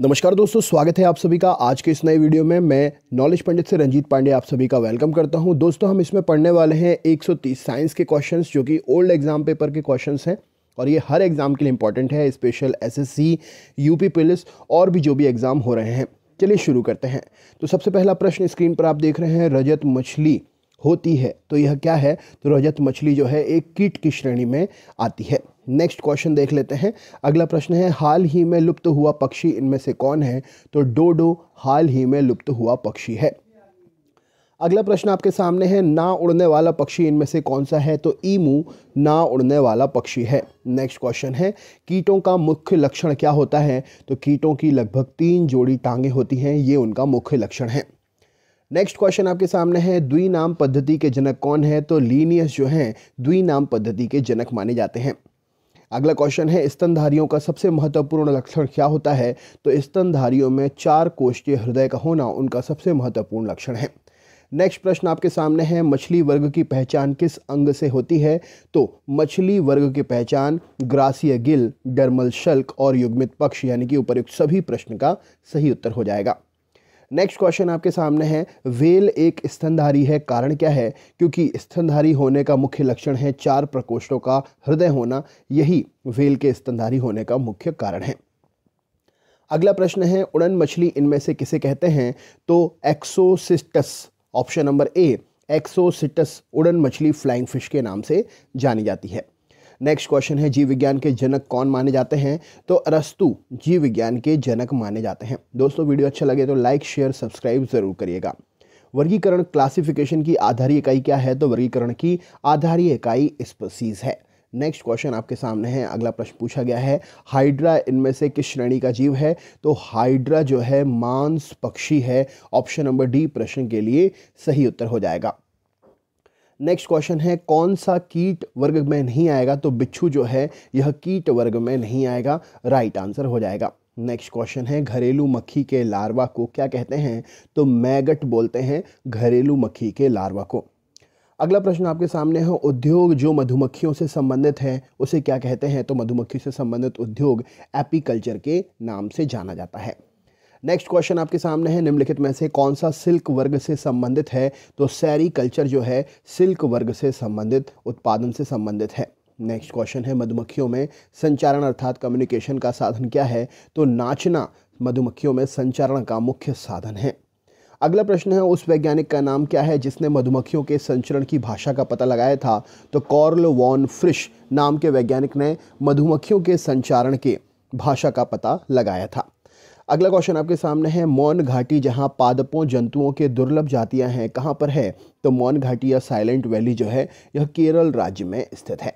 नमस्कार दोस्तों, स्वागत है आप सभी का आज के इस नए वीडियो में। मैं नॉलेज पंडित से रंजीत पांडे आप सभी का वेलकम करता हूं। दोस्तों, हम इसमें पढ़ने वाले हैं 130 साइंस के क्वेश्चंस, जो कि ओल्ड एग्जाम पेपर के क्वेश्चंस हैं और ये हर एग्ज़ाम के लिए इंपॉर्टेंट है, स्पेशल एसएससी, यूपी पुलिस और भी जो भी एग्ज़ाम हो रहे हैं। चलिए शुरू करते हैं। तो सबसे पहला प्रश्न स्क्रीन पर आप देख रहे हैं, रजत मछली होती है तो यह क्या है? तो रजत मछली जो है एक कीट की श्रेणी में आती है। नेक्स्ट क्वेश्चन देख लेते हैं। अगला प्रश्न है, हाल ही में लुप्त हुआ पक्षी इनमें से कौन है? तो डोडो हाल ही में लुप्त हुआ पक्षी है। अगला प्रश्न आपके सामने है, ना उड़ने वाला पक्षी इनमें से कौन सा है? तो ईमू ना उड़ने वाला पक्षी है। नेक्स्ट क्वेश्चन है, कीटों का मुख्य लक्षण क्या होता है? तो कीटों की लगभग 3 जोड़ी टांगें होती हैं, ये उनका मुख्य लक्षण है। नेक्स्ट क्वेश्चन आपके सामने है, द्विनाम पद्धति के जनक कौन है? तो लीनियस जो हैं द्विनाम पद्धति के जनक माने जाते हैं। अगला क्वेश्चन है, स्तनधारियों का सबसे महत्वपूर्ण लक्षण क्या होता है? तो स्तनधारियों में 4 कोशिकीय हृदय का होना उनका सबसे महत्वपूर्ण लक्षण है। नेक्स्ट प्रश्न आपके सामने है, मछली वर्ग की पहचान किस अंग से होती है? तो मछली वर्ग की पहचान ग्रासीय गिल, डर्मल शल्क और युग्मित पक्ष, यानी कि उपर्युक्त सभी प्रश्न का सही उत्तर हो जाएगा। नेक्स्ट क्वेश्चन आपके सामने है, वेल एक स्तनधारी है, कारण क्या है? क्योंकि स्तनधारी होने का मुख्य लक्षण है 4 प्रकोष्ठों का हृदय होना, यही वेल के स्तनधारी होने का मुख्य कारण है। अगला प्रश्न है, उड़न मछली इनमें से किसे कहते हैं? तो एक्सोसिस्टस, ऑप्शन नंबर ए एक्सोसिस्टस उड़न मछली फ्लाइंग फिश के नाम से जानी जाती है। नेक्स्ट क्वेश्चन है, जीव विज्ञान के जनक कौन माने जाते हैं? तो अरस्तु जीव विज्ञान के जनक माने जाते हैं। दोस्तों, वीडियो अच्छा लगे तो लाइक, शेयर, सब्सक्राइब ज़रूर करिएगा। वर्गीकरण क्लासिफिकेशन की आधारीय इकाई क्या है? तो वर्गीकरण की आधारीय इकाई स्पीसीज है। नेक्स्ट क्वेश्चन आपके सामने है, अगला प्रश्न पूछा गया है, हाइड्रा इनमें से किस श्रेणी का जीव है? तो हाइड्रा जो है मांस पक्षी है, ऑप्शन नंबर डी प्रश्न के लिए सही उत्तर हो जाएगा। नेक्स्ट क्वेश्चन है, कौन सा कीट वर्ग में नहीं आएगा? तो बिच्छू जो है यह कीट वर्ग में नहीं आएगा, राइट आंसर हो जाएगा। नेक्स्ट क्वेश्चन है, घरेलू मक्खी के लार्वा को क्या कहते हैं? तो मैगट बोलते हैं घरेलू मक्खी के लार्वा को। अगला प्रश्न आपके सामने है, उद्योग जो मधुमक्खियों से संबंधित है उसे क्या कहते हैं? तो मधुमक्खी से संबंधित उद्योग एपीकल्चर के नाम से जाना जाता है। नेक्स्ट क्वेश्चन आपके सामने है, निम्नलिखित में से कौन सा सिल्क वर्ग से संबंधित है? तो सैरी कल्चर जो है सिल्क वर्ग से संबंधित, उत्पादन से संबंधित है। नेक्स्ट क्वेश्चन है, मधुमक्खियों में संचारण अर्थात कम्युनिकेशन का साधन क्या है? तो नाचना मधुमक्खियों में संचारण का मुख्य साधन है। अगला प्रश्न है, उस वैज्ञानिक का नाम क्या है जिसने मधुमक्खियों के संचरण की भाषा का पता लगाया था? तो कार्ल वॉन फ्रिश नाम के वैज्ञानिक ने मधुमक्खियों के संचारण के भाषा का पता लगाया था। अगला क्वेश्चन आपके सामने है, मौन घाटी जहां पादपों जंतुओं के दुर्लभ जातियां हैं कहां पर है? तो मौन घाटी या साइलेंट वैली जो है यह केरल राज्य में स्थित है।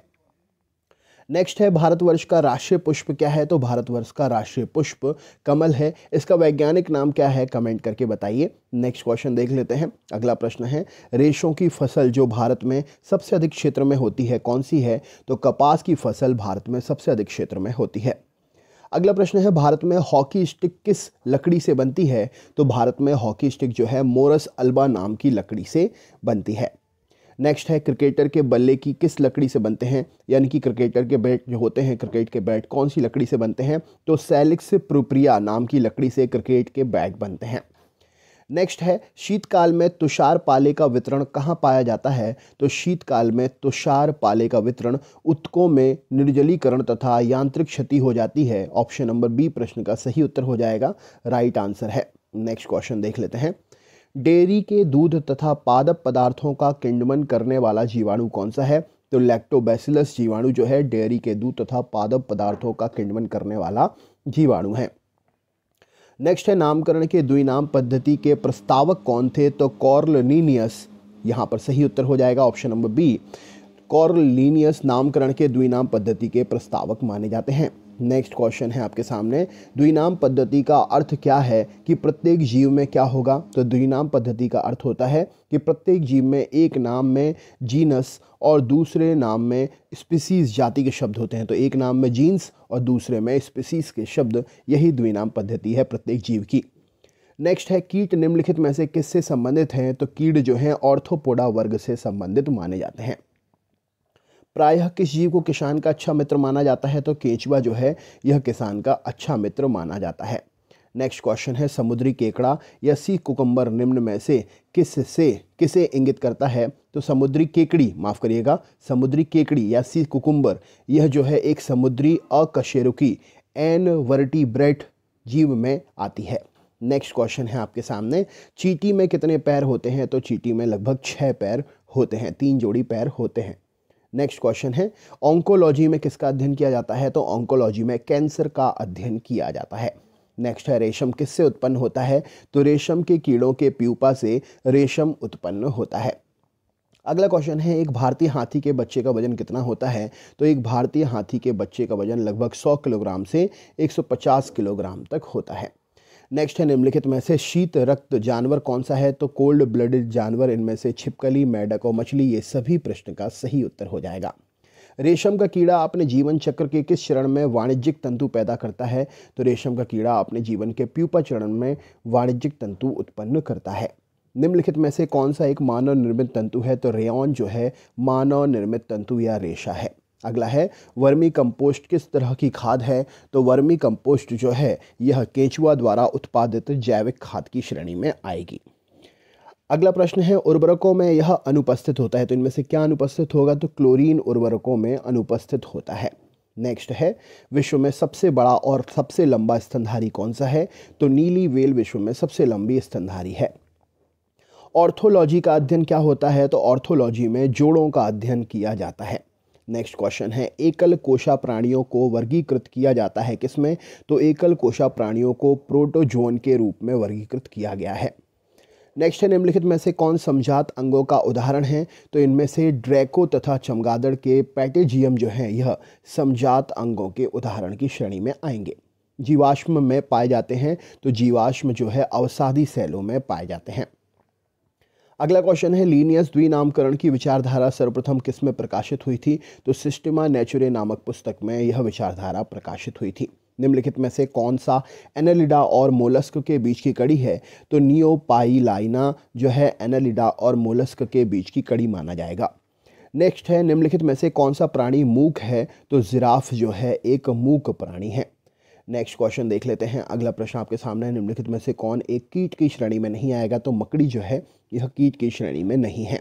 नेक्स्ट है, भारतवर्ष का राष्ट्रीय पुष्प क्या है? तो भारतवर्ष का राष्ट्रीय पुष्प कमल है। इसका वैज्ञानिक नाम क्या है? कमेंट करके बताइए। नेक्स्ट क्वेश्चन देख लेते हैं। अगला प्रश्न है, रेशों की फसल जो भारत में सबसे अधिक क्षेत्र में होती है कौन सी है? तो कपास की फसल भारत में सबसे अधिक क्षेत्र में होती है। अगला प्रश्न है, भारत में हॉकी स्टिक किस लकड़ी से बनती है? तो भारत में हॉकी स्टिक जो है मोरस अल्बा नाम की लकड़ी से बनती है। नेक्स्ट है, क्रिकेटर के बल्ले की किस लकड़ी से बनते हैं? यानी कि क्रिकेटर के बैट जो होते हैं, क्रिकेट के बैट कौन सी लकड़ी से बनते हैं? तो सैलिक्स प्रोप्रिया नाम की लकड़ी से क्रिकेट के बैट बनते हैं। नेक्स्ट है, शीतकाल में तुषार पाले का वितरण कहाँ पाया जाता है? तो शीतकाल में तुषार पाले का वितरण उत्कों में निर्जलीकरण तथा यांत्रिक क्षति हो जाती है, ऑप्शन नंबर बी प्रश्न का सही उत्तर हो जाएगा, राइट आंसर है। नेक्स्ट क्वेश्चन देख लेते हैं, डेयरी के दूध तथा पादप पदार्थों का किण्वन करने वाला जीवाणु कौन सा है? तो लैक्टोबैसिलस जीवाणु जो है डेयरी के दूध तथा पादप पदार्थों का किण्वन करने वाला जीवाणु है। नेक्स्ट है, नामकरण के द्विनाम पद्धति के प्रस्तावक कौन थे? तो कॉर्नेलियस, यहाँ पर सही उत्तर हो जाएगा, ऑप्शन नंबर बी कॉर्नेलियस नामकरण के द्विनाम पद्धति के प्रस्तावक माने जाते हैं। नेक्स्ट क्वेश्चन है आपके सामने, द्विनाम पद्धति का अर्थ क्या है कि प्रत्येक जीव में क्या होगा? तो द्विनाम पद्धति का अर्थ होता है कि प्रत्येक जीव में एक नाम में जीनस और दूसरे नाम में स्पीसीज जाति के शब्द होते हैं। तो एक नाम में जीन्स और दूसरे में स्पीसीज के शब्द, यही द्विनाम पद्धति है प्रत्येक जीव की। नेक्स्ट है, कीट निम्नलिखित में से किससे संबंधित हैं? तो कीट जो हैं ऑर्थोपोडा वर्ग से संबंधित माने जाते हैं। प्रायः किस जीव को किसान का अच्छा मित्र माना जाता है? तो केंचुआ जो है यह किसान का अच्छा मित्र माना जाता है। नेक्स्ट क्वेश्चन है, समुद्री केकड़ा या सी कुकम्बर निम्न में से किसे इंगित करता है? तो समुद्री केकड़ी, माफ़ करिएगा, समुद्री केकड़ी या सी कुकुम्बर यह जो है एक समुद्री अकशेरुकी एनवर्टिब्रेट जीव में आती है। नेक्स्ट क्वेश्चन है आपके सामने, चींटी में कितने पैर होते हैं? तो चींटी में लगभग 6 पैर होते हैं, 3 जोड़ी पैर होते हैं। नेक्स्ट क्वेश्चन है, ऑन्कोलॉजी में किसका अध्ययन किया जाता है? तो ऑन्कोलॉजी में कैंसर का अध्ययन किया जाता है। नेक्स्ट है, रेशम किससे उत्पन्न होता है? तो रेशम के कीड़ों के प्यूपा से रेशम उत्पन्न होता है। अगला क्वेश्चन है, एक भारतीय हाथी के बच्चे का वजन कितना होता है? तो एक भारतीय हाथी के बच्चे का वजन लगभग 100 किलोग्राम से 150 किलोग्राम तक होता है। नेक्स्ट है, निम्नलिखित में से शीत रक्त जानवर कौन सा है? तो कोल्ड ब्लडेड जानवर। इनमें से छिपकली, मेढक और मछली ये सभी प्रश्न का सही उत्तर हो जाएगा। रेशम का कीड़ा अपने जीवन चक्र के किस चरण में वाणिज्यिक तंतु पैदा करता है? तो रेशम का कीड़ा अपने जीवन के प्यूपा चरण में वाणिज्यिक तंतु उत्पन्न करता है। निम्नलिखित में से कौन सा एक मानव निर्मित तंतु है? तो रेयॉन जो है मानव निर्मित तंतु या रेशा है। अगला है, वर्मी कंपोस्ट किस तरह की खाद है? तो वर्मी कंपोस्ट जो है यह केंचुआ द्वारा उत्पादित जैविक खाद की श्रेणी में आएगी। अगला प्रश्न है, उर्वरकों में यह अनुपस्थित होता है, तो इनमें से क्या अनुपस्थित होगा? तो क्लोरीन उर्वरकों में अनुपस्थित होता है। नेक्स्ट है, विश्व में सबसे बड़ा और सबसे लंबा स्तनधारी कौन सा है? तो नीली व्हेल विश्व में सबसे लंबी स्तनधारी है। ऑर्थोलॉजी का अध्ययन क्या होता है? तो ऑर्थोलॉजी में जोड़ों का अध्ययन किया जाता है। नेक्स्ट क्वेश्चन है, एकल कोशा प्राणियों को वर्गीकृत किया जाता है किसमें? तो एकल कोशा प्राणियों को प्रोटोजोन के रूप में वर्गीकृत किया गया है। नेक्स्ट है, निम्नलिखित में से कौन समजात अंगों का उदाहरण है? तो इनमें से ड्रैको तथा चमगादड़ के पैटेजियम जो हैं यह समजात अंगों के उदाहरण की श्रेणी में आएंगे। जीवाश्म में पाए जाते हैं, तो जीवाश्म जो है अवसादी सेलों में पाए जाते हैं। अगला क्वेश्चन है, लीनियस द्विनामकरण की विचारधारा सर्वप्रथम किस में प्रकाशित हुई थी? तो सिस्टिमा नेचुरे नामक पुस्तक में यह विचारधारा प्रकाशित हुई थी। निम्नलिखित में से कौन सा एनालिडा और मोलस्क के बीच की कड़ी है? तो नियोपाइलाइना जो है एनालिडा और मोलस्क के बीच की कड़ी माना जाएगा। नेक्स्ट है, निम्नलिखित में से कौन सा प्राणी मूक है? तो जिराफ जो है एक मूक प्राणी है। नेक्स्ट क्वेश्चन देख लेते हैं। अगला प्रश्न आपके सामने है, निम्नलिखित में से कौन एक कीट की श्रेणी में नहीं आएगा? तो मकड़ी जो है यह कीट की श्रेणी में नहीं है।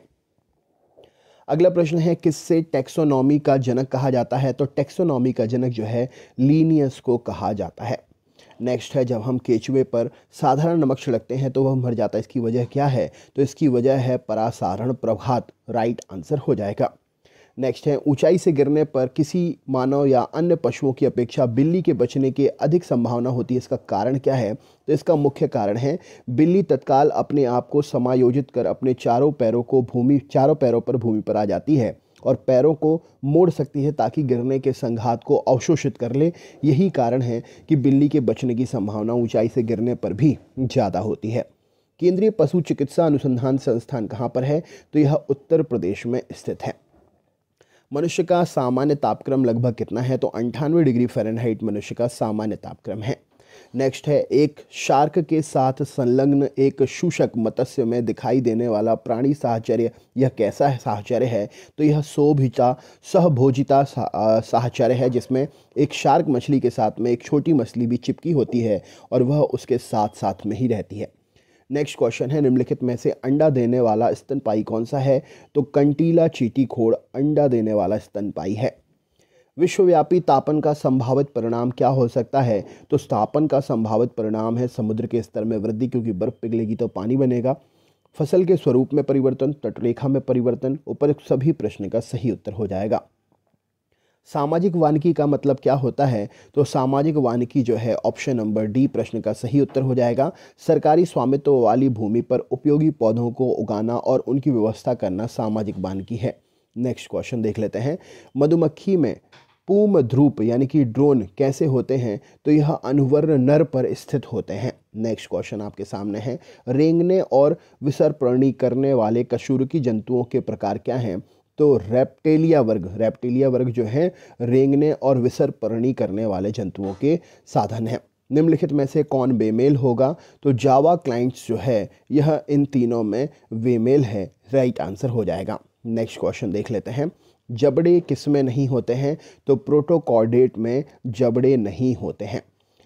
अगला प्रश्न है, किससे टैक्सोनॉमी का जनक कहा जाता है? तो टैक्सोनॉमी का जनक जो है लीनियस को कहा जाता है। नेक्स्ट है, जब हम केचुए पर साधारण नमक छिड़कते हैं तो वह मर जाता है, इसकी वजह क्या है? तो इसकी वजह है परासारण प्रभात। राइट आंसर हो जाएगा। नेक्स्ट है, ऊंचाई से गिरने पर किसी मानव या अन्य पशुओं की अपेक्षा बिल्ली के बचने की अधिक संभावना होती है, इसका कारण क्या है? तो इसका मुख्य कारण है बिल्ली तत्काल अपने आप को समायोजित कर अपने चारों पैरों पर भूमि पर आ जाती है और पैरों को मोड़ सकती है ताकि गिरने के संघात को अवशोषित कर ले। यही कारण है कि बिल्ली के बचने की संभावना ऊँचाई से गिरने पर भी ज़्यादा होती है। केंद्रीय पशु चिकित्सा अनुसंधान संस्थान कहाँ पर है? तो यह उत्तर प्रदेश में स्थित है। मनुष्य का सामान्य तापक्रम लगभग कितना है? तो 98 डिग्री फ़ारेनहाइट मनुष्य का सामान्य तापक्रम है। नेक्स्ट है, एक शार्क के साथ संलग्न एक शूषक मत्स्य में दिखाई देने वाला प्राणी साहचर्य यह कैसा है साहचर्य है? तो यह सहभोजिता साहचर्य है, जिसमें एक शार्क मछली के साथ में एक छोटी मछली भी चिपकी होती है और वह उसके साथ साथ में ही रहती है। नेक्स्ट क्वेश्चन है, निम्नलिखित में से अंडा देने वाला स्तनपाई कौन सा है? तो कंटीला चींटीखोड़ अंडा देने वाला स्तनपाई है। विश्वव्यापी तापन का संभावित परिणाम क्या हो सकता है? तो तापन का संभावित परिणाम है समुद्र के स्तर में वृद्धि, क्योंकि बर्फ़ पिघलेगी तो पानी बनेगा। फसल के स्वरूप में परिवर्तन, तटरेखा में परिवर्तन। उपरोक्त सभी प्रश्न का सही उत्तर हो जाएगा। सामाजिक वानिकी का मतलब क्या होता है? तो सामाजिक वानिकी जो है ऑप्शन नंबर डी प्रश्न का सही उत्तर हो जाएगा। सरकारी स्वामित्व वाली भूमि पर उपयोगी पौधों को उगाना और उनकी व्यवस्था करना सामाजिक वानिकी है। नेक्स्ट क्वेश्चन देख लेते हैं, मधुमक्खी में पूमध्रुप यानी कि ड्रोन कैसे होते हैं? तो यह अनुवर्ण नर पर स्थित होते हैं। नेक्स्ट क्वेश्चन आपके सामने है, रेंगने और विसर्पणी करने वाले कशेरुकी जंतुओं के प्रकार क्या हैं? तो रेप्टेलिया वर्ग जो है रेंगने और विसर्पणी करने वाले जंतुओं के साधन हैं। निम्नलिखित में से कौन बेमेल होगा? तो जावा क्लाइंट्स जो है यह इन तीनों में बेमेल है। राइट आंसर हो जाएगा। नेक्स्ट क्वेश्चन देख लेते हैं, जबड़े किस में नहीं होते हैं? तो प्रोटोकॉर्डेट में जबड़े नहीं होते हैं।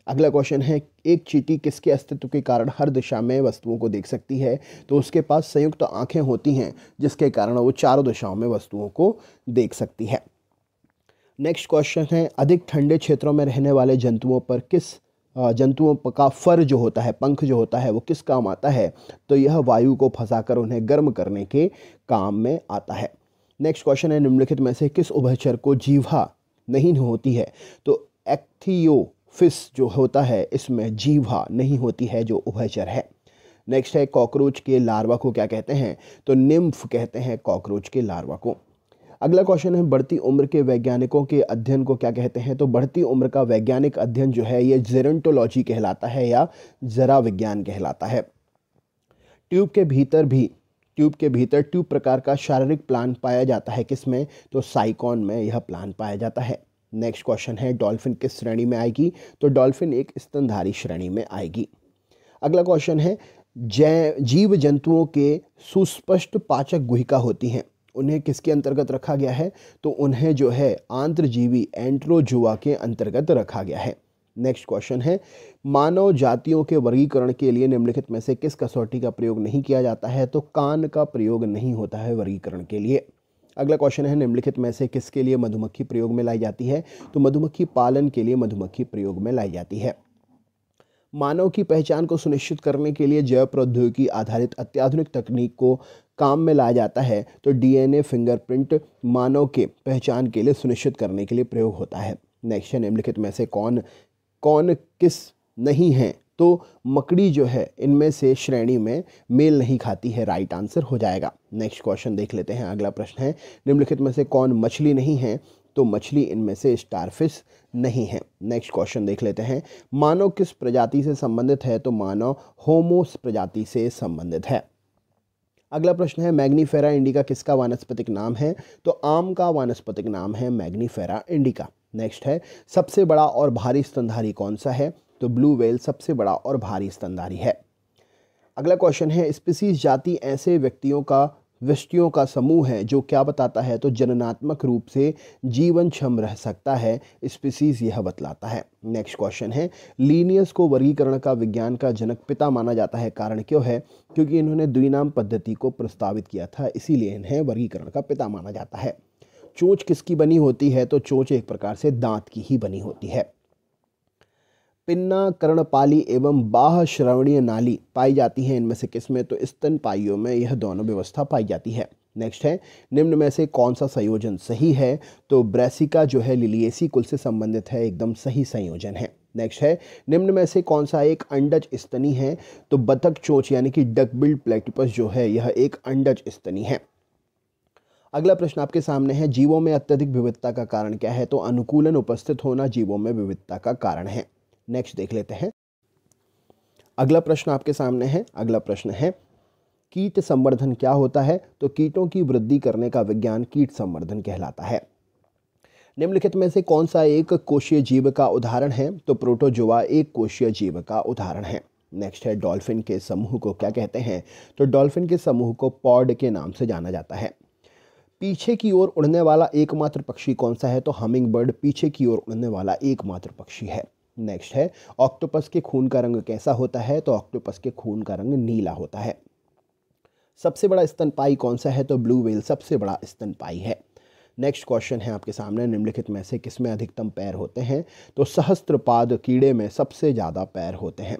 अगला क्वेश्चन है, एक चींटी किसके अस्तित्व के कारण हर दिशा में वस्तुओं को देख सकती है? तो उसके पास संयुक्त आँखें होती हैं जिसके कारण वो चारों दिशाओं में वस्तुओं को देख सकती है। नेक्स्ट क्वेश्चन है, अधिक ठंडे क्षेत्रों में रहने वाले जंतुओं पर किस जंतुओं का फर जो होता है, पंख जो होता है, वो किस काम आता है? तो यह वायु को फंसाकर उन्हें गर्म करने के काम में आता है। नेक्स्ट क्वेश्चन है, निम्नलिखित में से किस उभयचर को जीवा नहीं होती है? तो एक्थियोफिस जो होता है इसमें जीवा नहीं होती है जो उभयचर है। नेक्स्ट है, कॉकरोच के लार्वा को क्या कहते हैं? तो निम्फ कहते हैं कॉकरोच के लार्वा को। अगला क्वेश्चन है, बढ़ती उम्र के वैज्ञानिकों के अध्ययन को क्या कहते हैं? तो बढ़ती उम्र का वैज्ञानिक अध्ययन जो है ये जेरोंटोलॉजी कहलाता है या जरा विज्ञान कहलाता है। ट्यूब के भीतर ट्यूब प्रकार का शारीरिक प्लान पाया जाता है किसमें? तो साइकॉन में यह प्लान पाया जाता है। नेक्स्ट क्वेश्चन है, डॉल्फिन किस श्रेणी में आएगी? तो डॉल्फिन एक स्तनधारी श्रेणी में आएगी। अगला क्वेश्चन है, जीव जंतुओं के सुस्पष्ट पाचक गुहिका होती हैं, उन्हें किसके अंतर्गत रखा गया है? तो उन्हें जो है आंत्रजीवी एंट्रोजुआ के अंतर्गत रखा गया है। नेक्स्ट क्वेश्चन है, मानव जातियों के वर्गीकरण के लिए निम्नलिखित में से किस कसौटी का प्रयोग नहीं किया जाता है? तो कान का प्रयोग नहीं होता है वर्गीकरण के लिए। अगला क्वेश्चन है, निम्नलिखित में से किसके लिए मधुमक्खी प्रयोग में लाई जाती है? तो मधुमक्खी पालन के लिए मधुमक्खी प्रयोग में लाई जाती है। मानव की पहचान को सुनिश्चित करने के लिए जैव प्रौद्योगिकी आधारित अत्याधुनिक तकनीक को काम में लाया जाता है। तो डीएनए फिंगरप्रिंट मानव के पहचान के लिए सुनिश्चित करने के लिए प्रयोग होता है। नेक्स्ट है, निम्नलिखित में से कौन किस नहीं है? तो मकड़ी जो है इनमें से श्रेणी में मेल नहीं खाती है, राइट आंसर हो जाएगा। नेक्स्ट क्वेश्चन देख लेते हैं। अगला प्रश्न है, निम्नलिखित में से कौन मछली नहीं है? तो मछली इनमें से स्टारफिश नहीं है। नेक्स्ट क्वेश्चन देख लेते हैं, मानव किस प्रजाति से संबंधित है? तो मानव होमोस प्रजाति से संबंधित है। अगला प्रश्न है, मैग्नीफेरा इंडिका किसका वानस्पतिक नाम है? तो आम का वानस्पतिक नाम है मैग्नीफेरा इंडिका। नेक्स्ट है, सबसे बड़ा और भारी स्तनधारी कौन सा है? तो ब्लू व्हेल सबसे बड़ा और भारी स्तनधारी है। अगला क्वेश्चन है, स्पीसीज जाति ऐसे व्यक्तियों का समूह है जो क्या बताता है? तो जननात्मक रूप से जीवन क्षम रह सकता है, स्पीसीज यह बतलाता है। नेक्स्ट क्वेश्चन है, लीनियस को वर्गीकरण का विज्ञान का जनक पिता माना जाता है, कारण क्यों है? क्योंकि इन्होंने द्विनाम पद्धति को प्रस्तावित किया था, इसीलिए इन्हें वर्गीकरण का पिता माना जाता है। चोंच किसकी बनी होती है? तो चोंच एक प्रकार से दांत की ही बनी होती है। पिन्ना कर्णपाली एवं बाह्य श्रवणीय नाली पाई जाती है, इनमें से किस में? तो स्तनपाइयों में यह दोनों व्यवस्था पाई जाती है। नेक्स्ट है, निम्न में से कौन सा संयोजन सही है? तो ब्रैसिका जो है लिलियेसी कुल से संबंधित है, एकदम सही संयोजन है। नेक्स्ट है, निम्न में से कौन सा एक अंडज स्तनी है? तो बतख चोंच यानी कि डकबिल्ड प्लेटिपस जो है यह एक अंडज स्तनी है। अगला प्रश्न आपके सामने है, जीवों में अत्यधिक विविधता का कारण क्या है? तो अनुकूलन उपस्थित होना जीवों में विविधता का कारण है। नेक्स्ट देख लेते हैं। अगला प्रश्न आपके सामने है। अगला प्रश्न है, कीट संवर्धन क्या होता है? तो कीटों की वृद्धि करने का विज्ञान कीट संवर्धन कहलाता है। निम्नलिखित में से कौन सा एक कोशीय जीव का उदाहरण है? तो प्रोटोजोआ एक कोशीय जीव का उदाहरण है। नेक्स्ट है, डॉल्फिन के समूह को क्या कहते हैं? तो डॉल्फिन के समूह को पॉड के नाम से जाना जाता है। पीछे की ओर उड़ने वाला एकमात्र पक्षी कौन सा है? तो हमिंग बर्ड पीछे की ओर उड़ने वाला एकमात्र पक्षी है। नेक्स्ट है, ऑक्टोपस के खून का रंग कैसा होता है? तो ऑक्टोपस के खून का रंग नीला होता है। सबसे बड़ा स्तनपाई कौन सा है? तो ब्लू व्हेल सबसे बड़ा स्तनपाई है। नेक्स्ट क्वेश्चन है आपके सामने, निम्नलिखित में से किसमें अधिकतम पैर होते हैं? तो सहस्त्रपाद कीड़े में सबसे ज़्यादा पैर होते हैं।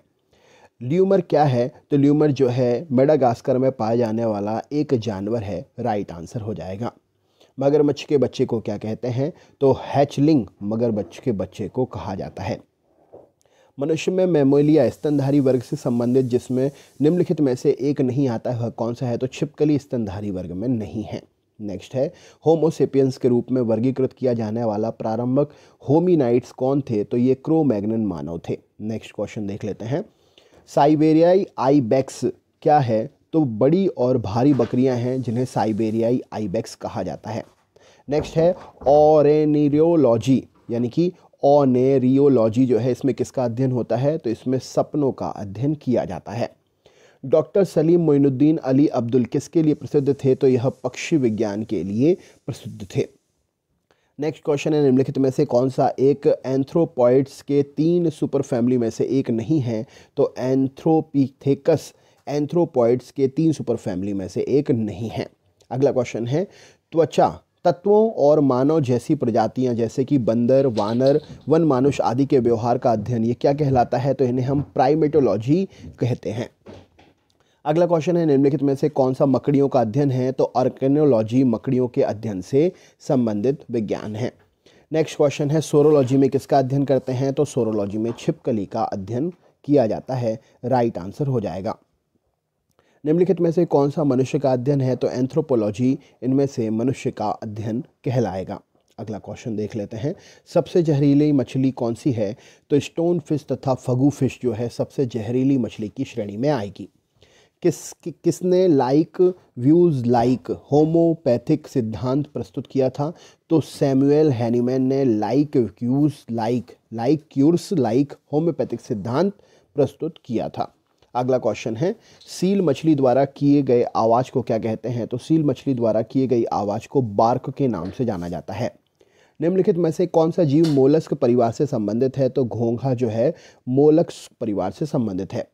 ल्यूमर क्या है? तो ल्यूमर जो है मेडागास्कर में पाया जाने वाला एक जानवर है, राइट आंसर हो जाएगा। मगरमच्छ के बच्चे को क्या कहते हैं? तो हैचलिंग मगरमच्छ के बच्चे को कहा जाता है। मनुष्य में मैमोलिया स्तनधारी वर्ग से संबंधित जिसमें निम्नलिखित में से एक नहीं आता है वह कौन सा है? तो छिपकली स्तनधारी वर्ग में नहीं है। नेक्स्ट है, होमो सेपियंस के रूप में वर्गीकृत किया जाने वाला प्रारंभिक होमिनाइड्स कौन थे? तो ये क्रो-मैग्नन मानव थे। नेक्स्ट क्वेश्चन देख लेते हैं, साइबेरियाई आईबैक्स क्या है? तो बड़ी और भारी बकरियाँ हैं जिन्हें साइबेरियाई आईबैक्स कहा जाता है। नेक्स्ट है, ओरेनियोलॉजी यानी कि ओनेरियोलॉजी जो है इसमें किसका अध्ययन होता है? तो इसमें सपनों का अध्ययन किया जाता है। डॉक्टर सलीम मोइनुद्दीन अली अब्दुल किसके लिए प्रसिद्ध थे? तो यह पक्षी विज्ञान के लिए प्रसिद्ध थे। नेक्स्ट क्वेश्चन है, निम्नलिखित में से कौन सा एक एंथ्रोपॉइड्स के 3 सुपर फैमिली में से एक नहीं है? तो एंथ्रोपीथेकस एंथ्रोपॉइड्स के 3 सुपर फैमिली में से एक नहीं है। अगला क्वेश्चन है, त्वचा तत्वों और मानव जैसी प्रजातियां जैसे कि बंदर, वानर, वन मानुष आदि के व्यवहार का अध्ययन ये क्या कहलाता है? तो इन्हें हम प्राइमेटोलॉजी कहते हैं। अगला क्वेश्चन है, निम्नलिखित में से कौन सा मकड़ियों का अध्ययन है? तो आर्कनोलॉजी मकड़ियों के अध्ययन से संबंधित विज्ञान है। नेक्स्ट क्वेश्चन है, सोरोलॉजी में किसका अध्ययन करते हैं? तो सोरोलॉजी में छिपकली का अध्ययन किया जाता है, राइट आंसर हो जाएगा। निम्नलिखित में से कौन सा मनुष्य का अध्ययन है? तो एंथ्रोपोलॉजी इनमें से मनुष्य का अध्ययन कहलाएगा। अगला क्वेश्चन देख लेते हैं, सबसे जहरीली मछली कौन सी है? तो स्टोन फिश तथा फगू फिश जो है सबसे जहरीली मछली की श्रेणी में आएगी। किसने लाइक व्यूज़ लाइक होम्योपैथिक सिद्धांत प्रस्तुत किया था? तो सैमुअल हैनीमैन ने like views like cures like homeopathic सिद्धांत प्रस्तुत किया था। अगला क्वेश्चन है, सील मछली द्वारा किए गए आवाज़ को क्या कहते हैं? तो सील मछली द्वारा किए गई आवाज़ को बार्क के नाम से जाना जाता है। निम्नलिखित में से कौन सा जीव मोलस्क परिवार से संबंधित है? तो घोंघा जो है मोलस्क परिवार से संबंधित है।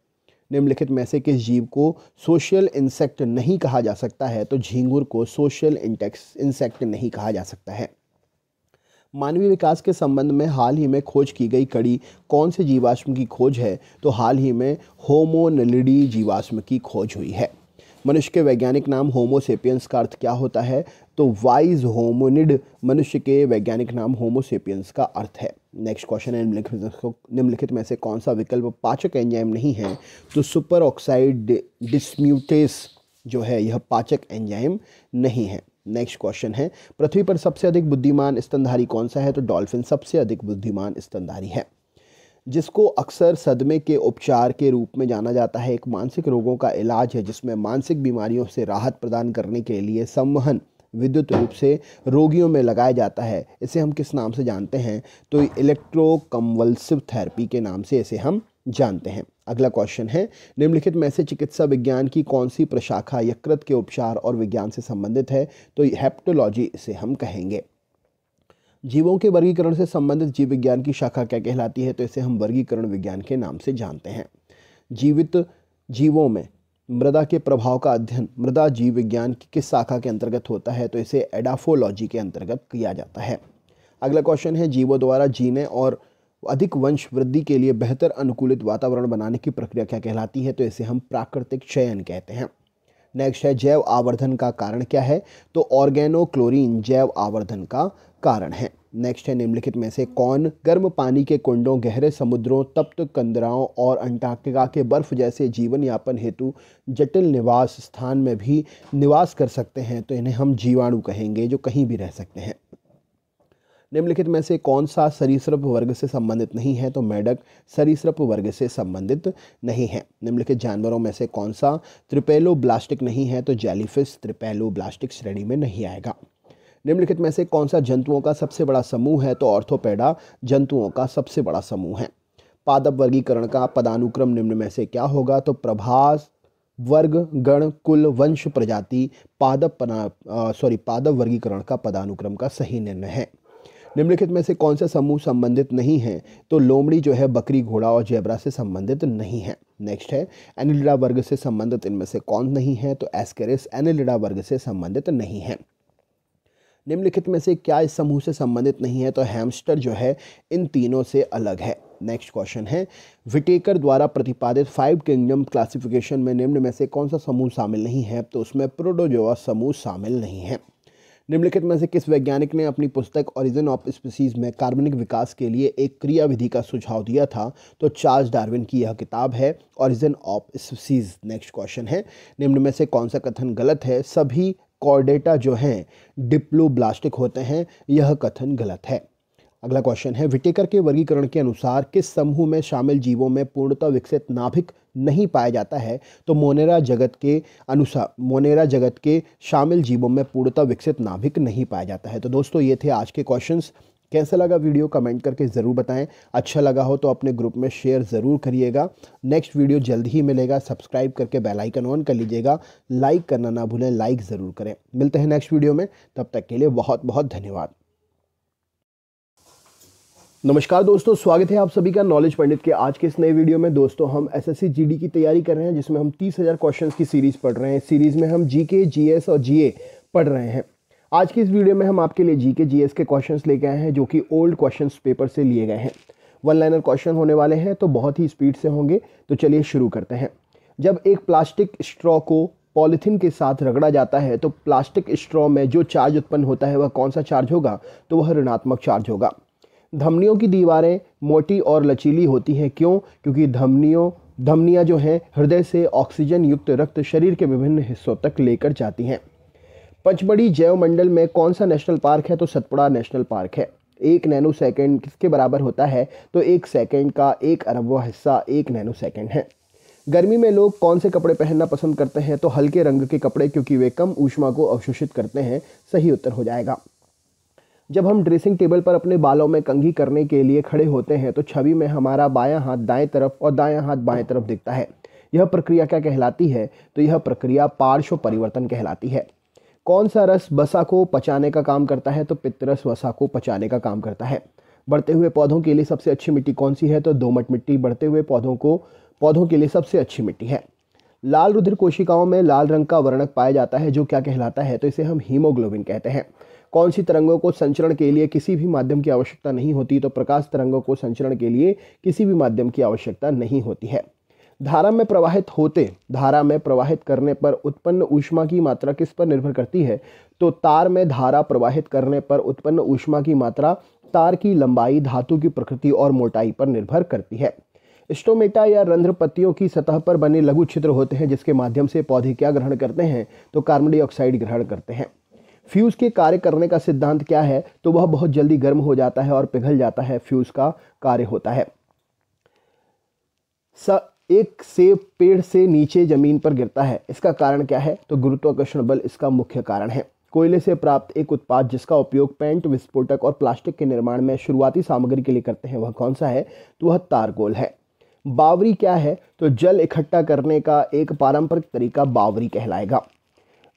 निम्नलिखित में से किस जीव को सोशल इंसेक्ट नहीं कहा जा सकता है? तो झींगुर को सोशल इंसेक्ट नहीं कहा जा सकता है। मानवीय विकास के संबंध में हाल ही में खोज की गई कड़ी कौन से जीवाश्म की खोज है? तो हाल ही में होमोनेलिडी जीवाश्म की खोज हुई है। मनुष्य के वैज्ञानिक नाम होमो सेपियंस का अर्थ क्या होता है? तो वाइज होमोनिड मनुष्य के वैज्ञानिक नाम होमो सेपियंस का अर्थ है। नेक्स्ट क्वेश्चन है, निम्नलिखित में से कौन सा विकल्प पाचक एंजाइम नहीं है? तो सुपर ऑक्साइड डिस्म्यूटेस जो है यह पाचक एंजाइम नहीं है। नेक्स्ट क्वेश्चन है, पृथ्वी पर सबसे अधिक बुद्धिमान स्तनधारी कौन सा है? तो डॉल्फिन सबसे अधिक बुद्धिमान स्तनधारी है। जिसको अक्सर सदमे के उपचार के रूप में जाना जाता है, एक मानसिक रोगों का इलाज है जिसमें मानसिक बीमारियों से राहत प्रदान करने के लिए संवहन विद्युत रूप से रोगियों में लगाया जाता है। इसे हम किस नाम से जानते हैं? तो इलेक्ट्रोकंवल्सिव थेरेपी के नाम से इसे हम जानते हैं। अगला क्वेश्चन है, निम्नलिखित में से चिकित्सा विज्ञान की कौन सी प्रशाखा यकृत के उपचार और विज्ञान से संबंधित है? तो हेप्टोलॉजी इसे हम कहेंगे। जीवों के वर्गीकरण से संबंधित जीव विज्ञान की शाखा क्या कहलाती है? तो इसे हम वर्गीकरण विज्ञान के नाम से जानते हैं। जीवित जीवों में मृदा के प्रभाव का अध्ययन मृदा जीव विज्ञान की किस शाखा के अंतर्गत होता है? तो इसे एडाफोलॉजी के अंतर्गत किया जाता है। अगला क्वेश्चन है, जीवों द्वारा जीने और अधिक वंश वृद्धि के लिए बेहतर अनुकूलित वातावरण बनाने की प्रक्रिया क्या कहलाती है? तो इसे हम प्राकृतिक चयन कहते हैं। नेक्स्ट है, जैव आवर्धन का कारण क्या है? तो ऑर्गेनोक्लोरीन जैव आवर्धन का कारण है। नेक्स्ट है, निम्नलिखित में से कौन गर्म पानी के कुंडों, गहरे समुद्रों, तप्त कंदराओं और अंटार्कटिका के बर्फ जैसे जीवन यापन हेतु जटिल निवास स्थान में भी निवास कर सकते हैं? तो इन्हें हम जीवाणु कहेंगे, जो कहीं भी रह सकते हैं। निम्नलिखित में से कौन सा सरीसृप वर्ग से संबंधित नहीं है? तो मेढक सरीसृप वर्ग से संबंधित नहीं है। निम्नलिखित जानवरों में से कौन सा ट्रिपैलोब्लास्टिक नहीं है? तो जेलीफिश ट्रिपैलोब्लास्टिक श्रेणी में नहीं आएगा। निम्नलिखित में से कौन सा जंतुओं का सबसे बड़ा समूह है? तो ऑर्थोपेडा जंतुओं का सबसे बड़ा समूह है। पादप वर्गीकरण का पदानुक्रम निम्न में से क्या होगा? तो प्रभास, वर्ग, गण, कुल, वंश, प्रजाति पादप वर्गीकरण का पदानुक्रम का सही निर्णय है। निम्नलिखित में से कौन सा समूह संबंधित नहीं है? तो लोमड़ी जो है बकरी, घोड़ा और जेब्रा से संबंधित नहीं है। नेक्स्ट है, एनिलिडा वर्ग से संबंधित इनमें से कौन नहीं है? तो एस्केरिस एनिलिडा वर्ग से संबंधित नहीं है। निम्नलिखित में से क्या इस समूह से संबंधित नहीं है? तो हैमस्टर जो है इन तीनों से अलग है। नेक्स्ट क्वेश्चन है, विटेकर द्वारा प्रतिपादित 5 किंगडम क्लासिफिकेशन में निम्न में से कौन सा समूह शामिल नहीं है? तो उसमें प्रोटोजोआ समूह शामिल नहीं है। निम्नलिखित में से किस वैज्ञानिक ने अपनी पुस्तक ऑरिजिन ऑफ स्पीसीज में कार्बनिक विकास के लिए एक क्रियाविधि का सुझाव दिया था? तो चार्ल्स डार्विन की यह किताब है origin of species. Next question है, निम्न में से कौन सा कथन गलत है? सभी कॉर्डेटा जो हैं डिप्लोब्लास्टिक होते हैं, यह कथन गलत है। अगला क्वेश्चन है, विटेकर के वर्गीकरण के अनुसार किस समूह में शामिल जीवों में पूर्णतः विकसित नाभिक नहीं पाया जाता है? तो मोनेरा जगत के शामिल जीवों में पूर्णतः विकसित नाभिक नहीं पाया जाता है। तो दोस्तों ये थे आज के क्वेश्चंस। कैसा लगा वीडियो कमेंट करके ज़रूर बताएं। अच्छा लगा हो तो अपने ग्रुप में शेयर ज़रूर करिएगा। नेक्स्ट वीडियो जल्द ही मिलेगा। सब्सक्राइब करके बेल आइकन ऑन कर लीजिएगा। लाइक करना ना भूलें, लाइक ज़रूर करें। मिलते हैं नेक्स्ट वीडियो में, तब तक के लिए बहुत बहुत धन्यवाद। नमस्कार दोस्तों, स्वागत है आप सभी का नॉलेज पंडित के आज के इस नए वीडियो में। दोस्तों हम एसएससी जीडी की तैयारी कर रहे हैं, जिसमें हम 30,000 क्वेश्चंस की सीरीज़ पढ़ रहे हैं। इस सीरीज़ में हम जीके, जीएस और जीए पढ़ रहे हैं। आज की इस वीडियो में हम आपके लिए जीके, जीएस के क्वेश्चंस लेके आए हैं, जो कि ओल्ड क्वेश्चंस पेपर से लिए गए हैं। वन लाइनर क्वेश्चन होने वाले हैं, तो बहुत ही स्पीड से होंगे। तो चलिए शुरू करते हैं। जब एक प्लास्टिक स्ट्रॉ को पॉलीथीन के साथ रगड़ा जाता है तो प्लास्टिक स्ट्रॉ में जो चार्ज उत्पन्न होता है वह कौन सा चार्ज होगा? तो वह ऋणात्मक चार्ज होगा। धमनियों की दीवारें मोटी और लचीली होती हैं, क्यों? क्योंकि धमनियाँ जो हैं हृदय से ऑक्सीजन युक्त रक्त शरीर के विभिन्न हिस्सों तक लेकर जाती हैं। पंचमढ़ी जैवमंडल में कौन सा नेशनल पार्क है? तो सतपुड़ा नेशनल पार्क है। 1 नैनो सेकेंड किसके बराबर होता है? तो 1 सेकेंड का 1/100वां हिस्सा 1 नैनो सेकेंड है। गर्मी में लोग कौन से कपड़े पहनना पसंद करते हैं? तो हल्के रंग के कपड़े, क्योंकि वे कम ऊष्मा को अवशोषित करते हैं। सही उत्तर हो जाएगा। जब हम ड्रेसिंग टेबल पर अपने बालों में कंघी करने के लिए खड़े होते हैं तो छवि में हमारा बायां हाथ दाएं तरफ और दायां हाथ बाएं तरफ दिखता है। यह प्रक्रिया क्या कहलाती है? तो यह प्रक्रिया पार्श्व परिवर्तन कहलाती है। कौन सा रस वसा को पचाने का काम करता है? तो पित्तरस वसा को पचाने का काम करता है। बढ़ते हुए पौधों के लिए सबसे अच्छी मिट्टी कौन सी है? तो दोमट मिट्टी बढ़ते हुए पौधों के लिए सबसे अच्छी मिट्टी है। लाल रुधिर कोशिकाओं में लाल रंग का वर्णक पाया जाता है, जो क्या कहलाता है? तो इसे हम हीमोग्लोबिन कहते हैं। कौन सी तरंगों को संचरण के लिए किसी भी माध्यम की आवश्यकता नहीं होती? तो प्रकाश तरंगों को संचरण के लिए किसी भी माध्यम की आवश्यकता नहीं होती है। धारा में प्रवाहित करने पर उत्पन्न ऊष्मा की मात्रा किस पर निर्भर करती है? तो तार में धारा प्रवाहित करने पर उत्पन्न ऊष्मा की मात्रा तार की लंबाई, धातु की प्रकृति और मोटाई पर निर्भर करती है। स्टोमेटा या रंध्र पत्तियों की सतह पर बने लघु छिद्र होते हैं, जिसके माध्यम से पौधे क्या ग्रहण करते हैं? तो कार्बन डाइऑक्साइड ग्रहण करते हैं। फ्यूज़ के कार्य करने का सिद्धांत क्या है? तो वह बहुत जल्दी गर्म हो जाता है और पिघल जाता है। फ्यूज़ का कार्य होता है। एक सेब पेड़ से नीचे जमीन पर गिरता है, इसका कारण क्या है? तो गुरुत्वाकर्षण बल इसका मुख्य कारण है। कोयले से प्राप्त एक उत्पाद जिसका उपयोग पेंट, विस्फोटक और प्लास्टिक के निर्माण में शुरुआती सामग्री के लिए करते हैं, वह कौन सा है? तो वह तारकोल है। बावरी क्या है? तो जल इकट्ठा करने का एक पारंपरिक तरीका बावरी कहलाएगा।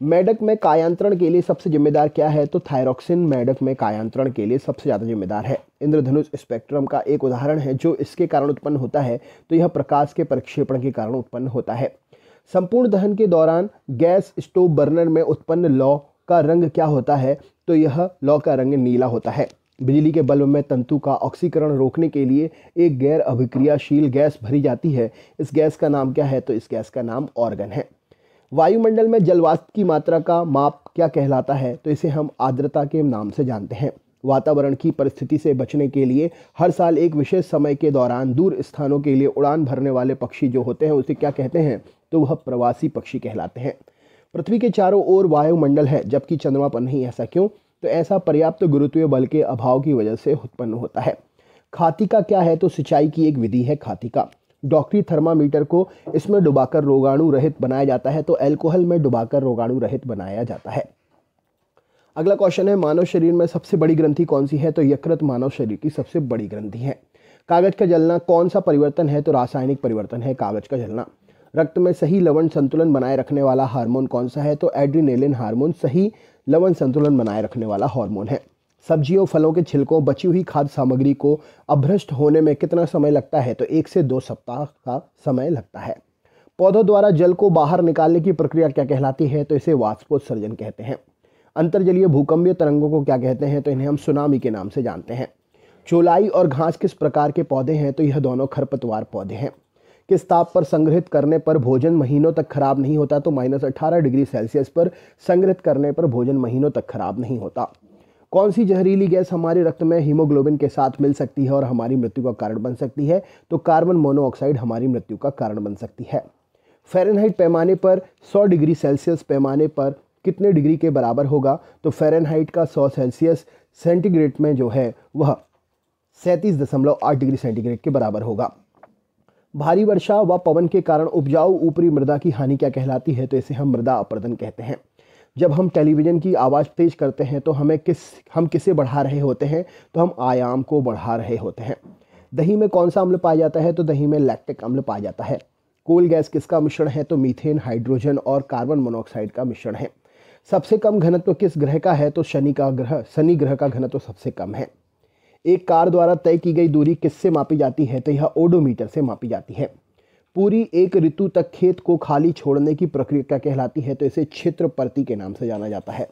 मेढक में कायांतरण के लिए सबसे जिम्मेदार क्या है? तो थायरोक्सिन मेढक में कायांतरण के लिए सबसे ज़्यादा जिम्मेदार है। इंद्रधनुष स्पेक्ट्रम का एक उदाहरण है जो इसके कारण उत्पन्न होता है, तो यह प्रकाश के प्रक्षेपण के कारण उत्पन्न होता है। संपूर्ण दहन के दौरान गैस स्टोव बर्नर में उत्पन्न लौ का रंग क्या होता है? तो यह लौ का रंग नीला होता है। बिजली के बल्ब में तंतु का ऑक्सीकरण रोकने के लिए एक गैर अभिक्रियाशील गैस भरी जाती है, इस गैस का नाम क्या है? तो इस गैस का नाम ऑर्गन है। वायुमंडल में जलवाष्प की मात्रा का माप क्या कहलाता है? तो इसे हम आर्द्रता के नाम से जानते हैं। वातावरण की परिस्थिति से बचने के लिए हर साल एक विशेष समय के दौरान दूर स्थानों के लिए उड़ान भरने वाले पक्षी जो होते हैं उसे क्या कहते हैं? तो वह प्रवासी पक्षी कहलाते हैं। पृथ्वी के चारों ओर वायुमंडल है जबकि चंद्रमा पर नहीं, ऐसा क्यों? तो ऐसा पर्याप्त गुरुत्वीय बल के अभाव की वजह से उत्पन्न होता है। खातिका क्या है? तो सिंचाई की एक विधि है खातिका। डॉक्टरी थर्मामीटर को इसमें डुबाकर रोगाणु रहित बनाया जाता है, तो अल्कोहल में डुबाकर रोगाणु रहित बनाया जाता है। अगला क्वेश्चन है, मानव शरीर में सबसे बड़ी ग्रंथि कौन सी है? तो यकृत मानव शरीर की सबसे बड़ी ग्रंथि है। कागज का जलना कौन सा परिवर्तन है? तो रासायनिक परिवर्तन है कागज का जलना। रक्त में सही लवण संतुलन बनाए रखने वाला हार्मोन कौन सा है? तो एड्रीनेलिन हार्मोन सही लवण संतुलन बनाए रखने वाला हार्मोन है। सब्जियों, फलों के छिलकों, बची हुई खाद्य सामग्री को अपभ्रष्ट होने में कितना समय लगता है? तो 1 से 2 सप्ताह का समय लगता है। पौधों द्वारा जल को बाहर निकालने की प्रक्रिया क्या कहलाती है? तो इसे वाष्पोत्सर्जन कहते हैं। अंतर्जलीय भूकंपीय तरंगों को क्या कहते हैं? तो इन्हें हम सुनामी के नाम से जानते हैं। चोलाई और घास किस प्रकार के पौधे हैं? तो यह दोनों खरपतवार पौधे हैं। किस ताप पर संग्रहित करने पर भोजन महीनों तक खराब नहीं होता? तो -18 डिग्री सेल्सियस पर संग्रहित करने पर भोजन महीनों तक खराब नहीं होता। कौन सी जहरीली गैस हमारे रक्त में हीमोग्लोबिन के साथ मिल सकती है और हमारी मृत्यु का कारण बन सकती है? तो कार्बन मोनोऑक्साइड हमारी मृत्यु का कारण बन सकती है। फ़ारेनहाइट पैमाने पर 100 डिग्री सेल्सियस पैमाने पर कितने डिग्री के बराबर होगा? तो फ़ारेनहाइट का 100 सेल्सियस सेंटीग्रेड में जो है वह 37.8 डिग्री सेंटीग्रेड के बराबर होगा। भारी वर्षा व पवन के कारण उपजाऊ ऊपरी मृदा की हानि क्या कहलाती है? तो इसे हम मृदा अपरदन कहते हैं। जब हम टेलीविज़न की आवाज़ तेज़ करते हैं तो हम किसे बढ़ा रहे होते हैं? तो हम आयाम को बढ़ा रहे होते हैं। दही में कौन सा अम्ल पाया जाता है? तो दही में लैक्टिक अम्ल पाया जाता है। कोल गैस किसका मिश्रण है? तो मीथेन, हाइड्रोजन और कार्बन मोनोऑक्साइड का मिश्रण है। सबसे कम घनत्व किस ग्रह का है? तो शनि का ग्रह सबसे कम है। एक कार द्वारा तय की गई दूरी किससे मापी जाती है, तो यह ओडोमीटर से मापी जाती है। पूरी एक ऋतु तक खेत को खाली छोड़ने की प्रक्रिया कहलाती है, तो इसे क्षेत्रप्रति के नाम से जाना जाता है।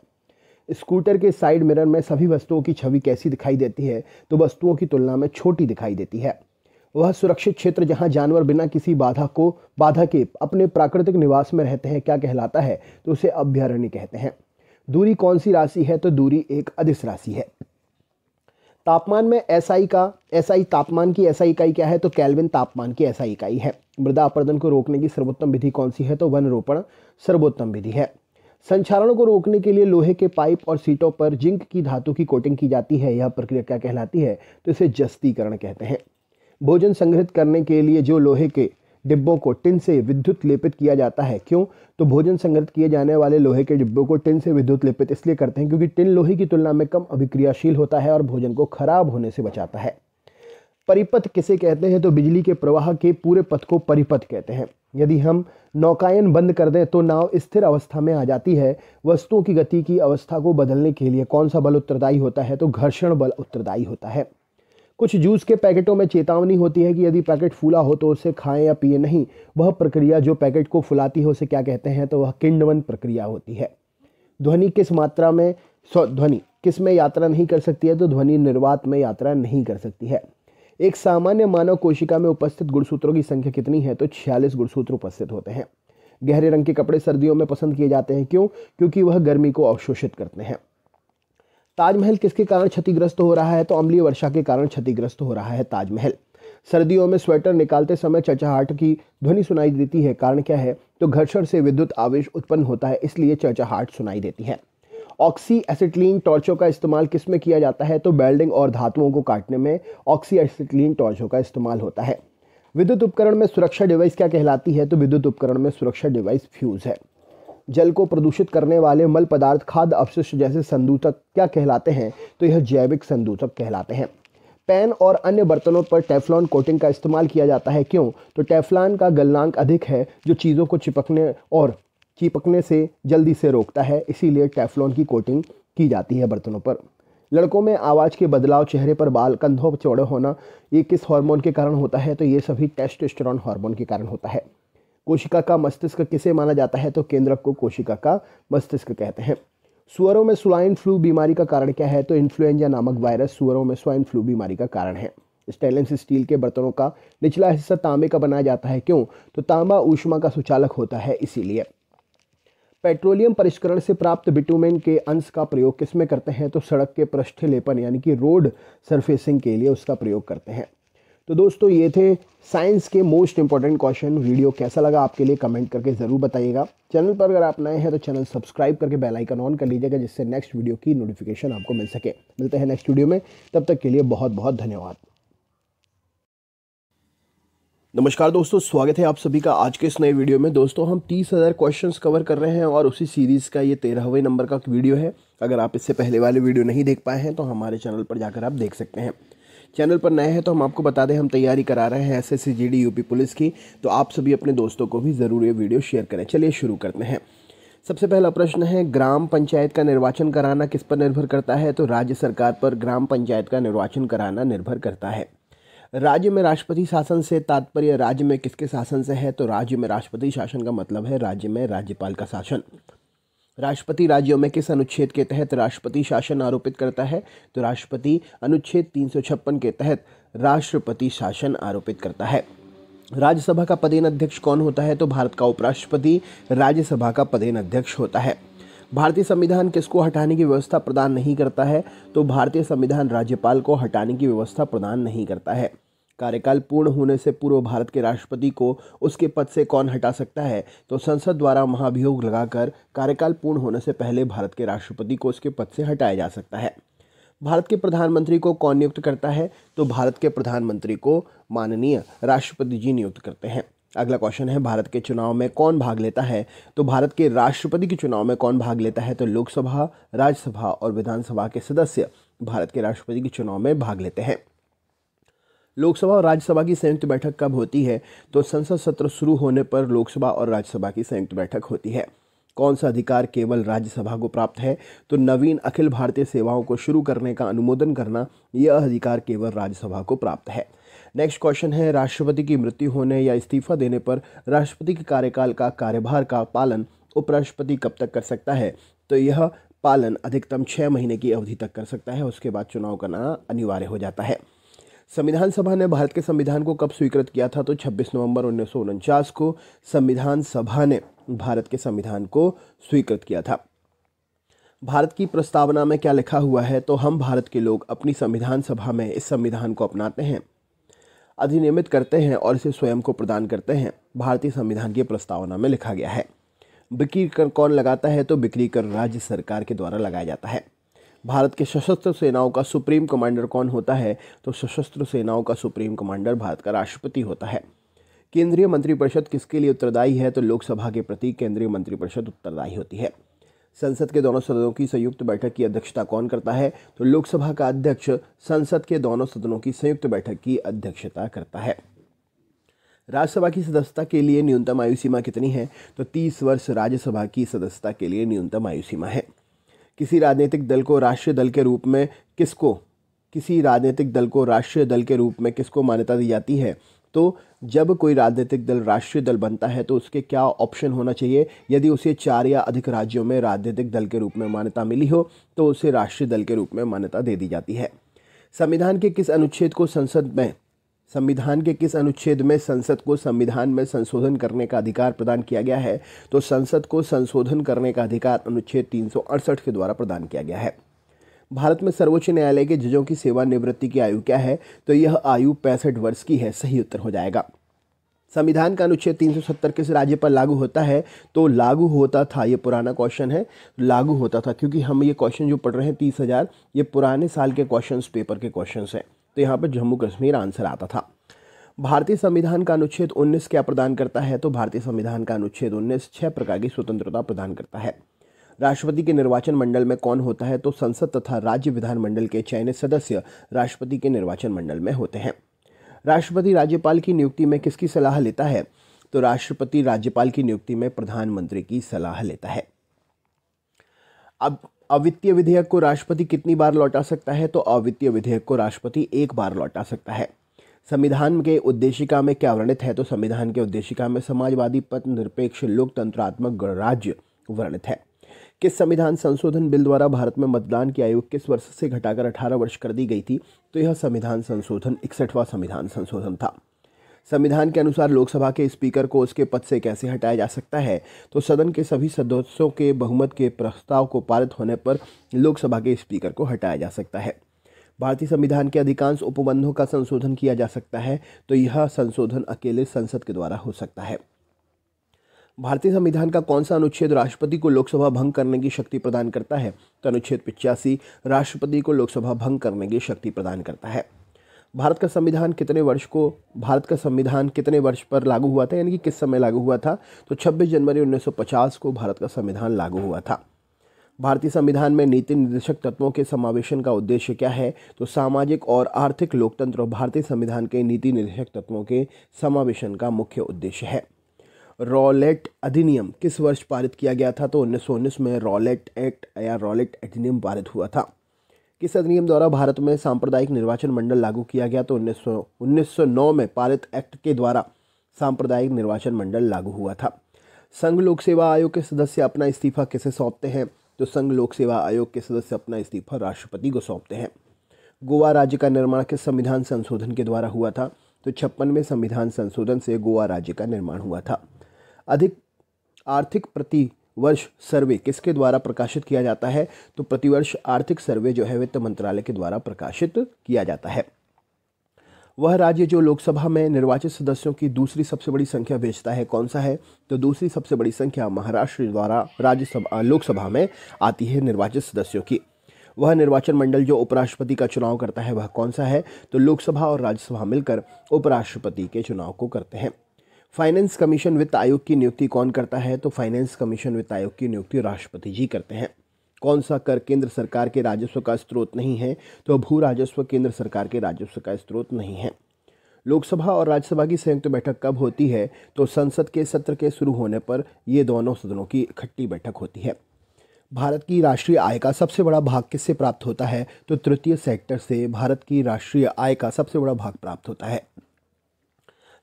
स्कूटर के साइड मिरर में सभी वस्तुओं की छवि कैसी दिखाई देती है, तो वस्तुओं की तुलना में छोटी दिखाई देती है। वह सुरक्षित क्षेत्र जहां जानवर बिना किसी बाधा के अपने प्राकृतिक निवास में रहते हैं क्या कहलाता है, तो उसे अभ्यारण्य कहते हैं। दूरी कौन सी राशि है, तो दूरी एक अदिश राशि है। तापमान में एसआई तापमान की एसआई इकाई क्या है, तो केल्विन तापमान की एसआई इकाई है। मृदा अपरदन को रोकने की सर्वोत्तम विधि कौन सी है, तो वन रोपण सर्वोत्तम विधि है। संक्षारण को रोकने के लिए लोहे के पाइप और सीटों पर जिंक की धातु की कोटिंग की जाती है, यह प्रक्रिया क्या कहलाती है, तो इसे जस्तीकरण कहते हैं। भोजन संग्रहित करने के लिए जो लोहे के डिब्बों को टिन से विद्युत लेपित किया जाता है, क्यों, तो भोजन संग्रहित किए जाने वाले लोहे के डिब्बों को टिन से विद्युत लेपित इसलिए करते हैं क्योंकि टिन लोहे की तुलना में कम अभिक्रियाशील होता है और भोजन को खराब होने से बचाता है। परिपथ किसे कहते हैं, तो बिजली के प्रवाह के पूरे पथ को परिपथ कहते हैं। यदि हम नौकायन बंद कर दें तो नाव स्थिर अवस्था में आ जाती है। वस्तुओं की गति की अवस्था को बदलने के लिए कौन सा बल उत्तरदायी होता है, तो घर्षण बल उत्तरदायी होता है। कुछ जूस के पैकेटों में चेतावनी होती है कि यदि पैकेट फूला हो तो उसे खाएं या पिए नहीं। वह प्रक्रिया जो पैकेट को फुलाती है उसे क्या कहते हैं, तो वह किण्वन प्रक्रिया होती है। ध्वनि किस में यात्रा नहीं कर सकती है, तो ध्वनि निर्वात में यात्रा नहीं कर सकती है। एक सामान्य मानव कोशिका में उपस्थित गुणसूत्रों की संख्या कितनी है, तो 46 गुणसूत्र उपस्थित होते हैं। गहरे रंग के कपड़े सर्दियों में पसंद किए जाते हैं, क्यों, क्योंकि वह गर्मी को अवशोषित करते हैं। ताजमहल किसके कारण क्षतिग्रस्त हो रहा है, तो अम्लीय वर्षा के कारण क्षतिग्रस्त हो रहा है ताजमहल। सर्दियों में स्वेटर निकालते समय चहचहाहट की ध्वनि सुनाई देती है, कारण क्या है, तो घर्षण से विद्युत आवेश उत्पन्न होता है, इसलिए चहचहाहट सुनाई देती है। ऑक्सी एसिटिलीन टॉर्चों का इस्तेमाल किसमें किया जाता है, तो वेल्डिंग और धातुओं को काटने में ऑक्सी एसिटिलीन टॉर्चों का इस्तेमाल होता है। विद्युत उपकरण में सुरक्षा डिवाइस क्या कहलाती है, तो विद्युत उपकरण में सुरक्षा डिवाइस फ्यूज है। जल को प्रदूषित करने वाले मल पदार्थ खाद्य अपशिष्ट जैसे संदूषक क्या कहलाते हैं, तो यह जैविक संदूषक कहलाते हैं। पैन और अन्य बर्तनों पर टेफ्लॉन कोटिंग का इस्तेमाल किया जाता है, क्यों, तो टेफ्लॉन का गलनांक अधिक है जो चीज़ों को चिपकने से जल्दी से रोकता है, इसीलिए टेफ्लॉन की कोटिंग की जाती है बर्तनों पर। लड़कों में आवाज़ के बदलाव, चेहरे पर बाल, कंधों पर चौड़े होना, ये किस हार्मोन के कारण होता है, तो ये सभी टेस्टोस्टेरोन हार्मोन के कारण होता है। कोशिका का मस्तिष्क किसे माना जाता है, तो केंद्रक को कोशिका का मस्तिष्क कहते हैं। सुअरों में स्वाइन फ्लू बीमारी का कारण क्या है, तो इन्फ्लुएंजा नामक वायरस सुअरों में स्वाइन फ्लू बीमारी का कारण है। स्टेनलेस स्टील के बर्तनों का निचला हिस्सा तांबे का बनाया जाता है, क्यों, तो तांबा ऊष्मा का सुचालक होता है, इसीलिए। पेट्रोलियम परिष्करण से प्राप्त बिटुमेन के अंश का प्रयोग किसमें करते हैं, तो सड़क के पृष्ठीय लेपन यानी कि रोड सरफेसिंग के लिए उसका प्रयोग करते हैं। तो दोस्तों ये थे साइंस के मोस्ट इंपॉर्टेंट क्वेश्चन। वीडियो कैसा लगा आपके लिए कमेंट करके ज़रूर बताइएगा। चैनल पर अगर आप नए हैं तो चैनल सब्सक्राइब करके बेल आइकन ऑन कर लीजिएगा, जिससे नेक्स्ट वीडियो की नोटिफिकेशन आपको मिल सके। मिलते हैं नेक्स्ट वीडियो में, तब तक के लिए बहुत बहुत धन्यवाद। नमस्कार दोस्तों, स्वागत है आप सभी का आज के इस नए वीडियो में। दोस्तों हम 30,000 क्वेश्चंस कवर कर रहे हैं और उसी सीरीज़ का ये 13वें नंबर का वीडियो है। अगर आप इससे पहले वाले वीडियो नहीं देख पाए हैं तो हमारे चैनल पर जाकर आप देख सकते हैं। चैनल पर नए हैं तो हम आपको बता दें, हम तैयारी करा रहे हैं SSC GD यूपी पुलिस की, तो आप सभी अपने दोस्तों को भी ज़रूर ये वीडियो शेयर करें। चलिए शुरू करते हैं। सबसे पहला प्रश्न है, ग्राम पंचायत का निर्वाचन कराना किस पर निर्भर करता है, तो राज्य सरकार पर ग्राम पंचायत का निर्वाचन कराना निर्भर करता है। राज्य में राष्ट्रपति शासन से तात्पर्य राज्य में किसके शासन से है, तो राज्य में राष्ट्रपति शासन का मतलब है राज्य में राज्यपाल का शासन। राष्ट्रपति राज्यों में किस अनुच्छेद के तहत राष्ट्रपति शासन आरोपित करता है, तो राष्ट्रपति अनुच्छेद 356 के तहत राष्ट्रपति शासन आरोपित करता है। राज्यसभा का पदेन अध्यक्ष कौन होता है, तो भारत का उपराष्ट्रपति राज्यसभा का पदेन अध्यक्ष होता है। भारतीय संविधान किसको हटाने की व्यवस्था प्रदान नहीं करता है, तो भारतीय संविधान राज्यपाल को हटाने की व्यवस्था प्रदान नहीं करता है। कार्यकाल पूर्ण होने से पूर्व भारत के राष्ट्रपति को उसके पद से कौन हटा सकता है, तो संसद द्वारा महाभियोग लगाकर कार्यकाल पूर्ण होने से पहले भारत के राष्ट्रपति को उसके पद से हटाया जा सकता है। भारत के प्रधानमंत्री को कौन नियुक्त करता है, तो भारत के प्रधानमंत्री को माननीय राष्ट्रपति जी नियुक्त करते हैं। अगला क्वेश्चन है, भारत के चुनाव में कौन भाग लेता है, तो भारत के राष्ट्रपति के चुनाव में कौन भाग लेता है, तो लोकसभा, राज्यसभा और विधानसभा के सदस्य भारत के राष्ट्रपति के चुनाव में भाग लेते हैं। लोकसभा और राज्यसभा की संयुक्त बैठक कब होती है, तो संसद सत्र शुरू होने पर लोकसभा और राज्यसभा की संयुक्त बैठक होती है। कौन सा अधिकार केवल राज्यसभा को प्राप्त है, तो नवीन अखिल भारतीय सेवाओं को शुरू करने का अनुमोदन करना यह अधिकार केवल राज्यसभा को प्राप्त है। नेक्स्ट क्वेश्चन है, राष्ट्रपति की मृत्यु होने या इस्तीफा देने पर राष्ट्रपति के कार्यकाल का कार्यभार का पालन उपराष्ट्रपति कब तक कर सकता है, तो यह पालन अधिकतम 6 महीने की अवधि तक कर सकता है, उसके बाद चुनाव करना अनिवार्य हो जाता है। संविधान सभा ने भारत के संविधान को कब स्वीकृत किया था, तो 26 नवंबर 1949 को संविधान सभा ने भारत के संविधान को स्वीकृत किया था। भारत की प्रस्तावना में क्या लिखा हुआ है, तो हम भारत के लोग अपनी संविधान सभा में इस संविधान को अपनाते हैं, अधिनियमित करते हैं और इसे स्वयं को प्रदान करते हैं। भारतीय संविधान की प्रस्तावना में लिखा गया है। बिक्री कर कौन लगाता है, तो बिक्री कर राज्य सरकार के द्वारा लगाया जाता है। भारत के सशस्त्र सेनाओं का सुप्रीम कमांडर कौन होता है, तो सशस्त्र सेनाओं का सुप्रीम कमांडर भारत का राष्ट्रपति होता है। केंद्रीय मंत्रिपरिषद किसके लिए उत्तरदायी है, तो लोकसभा के प्रति केंद्रीय मंत्रिपरिषद उत्तरदायी होती है। संसद के दोनों सदनों की संयुक्त बैठक की अध्यक्षता कौन करता है, तो लोकसभा का अध्यक्ष संसद के दोनों सदनों की संयुक्त बैठक की अध्यक्षता करता है। राज्यसभा की सदस्यता के लिए न्यूनतम आयु सीमा कितनी है, तो 30 वर्ष राज्यसभा की सदस्यता के लिए न्यूनतम आयु सीमा है। किसी राजनीतिक दल को राष्ट्रीय दल के रूप में किसको मान्यता दी जाती है, तो जब कोई राजनीतिक दल राष्ट्रीय दल बनता है तो उसके क्या ऑप्शन होना चाहिए, यदि उसे 4 या अधिक राज्यों में राजनीतिक दल के रूप में मान्यता मिली हो तो उसे राष्ट्रीय दल के रूप में मान्यता दे दी जाती है। संविधान के किस अनुच्छेद में संसद को संविधान में संशोधन करने का अधिकार प्रदान किया गया है, तो संसद को संशोधन करने का अधिकार अनुच्छेद 368 के द्वारा प्रदान किया गया है। भारत में सर्वोच्च न्यायालय के जजों की सेवानिवृत्ति की आयु क्या है, तो यह आयु 65 वर्ष की है, सही उत्तर हो जाएगा। संविधान का अनुच्छेद 370 किस राज्य पर लागू होता है, तो लागू होता था, ये पुराना क्वेश्चन है, लागू होता था, क्योंकि हम ये क्वेश्चन जो पढ़ रहे हैं 30,000 ये पुराने साल के क्वेश्चन पेपर के क्वेश्चन हैं, तो यहाँ पर जम्मू कश्मीर आंसर आता था। भारतीय संविधान का अनुच्छेद 19 क्या प्रदान करता है, तो भारतीय संविधान का अनुच्छेद 19 6 प्रकार की स्वतंत्रता प्रदान करता है। राष्ट्रपति के निर्वाचन मंडल में कौन होता है, तो संसद तथा राज्य विधानमंडल के चयनित सदस्य राष्ट्रपति के निर्वाचन मंडल में होते हैं। राष्ट्रपति राज्यपाल की नियुक्ति में किसकी सलाह लेता है, तो राष्ट्रपति राज्यपाल की नियुक्ति में प्रधानमंत्री की सलाह लेता है। अब अवित्तीय विधेयक को राष्ट्रपति कितनी बार लौटा सकता है, तो अवित्तीय विधेयक को राष्ट्रपति 1 बार लौटा सकता है। संविधान के उद्देशिका में क्या वर्णित है, तो संविधान के उद्देशिका में समाजवादी पथ निरपेक्ष लोकतंत्रात्मक गणराज्य वर्णित है। किस संविधान संशोधन बिल द्वारा भारत में मतदान की आयु किस वर्ष से घटाकर 18 वर्ष कर दी गई थी, तो यह संविधान संशोधन 61वां संविधान संशोधन था। संविधान के अनुसार लोकसभा के स्पीकर को उसके पद से कैसे हटाया जा सकता है, तो सदन के सभी सदस्यों के बहुमत के प्रस्ताव को पारित होने पर लोकसभा के स्पीकर को हटाया जा सकता है। भारतीय संविधान के अधिकांश उपबंधों का संशोधन किया जा सकता है, तो यह संशोधन अकेले संसद के द्वारा हो सकता है। भारतीय संविधान का कौन सा अनुच्छेद राष्ट्रपति को लोकसभा भंग करने की शक्ति प्रदान करता है, तो अनुच्छेद 85 राष्ट्रपति को लोकसभा भंग करने की शक्ति प्रदान करता है। भारत का संविधान कितने वर्ष पर लागू हुआ था, यानी कि किस समय लागू हुआ था, तो 26 जनवरी 1950 को भारत का संविधान लागू हुआ था। भारतीय संविधान में नीति निर्देशक तत्वों के समावेशन का उद्देश्य क्या है, तो सामाजिक और आर्थिक लोकतंत्र भारतीय संविधान के नीति निर्देशक तत्वों के समावेशन का मुख्य उद्देश्य है। रॉलेट अधिनियम किस वर्ष पारित किया गया था, तो 1919 में रॉलेट एक्ट या रॉलेट अधिनियम पारित हुआ था। किस अधिनियम द्वारा भारत में सांप्रदायिक निर्वाचन मंडल लागू किया गया, तो 1909 में पारित एक्ट के द्वारा सांप्रदायिक निर्वाचन मंडल लागू हुआ था। संघ लोक सेवा आयोग के सदस्य अपना इस्तीफा किसे सौंपते हैं, तो संघ लोक सेवा आयोग के सदस्य अपना इस्तीफा राष्ट्रपति को सौंपते हैं। गोवा राज्य का निर्माण किस संविधान संशोधन के द्वारा हुआ था, तो 56वें संविधान संशोधन से गोवा राज्य का निर्माण हुआ था। अधिक आर्थिक प्रतिवर्ष सर्वे किसके द्वारा प्रकाशित किया जाता है, तो प्रतिवर्ष आर्थिक सर्वे जो है वित्त मंत्रालय के द्वारा प्रकाशित किया जाता है। वह राज्य जो लोकसभा में निर्वाचित सदस्यों की दूसरी सबसे बड़ी संख्या भेजता है कौन सा है, तो दूसरी सबसे बड़ी संख्या महाराष्ट्र द्वारा लोकसभा में आती है निर्वाचित सदस्यों की। वह निर्वाचन मंडल जो उपराष्ट्रपति का चुनाव करता है वह कौन सा है, तो लोकसभा और राज्यसभा मिलकर उपराष्ट्रपति के चुनाव को करते हैं। फाइनेंस कमीशन वित्त आयोग की नियुक्ति कौन करता है, तो फाइनेंस कमीशन वित्त आयोग की नियुक्ति राष्ट्रपति जी करते हैं। कौन सा कर केंद्र सरकार के राजस्व का स्रोत नहीं है, तो भू राजस्व केंद्र सरकार के राजस्व का स्रोत नहीं है। लोकसभा और राज्यसभा की संयुक्त बैठक कब होती है तो संसद के सत्र के शुरू होने पर ये दोनों सदनों की इकट्ठी बैठक होती है। भारत की राष्ट्रीय आय का सबसे बड़ा भाग किससे प्राप्त होता है तो तृतीय सेक्टर से भारत की राष्ट्रीय आय का सबसे बड़ा भाग प्राप्त होता है।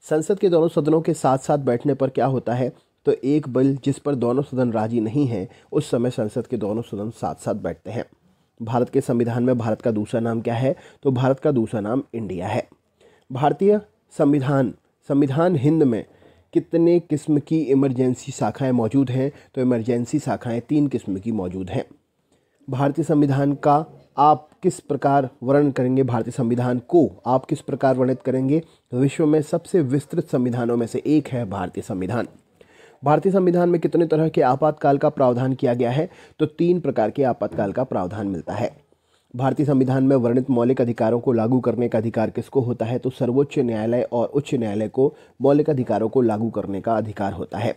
संसद के दोनों सदनों के साथ साथ बैठने पर क्या होता है तो एक बिल जिस पर दोनों सदन राजी नहीं हैं उस समय संसद के दोनों सदन साथ साथ बैठते हैं। भारत के संविधान में भारत का दूसरा नाम क्या है तो भारत का दूसरा नाम इंडिया है। भारतीय संविधान हिंद में कितने किस्म की इमरजेंसी शाखाएं मौजूद हैं तो इमरजेंसी शाखाएं 3 किस्म की मौजूद हैं। भारतीय संविधान का आप किस प्रकार वर्णन करेंगे, भारतीय संविधान को आप किस प्रकार वर्णित करेंगे? विश्व में सबसे विस्तृत संविधानों में से एक है भारतीय संविधान। भारतीय संविधान में कितने तरह के आपातकाल का प्रावधान किया गया है तो 3 प्रकार के आपातकाल का प्रावधान मिलता है। भारतीय संविधान में वर्णित मौलिक अधिकारों को लागू करने का अधिकार किसको होता है तो सर्वोच्च न्यायालय और उच्च न्यायालय को मौलिक अधिकारों को लागू करने का अधिकार होता है।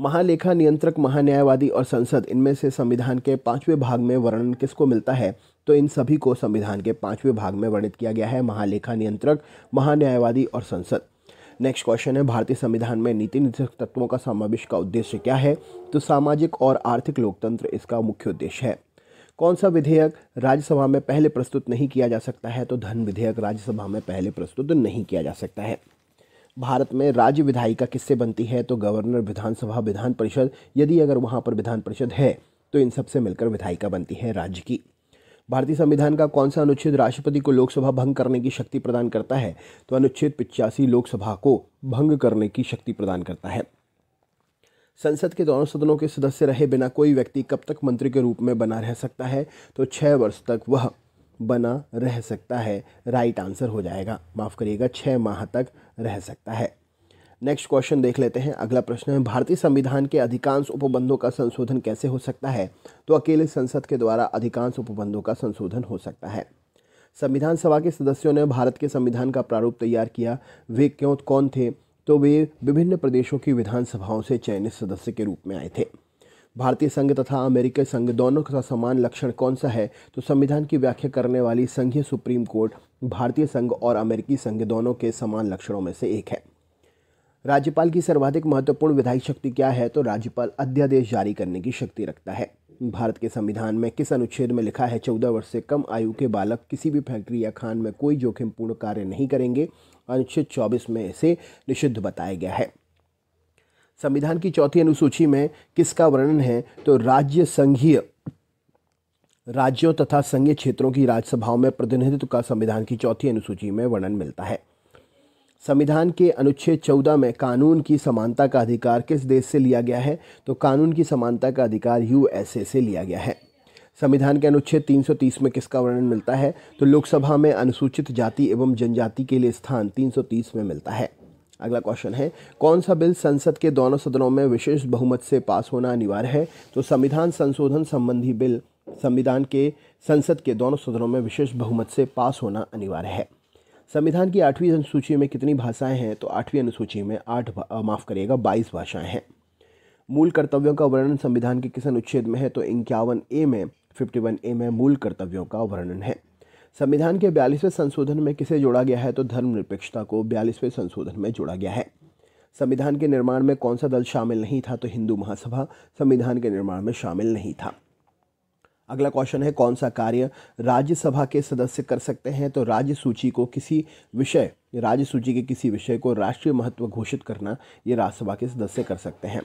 महालेखा नियंत्रक, महान्यायवादी और संसद, इनमें से संविधान के 5वें भाग में वर्णन किसको मिलता है तो इन सभी को संविधान के 5वें भाग में वर्णित किया गया है, महालेखा नियंत्रक, महान्यायवादी और संसद। नेक्स्ट क्वेश्चन है, भारतीय संविधान में नीति निर्देशक तत्वों का समावेश का उद्देश्य क्या है तो सामाजिक और आर्थिक लोकतंत्र इसका मुख्य उद्देश्य है। कौन सा विधेयक राज्यसभा में पहले प्रस्तुत नहीं किया जा सकता है तो धन विधेयक राज्यसभा में पहले प्रस्तुत नहीं किया जा सकता है। भारत में राज्य विधायिका किससे बनती है तो गवर्नर, विधानसभा, विधान परिषद, यदि अगर वहाँ पर विधान परिषद है तो इन सबसे मिलकर विधायिका बनती है राज्य की। भारतीय संविधान का कौन सा अनुच्छेद राष्ट्रपति को लोकसभा भंग करने की शक्ति प्रदान करता है तो अनुच्छेद 85 लोकसभा को भंग करने की शक्ति प्रदान करता है। संसद के दोनों सदनों के सदस्य रहे बिना कोई व्यक्ति कब तक मंत्री के रूप में बना रह सकता है तो 6 वर्ष तक वह बना रह सकता है। राइट आंसर हो जाएगा, माफ़ करिएगा, 6 माह तक रह सकता है। नेक्स्ट क्वेश्चन देख लेते हैं। अगला प्रश्न है, भारतीय संविधान के अधिकांश उपबंधों का संशोधन कैसे हो सकता है तो अकेले संसद के द्वारा अधिकांश उपबंधों का संशोधन हो सकता है। संविधान सभा के सदस्यों ने भारत के संविधान का प्रारूप तैयार किया, वे कौन थे तो वे विभिन्न प्रदेशों की विधानसभाओं से चयनित सदस्य के रूप में आए थे। भारतीय संघ तथा अमेरिकी संघ दोनों का समान लक्षण कौन सा है तो संविधान की व्याख्या करने वाली संघीय सुप्रीम कोर्ट भारतीय संघ और अमेरिकी संघ दोनों के समान लक्षणों में से एक है। राज्यपाल की सर्वाधिक महत्वपूर्ण विधायी शक्ति क्या है तो राज्यपाल अध्यादेश जारी करने की शक्ति रखता है। भारत के संविधान में किस अनुच्छेद में लिखा है 14 वर्ष से कम आयु के बालक किसी भी फैक्ट्री या खान में कोई जोखिमपूर्ण कार्य नहीं करेंगे? अनुच्छेद 24 में इसे निषिद्ध बताया गया है। संविधान की चौथी अनुसूची में किसका वर्णन है तो राज्य, संघीय राज्यों तथा संघीय क्षेत्रों की राज्यसभाओं में प्रतिनिधित्व का संविधान की चौथी अनुसूची में वर्णन मिलता है। संविधान के अनुच्छेद 14 में कानून की समानता का अधिकार किस देश से लिया गया है तो कानून की समानता का अधिकार USA से लिया गया है। संविधान के अनुच्छेद 330 में किसका वर्णन मिलता है तो लोकसभा में अनुसूचित जाति एवं जनजाति के लिए स्थान 330 में मिलता है। अगला क्वेश्चन है, कौन सा बिल संसद के दोनों सदनों में विशेष बहुमत से पास होना अनिवार्य है तो संविधान संशोधन संबंधी बिल संविधान के संसद के दोनों सदनों में विशेष बहुमत से पास होना अनिवार्य है। संविधान की 8वीं अनुसूची में कितनी भाषाएं हैं तो 8वीं अनुसूची में 22 भाषाएं हैं। मूल कर्तव्यों का वर्णन संविधान के किस अनुच्छेद में है तो 51A में मूल कर्तव्यों का वर्णन है। संविधान के 42वें संशोधन में किसे जोड़ा गया है तो धर्मनिरपेक्षता को 42वें संशोधन में जोड़ा गया है। संविधान के निर्माण में कौन सा दल शामिल नहीं था तो हिंदू महासभा संविधान के निर्माण में शामिल नहीं था। अगला क्वेश्चन है, कौन सा कार्य राज्यसभा के सदस्य कर सकते हैं तो राज्य सूची के किसी विषय को राष्ट्रीय महत्व घोषित करना, ये राज्यसभा के सदस्य कर सकते हैं।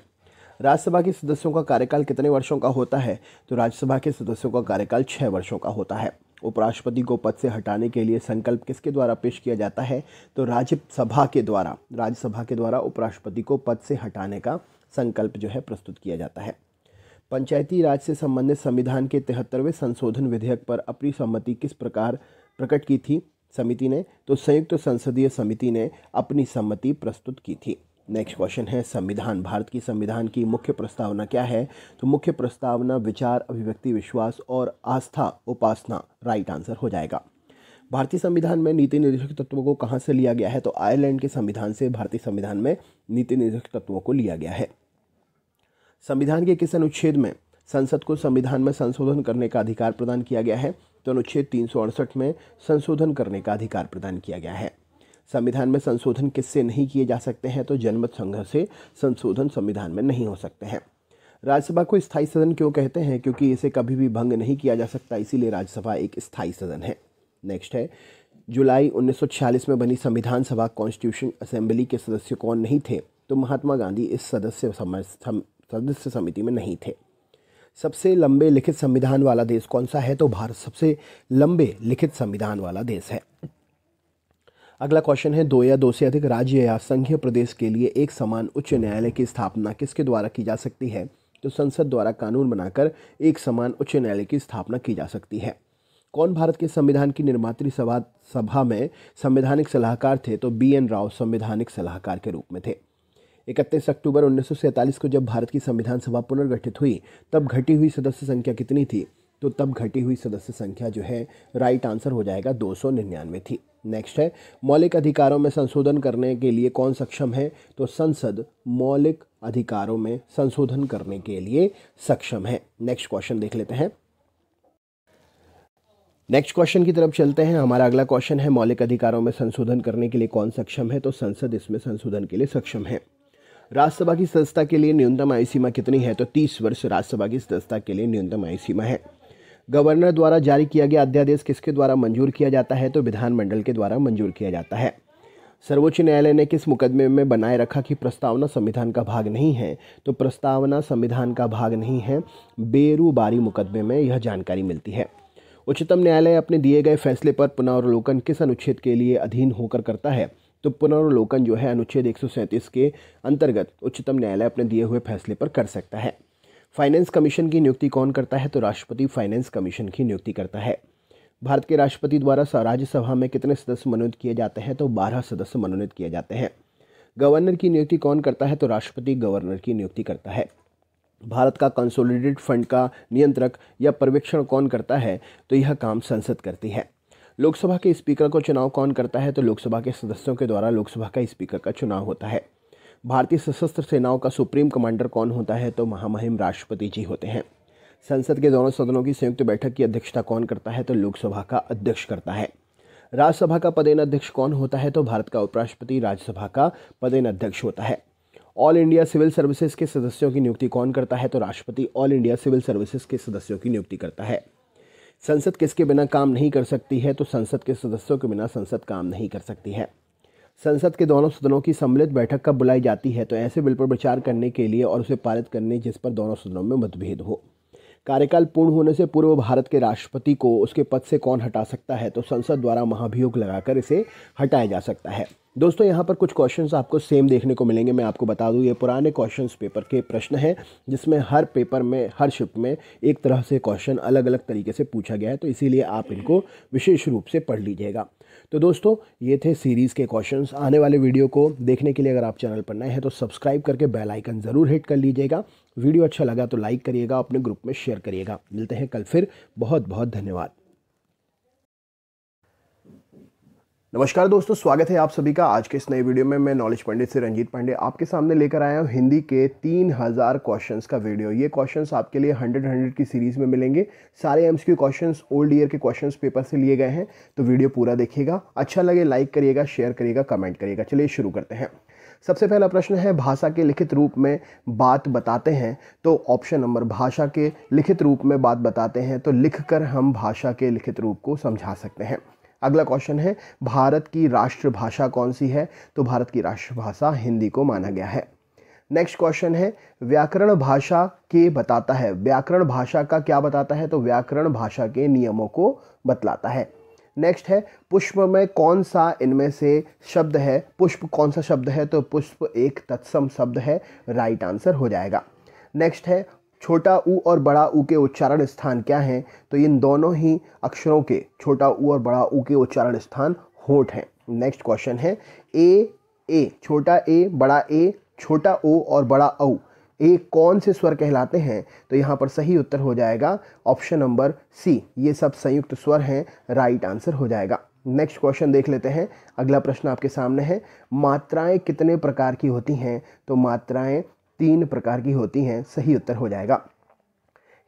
राज्यसभा के सदस्यों का कार्यकाल कितने वर्षों का होता है तो राज्यसभा के सदस्यों का कार्यकाल 6 वर्षों का होता है। उपराष्ट्रपति को पद से हटाने के लिए संकल्प किसके द्वारा पेश किया जाता है तो राज्यसभा के द्वारा उपराष्ट्रपति को पद से हटाने का संकल्प जो है प्रस्तुत किया जाता है। पंचायती राज से संबंधित संविधान के 73वें संशोधन विधेयक पर अपनी सहमति किस प्रकार प्रकट की थी समिति ने तो संयुक्त संसदीय समिति ने अपनी सहमति प्रस्तुत की थी। नेक्स्ट क्वेश्चन है, भारत की संविधान की मुख्य प्रस्तावना क्या है तो मुख्य प्रस्तावना विचार, अभिव्यक्ति, विश्वास और आस्था, उपासना, राइट आंसर हो जाएगा। भारतीय संविधान में नीति निर्देशक तत्वों को कहाँ से लिया गया है तो आयरलैंड के संविधान से भारतीय संविधान में नीति निर्देशक तत्वों को लिया गया है। संविधान के किस अनुच्छेद में संसद को संविधान में संशोधन करने का अधिकार प्रदान किया गया है तो अनुच्छेद 368 में संशोधन करने का अधिकार प्रदान किया गया है। संविधान में संशोधन किससे नहीं किए जा सकते हैं, तो जनमत संघर्ष से संशोधन संविधान में नहीं हो सकते हैं। राज्यसभा को स्थायी सदन क्यों कहते हैं? क्योंकि इसे कभी भी भंग नहीं किया जा सकता, इसीलिए राज्यसभा एक स्थायी सदन है। नेक्स्ट है जुलाई 1946 में बनी संविधान सभा कॉन्स्टिट्यूशन असेंबली के सदस्य कौन नहीं थे? तो महात्मा गांधी इस सदस्य समिति में नहीं थे। सबसे लंबे लिखित संविधान वाला देश कौन सा है? तो भारत सबसे लंबे लिखित संविधान वाला देश है। अगला क्वेश्चन है 2 या 2 से अधिक राज्य या संघीय प्रदेश के लिए एक समान उच्च न्यायालय की स्थापना किसके द्वारा की जा सकती है? तो संसद द्वारा कानून बनाकर एक समान उच्च न्यायालय की स्थापना की जा सकती है। कौन भारत के संविधान की निर्मात्री सभा में संवैधानिक सलाहकार थे? तो BN राव संवैधानिक सलाहकार के रूप में थे। 31 अक्टूबर 1947 को जब भारत की संविधान सभा पुनर्गठित हुई, तब घटी हुई सदस्य संख्या कितनी थी? तो तब घटी हुई सदस्य संख्या जो है राइट आंसर हो जाएगा 299 थी। नेक्स्ट है मौलिक अधिकारों में संशोधन करने के लिए कौन सक्षम है? तो संसद मौलिक अधिकारों में संशोधन करने के लिए सक्षम है। नेक्स्ट क्वेश्चन देख लेते हैं। नेक्स्ट क्वेश्चन की तरफ चलते हैं। हमारा अगला क्वेश्चन है मौलिक अधिकारों में संशोधन करने के लिए कौन सक्षम है? तो संसद इसमें संशोधन के लिए सक्षम है। राज्यसभा की सदस्यता के लिए न्यूनतम आयु सीमा कितनी है? तो 30 वर्ष राज्यसभा की सदस्यता के लिए न्यूनतम आयु सीमा है। गवर्नर द्वारा जारी किया गया अध्यादेश किसके द्वारा मंजूर किया जाता है? तो विधानमंडल के द्वारा मंजूर किया जाता है। सर्वोच्च न्यायालय ने किस मुकदमे में बनाए रखा कि प्रस्तावना संविधान का भाग नहीं है? तो प्रस्तावना संविधान का भाग नहीं है, बेरूबारी मुकदमे में यह जानकारी मिलती है। उच्चतम न्यायालय अपने दिए गए फैसले पर पुनरावलोकन किस अनुच्छेद के लिए अधीन होकर करता है? तो पुनरावलोकन जो है अनुच्छेद 137 के अंतर्गत उच्चतम न्यायालय अपने दिए हुए फैसले पर कर सकता है। फाइनेंस कमीशन की नियुक्ति कौन करता है? तो राष्ट्रपति फाइनेंस कमीशन की नियुक्ति करता है। भारत के राष्ट्रपति द्वारा राज्यसभा में कितने सदस्य मनोनीत किए जाते हैं? तो 12 सदस्य मनोनीत किए जाते हैं। गवर्नर की नियुक्ति कौन करता है? तो राष्ट्रपति गवर्नर की नियुक्ति करता है। भारत का कंसोलिडेटेड फंड का नियंत्रक या पर्यवेक्षण कौन करता है? तो यह काम संसद करती है। लोकसभा के स्पीकर को चुनाव कौन करता है? तो लोकसभा के सदस्यों के द्वारा लोकसभा का स्पीकर का चुनाव होता है। भारतीय सशस्त्र सेनाओं का सुप्रीम कमांडर कौन होता है? तो महामहिम राष्ट्रपति जी होते हैं। संसद के दोनों सदनों की संयुक्त बैठक की अध्यक्षता कौन करता है? तो लोकसभा का अध्यक्ष करता है। राज्यसभा का पदेन अध्यक्ष कौन होता है? तो भारत का उपराष्ट्रपति राज्यसभा का पदेन अध्यक्ष होता है। ऑल इंडिया सिविल सर्विसेज के सदस्यों की नियुक्ति कौन करता है? तो राष्ट्रपति ऑल इंडिया सिविल सर्विसेज के सदस्यों की नियुक्ति करता है। संसद किसके बिना काम नहीं कर सकती है? तो संसद के सदस्यों के बिना संसद काम नहीं कर सकती है। संसद के दोनों सदनों की सम्मिलित बैठक कब बुलाई जाती है? तो ऐसे बिल पर विचार करने के लिए और उसे पारित करने जिस पर दोनों सदनों में मतभेद हो। कार्यकाल पूर्ण होने से पूर्व भारत के राष्ट्रपति को उसके पद से कौन हटा सकता है? तो संसद द्वारा महाभियोग लगाकर इसे हटाया जा सकता है। दोस्तों यहाँ पर कुछ क्वेश्चंस आपको सेम देखने को मिलेंगे। मैं आपको बता दूँ ये पुराने क्वेश्चंस पेपर के प्रश्न हैं, जिसमें हर पेपर में हर शिफ्ट में एक तरह से क्वेश्चन अलग अलग तरीके से पूछा गया है, तो इसीलिए आप इनको विशेष रूप से पढ़ लीजिएगा। तो दोस्तों ये थे सीरीज़ के क्वेश्चंस। आने वाले वीडियो को देखने के लिए अगर आप चैनल पर नए हैं तो सब्सक्राइब करके बेल आइकन ज़रूर हिट कर लीजिएगा। वीडियो अच्छा लगा तो लाइक करिएगा, अपने ग्रुप में शेयर करिएगा। मिलते हैं कल फिर। बहुत बहुत धन्यवाद। नमस्कार दोस्तों, स्वागत है आप सभी का आज के इस नए वीडियो में। मैं नॉलेज पंडित से रंजीत पांडे आपके सामने लेकर आया हूँ हिंदी के 3000 क्वेश्चंस का वीडियो। ये क्वेश्चंस आपके लिए 100 की सीरीज़ में मिलेंगे। सारे MCQ क्वेश्चंस ओल्ड ईयर के क्वेश्चंस पेपर से लिए गए हैं, तो वीडियो पूरा देखिएगा। अच्छा लगे लाइक करिएगा, शेयर करिएगा, कमेंट करिएगा। चलिए शुरू करते हैं। सबसे पहला प्रश्न है, भाषा के लिखित रूप में बात बताते हैं, तो ऑप्शन नंबर भाषा के लिखित रूप में बात बताते हैं तो लिखकर हम भाषा के लिखित रूप को समझा सकते हैं। अगला क्वेश्चन है, भारत की राष्ट्रभाषा कौन सी है? तो भारत की राष्ट्रभाषा हिंदी को माना गया है। नेक्स्ट क्वेश्चन है, व्याकरण भाषा के बताता है, व्याकरण भाषा का क्या बताता है? तो व्याकरण भाषा के नियमों को बतलाता है। नेक्स्ट है, पुष्प में कौन सा इनमें से शब्द है? पुष्प कौन सा शब्द है? तो पुष्प एक तत्सम शब्द है, राइट आंसर हो जाएगा। नेक्स्ट है, छोटा ऊ और बड़ा ऊ के उच्चारण स्थान क्या हैं? तो इन दोनों ही अक्षरों के छोटा ऊ और बड़ा ऊ के उच्चारण स्थान होंठ हैं। नेक्स्ट क्वेश्चन है, ए ए छोटा ए बड़ा ए छोटा ओ और बड़ा औ ए कौन से स्वर कहलाते हैं? तो यहाँ पर सही उत्तर हो जाएगा ऑप्शन नंबर सी, ये सब संयुक्त स्वर हैं, राइट आंसर हो जाएगा। नेक्स्ट क्वेश्चन देख लेते हैं। अगला प्रश्न आपके सामने है, मात्राएँ कितने प्रकार की होती हैं? तो मात्राएँ 3 प्रकार की होती हैं, सही उत्तर हो जाएगा।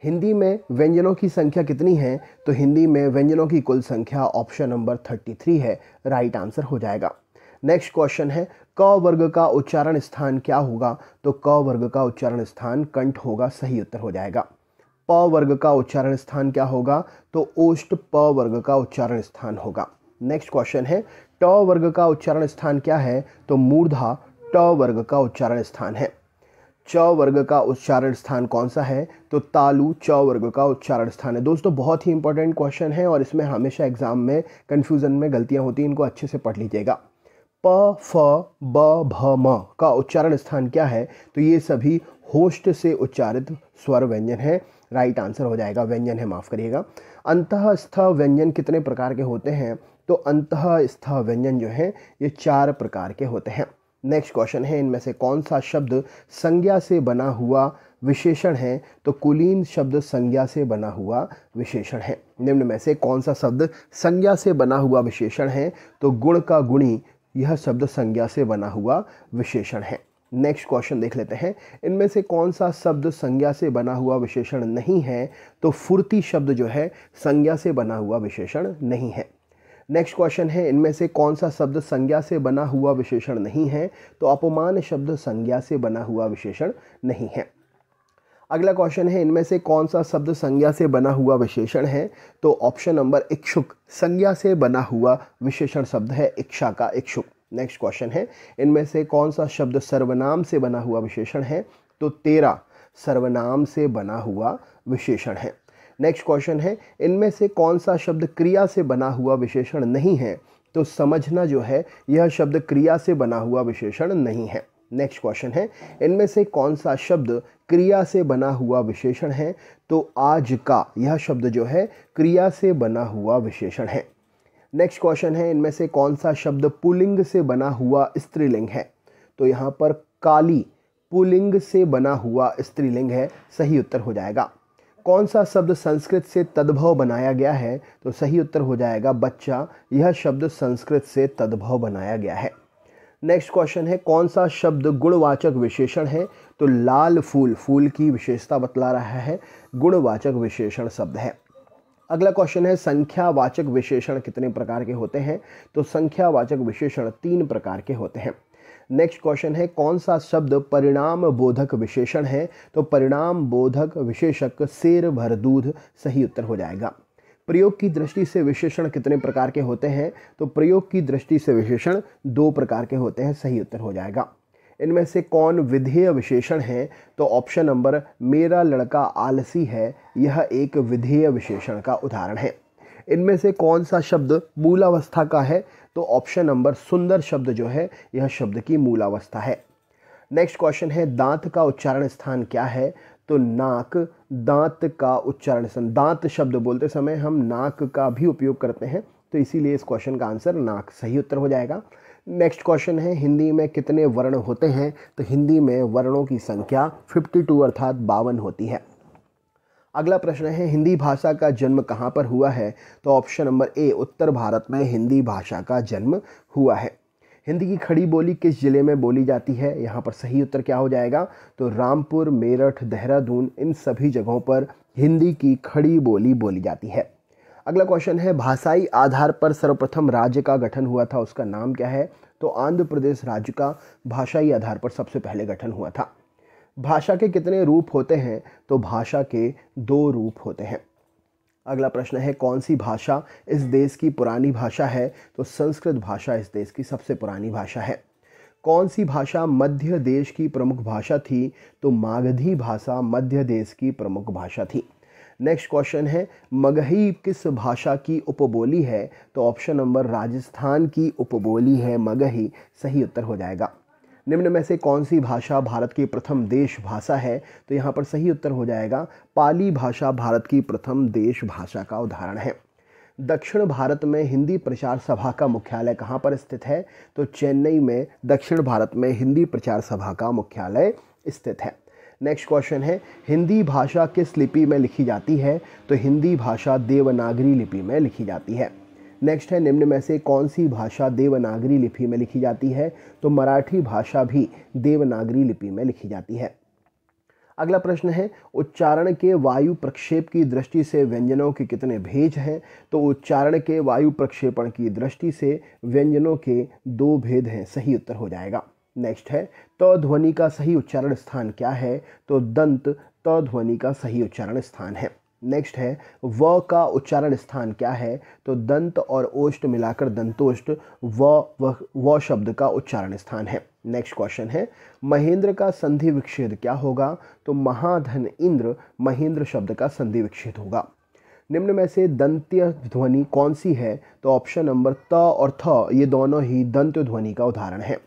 हिंदी में व्यंजनों की संख्या कितनी है? तो हिंदी में व्यंजनों की कुल संख्या ऑप्शन नंबर 33 है, राइट आंसर हो जाएगा। नेक्स्ट क्वेश्चन है क वर्ग का उच्चारण स्थान क्या होगा, तो क वर्ग का उच्चारण स्थान कंठ होगा, सही उत्तर हो जाएगा। प वर्ग का उच्चारण स्थान क्या होगा, तो ओष्ठ प वर्ग का उच्चारण स्थान होगा। नेक्स्ट क्वेश्चन है ट वर्ग का उच्चारण स्थान क्या है, तो मूर्धा ट वर्ग का उच्चारण स्थान है। च वर्ग का उच्चारण स्थान कौन सा है, तो तालु च वर्ग का उच्चारण स्थान है। दोस्तों बहुत ही इंपॉर्टेंट क्वेश्चन है और इसमें हमेशा एग्जाम में कंफ्यूजन में गलतियां होती हैं, इनको अच्छे से पढ़ लीजिएगा। प फ ब भ म का उच्चारण स्थान क्या है, तो ये सभी होष्ठ से उच्चारित स्वर व्यंजन है, राइट आंसर हो जाएगा, व्यंजन है, माफ़ करिएगा। अंतःस्थ व्यंजन कितने प्रकार के होते हैं, तो अंतःस्थ व्यंजन जो है ये 4 प्रकार के होते हैं। नेक्स्ट क्वेश्चन है इनमें से कौन सा शब्द संज्ञा से बना हुआ विशेषण है, तो कुलीन शब्द संज्ञा से बना हुआ विशेषण है। निम्न में से कौन सा शब्द संज्ञा से बना हुआ विशेषण है, तो गुण का गुणी, यह शब्द संज्ञा से बना हुआ विशेषण है। नेक्स्ट क्वेश्चन देख लेते हैं इनमें से कौन सा शब्द संज्ञा से बना हुआ विशेषण नहीं है, तो फुर्ती शब्द जो है संज्ञा से बना हुआ विशेषण नहीं है। नेक्स्ट क्वेश्चन है इनमें से कौन सा शब्द संज्ञा से बना हुआ विशेषण नहीं है, तो अपमान शब्द संज्ञा से बना हुआ विशेषण नहीं है। अगला क्वेश्चन है इनमें से कौन सा शब्द संज्ञा से बना हुआ विशेषण है, तो ऑप्शन नंबर इच्छुक संज्ञा से बना हुआ विशेषण शब्द है, इच्छा का इच्छुक। नेक्स्ट क्वेश्चन है इनमें से कौन सा शब्द सर्वनाम से बना हुआ विशेषण है, तो तेरा सर्वनाम से बना हुआ विशेषण है। नेक्स्ट क्वेश्चन है इनमें से कौन सा शब्द क्रिया से बना हुआ विशेषण नहीं है, तो समझना जो है यह शब्द क्रिया से बना हुआ विशेषण नहीं है। नेक्स्ट क्वेश्चन है इनमें से कौन सा शब्द क्रिया से बना हुआ विशेषण है, तो आज का, यह शब्द जो है क्रिया से बना हुआ विशेषण है। नेक्स्ट क्वेश्चन है इनमें से कौन सा शब्द पुल्लिंग से बना हुआ स्त्रीलिंग है, तो यहाँ पर काली पुल्लिंग से बना हुआ स्त्रीलिंग है, सही उत्तर हो जाएगा। कौन सा शब्द संस्कृत से तद्भव बनाया गया है, तो सही उत्तर हो जाएगा बच्चा, यह शब्द संस्कृत से तद्भव बनाया गया है। नेक्स्ट क्वेश्चन है कौन सा शब्द गुणवाचक विशेषण है, तो लाल फूल, फूल की विशेषता बतला रहा है, गुणवाचक विशेषण शब्द है। अगला क्वेश्चन है संख्यावाचक विशेषण कितने प्रकार के होते हैं, तो संख्यावाचक विशेषण 3 प्रकार के होते हैं। नेक्स्ट क्वेश्चन है कौन सा शब्द परिणाम बोधक विशेषण है, तो परिणाम बोधक विशेषक शेर भर दूध, सही उत्तर हो जाएगा। प्रयोग की दृष्टि से विशेषण कितने प्रकार के होते हैं, तो प्रयोग की दृष्टि से विशेषण 2 प्रकार के होते हैं, सही उत्तर हो जाएगा। इनमें से कौन विधेय विशेषण है, तो ऑप्शन नंबर मेरा लड़का आलसी है, यह एक विधेय विशेषण का उदाहरण है। इनमें से कौन सा शब्द मूलावस्था का है, तो ऑप्शन नंबर सुंदर शब्द जो है यह शब्द की मूलावस्था है। नेक्स्ट क्वेश्चन है दांत का उच्चारण स्थान क्या है, तो नाक, दांत का उच्चारण स्थान, दांत शब्द बोलते समय हम नाक का भी उपयोग करते हैं, तो इसीलिए इस क्वेश्चन का आंसर नाक, सही उत्तर हो जाएगा। नेक्स्ट क्वेश्चन है हिंदी में कितने वर्ण होते हैं, तो हिंदी में वर्णों की संख्या 52 अर्थात 52 होती है। अगला प्रश्न है हिंदी भाषा का जन्म कहाँ पर हुआ है, तो ऑप्शन नंबर ए उत्तर भारत में हिंदी भाषा का जन्म हुआ है। हिंदी की खड़ी बोली किस ज़िले में बोली जाती है, यहाँ पर सही उत्तर क्या हो जाएगा, तो रामपुर, मेरठ, देहरादून, इन सभी जगहों पर हिंदी की खड़ी बोली बोली जाती है। अगला क्वेश्चन है भाषाई आधार पर सर्वप्रथम राज्य का गठन हुआ था, उसका नाम क्या है, तो आंध्र प्रदेश राज्य का भाषाई आधार पर सबसे पहले गठन हुआ था। भाषा के कितने रूप होते हैं, तो भाषा के 2 रूप होते हैं। अगला प्रश्न है कौन सी भाषा इस देश की पुरानी भाषा है, तो संस्कृत भाषा इस देश की सबसे पुरानी भाषा है। कौन सी भाषा मध्य देश की प्रमुख भाषा थी, तो मागधी भाषा मध्य देश की प्रमुख भाषा थी। नेक्स्ट क्वेश्चन है मगही किस भाषा की उपबोली है, तो ऑप्शन नंबर राजस्थान की उपबोली है मगही, सही उत्तर हो जाएगा। निम्न में से कौन सी भाषा भारत की प्रथम देश भाषा है, तो यहाँ पर सही उत्तर हो जाएगा पाली भाषा भारत की प्रथम देश भाषा का उदाहरण है। दक्षिण भारत में हिंदी प्रचार सभा का मुख्यालय कहाँ पर स्थित है, तो चेन्नई में दक्षिण भारत में हिंदी प्रचार सभा का मुख्यालय स्थित है। नेक्स्ट क्वेश्चन है हिंदी भाषा किस लिपि में लिखी जाती है, तो हिंदी भाषा देवनागरी लिपि में लिखी जाती है। नेक्स्ट है निम्न में से कौन सी भाषा देवनागरी लिपि में लिखी जाती है, तो मराठी भाषा भी देवनागरी लिपि में लिखी जाती है। अगला प्रश्न है, उच्चारण के वायु प्रक्षेप की दृष्टि से व्यंजनों के कितने भेद हैं? तो उच्चारण के वायु प्रक्षेपण की दृष्टि से व्यंजनों के 2 भेद हैं, सही उत्तर हो जाएगा। नेक्स्ट है, त ध्वनि का सही उच्चारण स्थान क्या है? तो दंत त ध्वनि का सही उच्चारण स्थान है। नेक्स्ट है, व का उच्चारण स्थान क्या है? तो दंत और ओष्ठ मिलाकर दंतोष्ठ व शब्द का उच्चारण स्थान है। नेक्स्ट क्वेश्चन है, महेंद्र का संधि विच्छेद क्या होगा? तो महाधन इंद्र महेंद्र शब्द का संधि विच्छेद होगा। निम्न में से दंत्य ध्वनि कौन सी है? तो ऑप्शन नंबर त और थ ये दोनों ही दंत्य ध्वनि का उदाहरण है।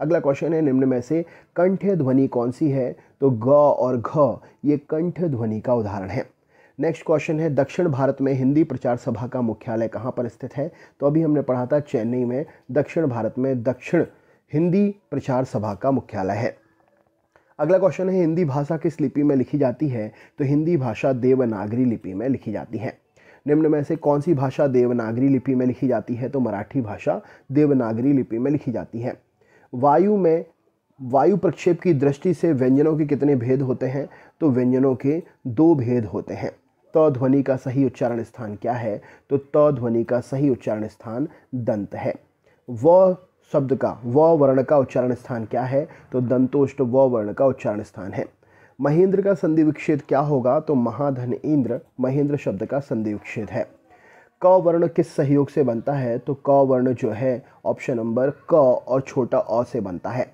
अगला क्वेश्चन है, निम्न में से कंठ्य ध्वनि कौन सी है? तो ग और घ ये कंठ्य ध्वनि का उदाहरण है। नेक्स्ट क्वेश्चन है, दक्षिण भारत में हिंदी प्रचार सभा का मुख्यालय कहाँ पर स्थित है? तो अभी हमने पढ़ा था चेन्नई में, दक्षिण भारत में दक्षिण हिंदी प्रचार सभा का मुख्यालय है। अगला क्वेश्चन है, हिंदी भाषा किस लिपि में लिखी जाती है? तो हिंदी भाषा देवनागरी लिपि में लिखी जाती है। निम्न में से कौन सी भाषा देवनागरी लिपि में लिखी जाती है? तो मराठी भाषा देवनागरी लिपि में लिखी जाती है। वायु में वायु प्रक्षेप की दृष्टि से व्यंजनों के कितने भेद होते हैं? तो व्यंजनों के 2 भेद होते हैं। त ध्वनि का सही उच्चारण स्थान क्या है? तो त ध्वनि का सही उच्चारण स्थान दंत है। व शब्द का व वर्ण का उच्चारण स्थान क्या है? तो दंतोष्ठ व वर्ण का उच्चारण स्थान है। महेंद्र का संधि विच्छेद क्या होगा? तो महाधन इंद्र महेंद्र शब्द का संधि विच्छेद है। क वर्ण किस सहयोग से बनता है? तो क वर्ण जो है ऑप्शन नंबर क और छोटा अ से बनता है।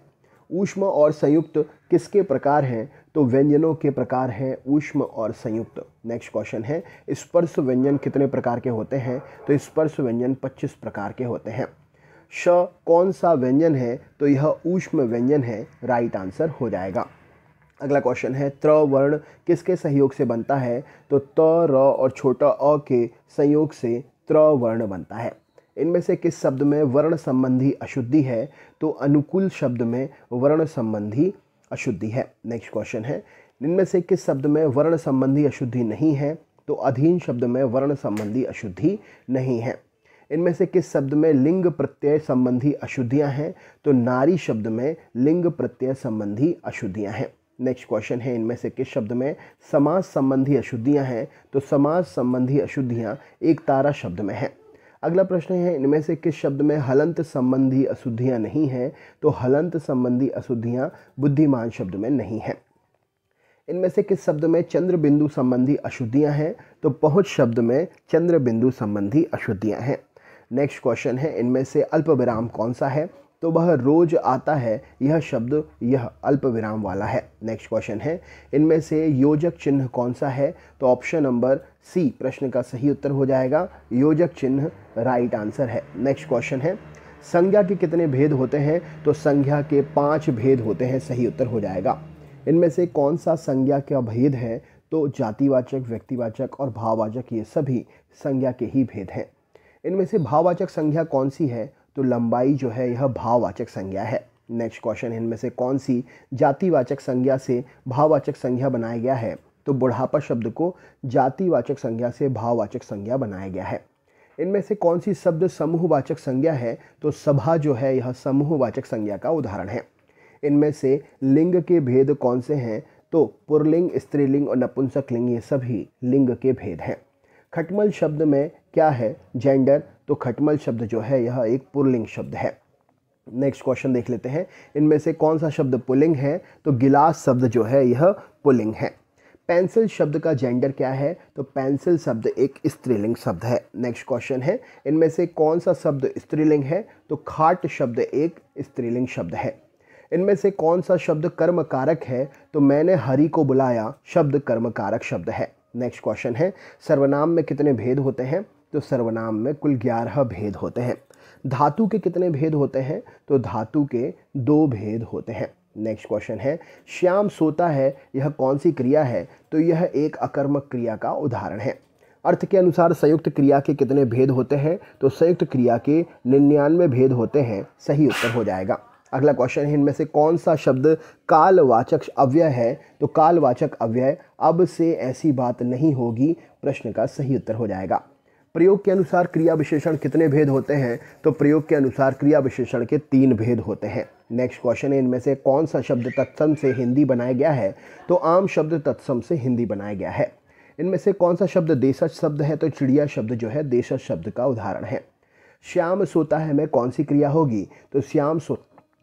ऊष्म और संयुक्त किसके प्रकार हैं? तो व्यंजनों के प्रकार हैं ऊष्म और संयुक्त। नेक्स्ट क्वेश्चन है, स्पर्श व्यंजन कितने प्रकार के होते हैं? तो स्पर्श व्यंजन 25 प्रकार के होते हैं। श कौन सा व्यंजन है? तो यह ऊष्म व्यंजन है, राइट आंसर हो जाएगा। अगला क्वेश्चन है, त्र वर्ण किसके सहयोग से बनता है? तो त र और छोटा अ के संयोग से त्र वर्ण बनता है। इनमें से किस शब्द में वर्ण संबंधी अशुद्धि है? तो अनुकूल शब्द में वर्ण संबंधी अशुद्धि है। नेक्स्ट क्वेश्चन है, इनमें से किस शब्द में वर्ण संबंधी अशुद्धि नहीं है? तो अधीन शब्द में वर्ण संबंधी अशुद्धि नहीं है। इनमें से किस शब्द में लिंग प्रत्यय संबंधी अशुद्धियां हैं? तो नारी शब्द में लिंग प्रत्यय संबंधी अशुद्धियां हैं। नेक्स्ट क्वेश्चन है, इनमें से किस शब्द में समास संबंधी अशुद्धियां हैं? तो समास संबंधी अशुद्धियां एकतारा शब्द में हैं। अगला प्रश्न है, इनमें से किस शब्द में हलंत संबंधी अशुद्धियां नहीं हैं? तो हलंत संबंधी अशुद्धियां बुद्धिमान शब्द में नहीं हैं। इनमें से किस शब्द में चंद्र बिंदु संबंधी अशुद्धियां हैं? तो पहुँच शब्द में चंद्र बिंदु संबंधी अशुद्धियां हैं। नेक्स्ट क्वेश्चन है, इनमें से अल्प विराम कौन सा है? तो वह रोज आता है यह शब्द यह अल्प विराम वाला है। नेक्स्ट क्वेश्चन है, इनमें से योजक चिन्ह कौन सा है? तो ऑप्शन नंबर सी प्रश्न का सही उत्तर हो जाएगा, योजक चिन्ह राइट आंसर है। नेक्स्ट क्वेश्चन है, संज्ञा के कितने भेद होते हैं? तो संज्ञा के 5 भेद होते हैं, सही उत्तर हो जाएगा। इनमें से कौन सा संज्ञा का भेद है? तो जातिवाचक, व्यक्तिवाचक और भाववाचक ये सभी संज्ञा के ही भेद हैं। इनमें से भाववाचक संज्ञा कौन सी है? तो लंबाई जो है यह भाववाचक संज्ञा है। नेक्स्ट क्वेश्चन, इनमें से कौन सी जातिवाचक संज्ञा से भाववाचक संज्ञा बनाया गया है? तो बुढ़ापा शब्द को जातिवाचक संज्ञा से भाववाचक संज्ञा बनाया गया है। इनमें से कौन सी शब्द समूहवाचक संज्ञा है? तो सभा जो है यह समूहवाचक संज्ञा का उदाहरण है। इनमें से लिंग के भेद कौन से हैं? तो पुल्लिंग, स्त्रीलिंग और नपुंसक लिंग ये सभी लिंग के भेद हैं। खटमल शब्द में क्या है जेंडर? तो खटमल शब्द जो है यह एक पुल्लिंग शब्द है। नेक्स्ट क्वेश्चन देख लेते हैं, इनमें से कौन सा शब्द पुल्लिंग है? तो गिलास शब्द जो है यह पुल्लिंग है। पेंसिल शब्द का जेंडर क्या है? तो पेंसिल शब्द एक स्त्रीलिंग शब्द है। नेक्स्ट क्वेश्चन है, इनमें से कौन सा शब्द स्त्रीलिंग है? तो खाट शब्द एक स्त्रीलिंग शब्द है। इनमें से कौन सा शब्द कर्म कारक है? तो मैंने हरि को बुलाया शब्द कर्म कारक शब्द है। नेक्स्ट क्वेश्चन है, सर्वनाम में कितने भेद होते हैं? तो सर्वनाम में कुल 11 भेद होते हैं। धातु के कितने भेद होते हैं? तो धातु के 2 भेद होते हैं। नेक्स्ट क्वेश्चन है, श्याम सोता है यह कौन सी क्रिया है? तो यह एक अकर्मक क्रिया का उदाहरण है। अर्थ के अनुसार संयुक्त क्रिया के कितने भेद होते हैं? तो संयुक्त क्रिया के 99 भेद होते हैं, सही उत्तर हो जाएगा। अगला क्वेश्चन है, इनमें से कौन सा शब्द कालवाचक अव्यय है? तो कालवाचक अव्यय अब से ऐसी बात नहीं होगी प्रश्न का सही उत्तर हो जाएगा। प्रयोग के अनुसार क्रिया विशेषण कितने भेद होते हैं? तो प्रयोग के अनुसार क्रिया विशेषण के 3 भेद होते हैं। नेक्स्ट क्वेश्चन है, इनमें से कौन सा शब्द तत्सम से हिंदी बनाया गया है? तो आम शब्द तत्सम से हिंदी बनाया गया है। इनमें से कौन सा शब्द देशज शब्द है? तो चिड़िया शब्द जो है देशज शब्द का उदाहरण है। श्याम सोता है में कौन सी क्रिया होगी? तो श्याम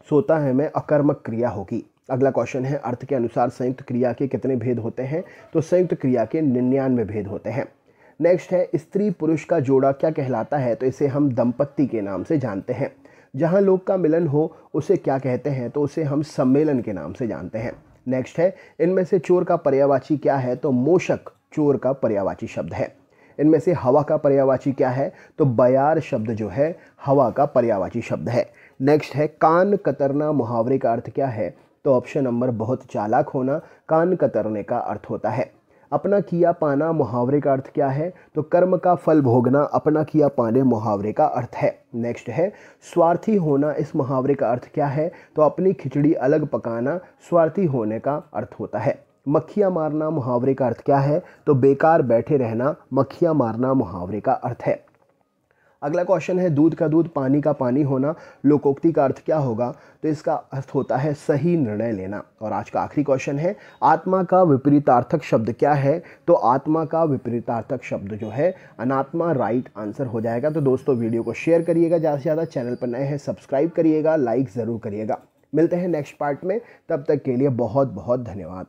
सोता है में अकर्मक क्रिया होगी। अगला क्वेश्चन है, अर्थ के अनुसार संयुक्त क्रिया के कितने भेद होते हैं? तो संयुक्त क्रिया के 99 भेद होते हैं। नेक्स्ट है, स्त्री पुरुष का जोड़ा क्या कहलाता है? तो इसे हम दंपत्ति के नाम से जानते हैं। जहाँ लोग का मिलन हो उसे क्या कहते हैं? तो उसे हम सम्मेलन के नाम से जानते हैं। नेक्स्ट है, इनमें से चोर का पर्यायवाची क्या है? तो मोशक चोर का पर्यायवाची शब्द है। इनमें से हवा का पर्यायवाची क्या है? तो बयार शब्द जो है हवा का पर्यायवाची शब्द है। नेक्स्ट है, कान कतरना मुहावरे का अर्थ क्या है? तो ऑप्शन नंबर बहुत चालाक होना कान कतरने का अर्थ होता है। अपना किया पाना मुहावरे का अर्थ क्या है? तो कर्म का फल भोगना अपना किया पाने मुहावरे का अर्थ है। नेक्स्ट है, स्वार्थी होना इस मुहावरे का अर्थ क्या है? तो अपनी खिचड़ी अलग पकाना स्वार्थी होने का अर्थ होता है। मक्खियाँ मारना मुहावरे का अर्थ क्या है? तो बेकार बैठे रहना मक्खियाँ मारना मुहावरे का अर्थ है। अगला क्वेश्चन है, दूध का दूध पानी का पानी होना लोकोक्ति का अर्थ क्या होगा? तो इसका अर्थ होता है सही निर्णय लेना। और आज का आखिरी क्वेश्चन है, आत्मा का विपरीतार्थक शब्द क्या है? तो आत्मा का विपरीतार्थक शब्द जो है अनात्मा राइट आंसर हो जाएगा। तो दोस्तों वीडियो को शेयर करिएगा ज़्यादा से ज़्यादा, चैनल पर नए हैं सब्सक्राइब करिएगा, लाइक ज़रूर करिएगा। मिलते हैं नेक्स्ट पार्ट में, तब तक के लिए बहुत बहुत धन्यवाद।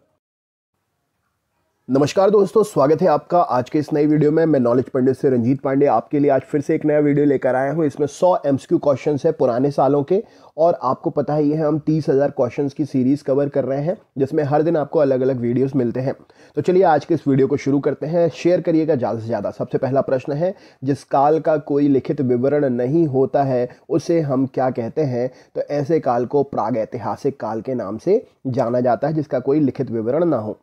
नमस्कार दोस्तों, स्वागत है आपका आज के इस नए वीडियो में। मैं नॉलेज पंडित से रंजीत पांडे आपके लिए आज फिर से एक नया वीडियो लेकर आया हूं। इसमें 100 एमसीक्यू क्वेश्चंस है पुराने सालों के, और आपको पता ही है हम 30,000 क्वेश्चंस की सीरीज़ कवर कर रहे हैं जिसमें हर दिन आपको अलग अलग वीडियोस मिलते हैं। तो चलिए आज के इस वीडियो को शुरू करते हैं, शेयर करिएगा ज़्यादा से ज़्यादा। सबसे पहला प्रश्न है, जिस काल का कोई लिखित विवरण नहीं होता है उसे हम क्या कहते हैं? तो ऐसे काल को प्रागैतिहासिक काल के नाम से जाना जाता है जिसका कोई लिखित विवरण ना हो।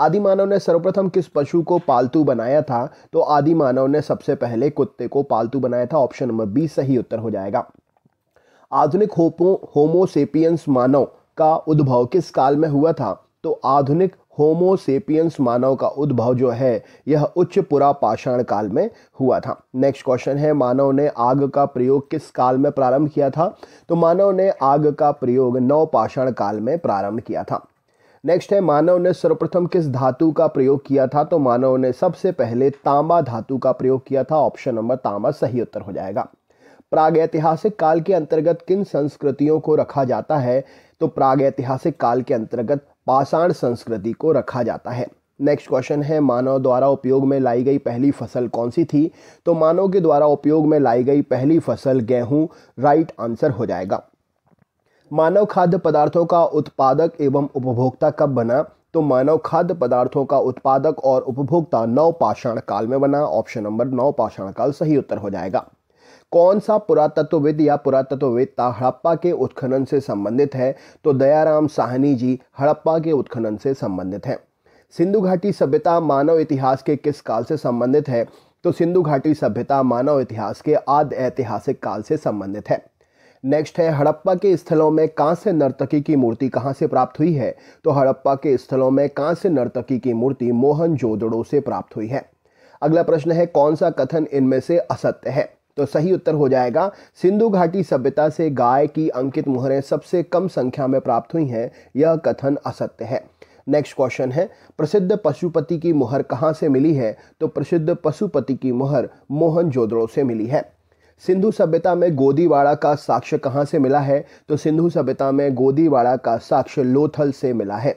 आदि मानव ने सर्वप्रथम किस पशु को पालतू बनाया था? तो आदि मानव ने सबसे पहले कुत्ते को पालतू बनाया था। ऑप्शन नंबर 20 सही उत्तर हो जाएगा। आधुनिक होमो सेपियंस मानव का उद्भव किस काल में हुआ था? तो आधुनिक होमो सेपियंस मानव का उद्भव जो है यह उच्च पुरापाषाण काल में हुआ था। नेक्स्ट क्वेश्चन है, मानव ने आग का प्रयोग किस काल में प्रारंभ किया था? तो मानव ने आग का प्रयोग नवपाषाण काल में प्रारंभ किया था। नेक्स्ट है, मानव ने सर्वप्रथम किस धातु का प्रयोग किया था? तो मानव ने सबसे पहले तांबा धातु का प्रयोग किया था। ऑप्शन नंबर तांबा सही उत्तर हो जाएगा। प्रागैतिहासिक काल के अंतर्गत किन संस्कृतियों को रखा जाता है? तो प्रागैतिहासिक काल के अंतर्गत पाषाण संस्कृति को रखा जाता है। नेक्स्ट क्वेश्चन है, मानव द्वारा उपयोग में लाई गई पहली फसल कौन सी थी? तो मानव के द्वारा उपयोग में लाई गई पहली फसल गेहूँ राइट आंसर हो जाएगा। मानव खाद्य पदार्थों का उत्पादक एवं उपभोक्ता कब बना? तो मानव खाद्य पदार्थों का उत्पादक और उपभोक्ता नवपाषाण काल में बना। ऑप्शन नंबर 9 पाषाण काल सही उत्तर हो जाएगा। कौन सा पुरातत्वविद या पुरातत्ववेत्ता हड़प्पा के उत्खनन से संबंधित है? तो दयाराम साहनी जी हड़प्पा के उत्खनन से संबंधित हैं। सिंधु घाटी सभ्यता मानव इतिहास के किस काल से संबंधित है? तो सिंधु घाटी सभ्यता मानव इतिहास के आद्य ऐतिहासिक काल से संबंधित है। नेक्स्ट है, हड़प्पा के स्थलों में कांस्य नर्तकी की मूर्ति कहाँ से प्राप्त हुई है? तो हड़प्पा के स्थलों में कांस्य नर्तकी की मूर्ति मोहनजोदड़ो से प्राप्त हुई है। अगला प्रश्न है, कौन सा कथन इनमें से असत्य है? तो सही उत्तर हो जाएगा, सिंधु घाटी सभ्यता से गाय की अंकित मुहरें सबसे कम संख्या में प्राप्त हुई हैं, यह कथन असत्य है। नेक्स्ट क्वेश्चन है, प्रसिद्ध पशुपति की मुहर कहाँ से मिली है? तो प्रसिद्ध पशुपति की मुहर मोहनजोदड़ो से मिली है। सिंधु सभ्यता में गोदीवाड़ा का साक्ष्य कहाँ से मिला है? तो सिंधु सभ्यता में गोदीवाड़ा का साक्ष्य लोथल से मिला है।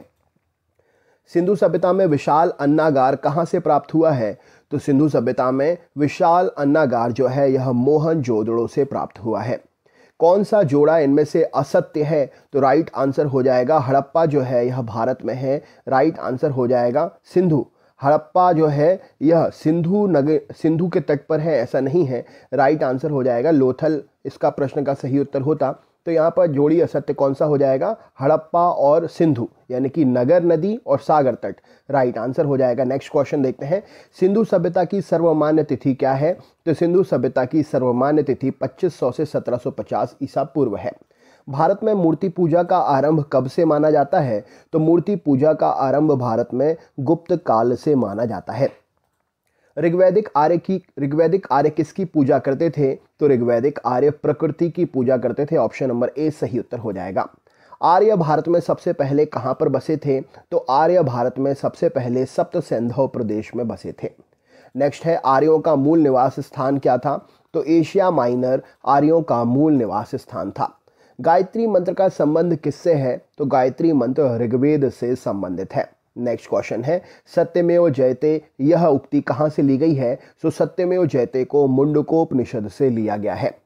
सिंधु सभ्यता में विशाल अन्नागार कहाँ से प्राप्त हुआ है? तो सिंधु सभ्यता में विशाल अन्नागार जो है यह मोहनजोदड़ो से प्राप्त हुआ है। कौन सा जोड़ा इनमें से असत्य है? तो राइट आंसर हो जाएगा, हड़प्पा जो है यह भारत में है, राइट आंसर हो जाएगा सिंधु। हड़प्पा जो है यह सिंधु के तट पर है ऐसा नहीं है, राइट आंसर हो जाएगा लोथल इसका प्रश्न का सही उत्तर होता। तो यहाँ पर जोड़ी असत्य कौन सा हो जाएगा? हड़प्पा और सिंधु यानी कि नगर नदी और सागर तट राइट आंसर हो जाएगा। नेक्स्ट क्वेश्चन देखते हैं, सिंधु सभ्यता की सर्वमान्य तिथि क्या है? तो सिंधु सभ्यता की सर्वमान्य तिथि 2500 से 1750 ईसा पूर्व है। भारत में मूर्ति पूजा का आरंभ कब से माना जाता है? तो मूर्ति पूजा का आरंभ भारत में गुप्त काल से माना जाता है। ऋग्वैदिक आर्य किसकी पूजा करते थे? तो ऋग्वैदिक आर्य प्रकृति की पूजा करते थे। ऑप्शन नंबर ए सही उत्तर हो जाएगा। आर्य भारत में सबसे पहले कहां पर बसे थे? तो आर्य भारत में सबसे पहले सप्त सिंधव प्रदेश में बसे थे। नेक्स्ट है आर्यों का मूल निवास स्थान क्या था? तो एशिया माइनर आर्यों का मूल निवास स्थान था। गायत्री मंत्र का संबंध किससे है? तो गायत्री मंत्र ऋग्वेद से संबंधित है। नेक्स्ट क्वेश्चन है सत्यमेव जयते, यह उक्ति कहां से ली गई है? सो सत्यमेव जयते को मुंडकोपनिषद से लिया गया है।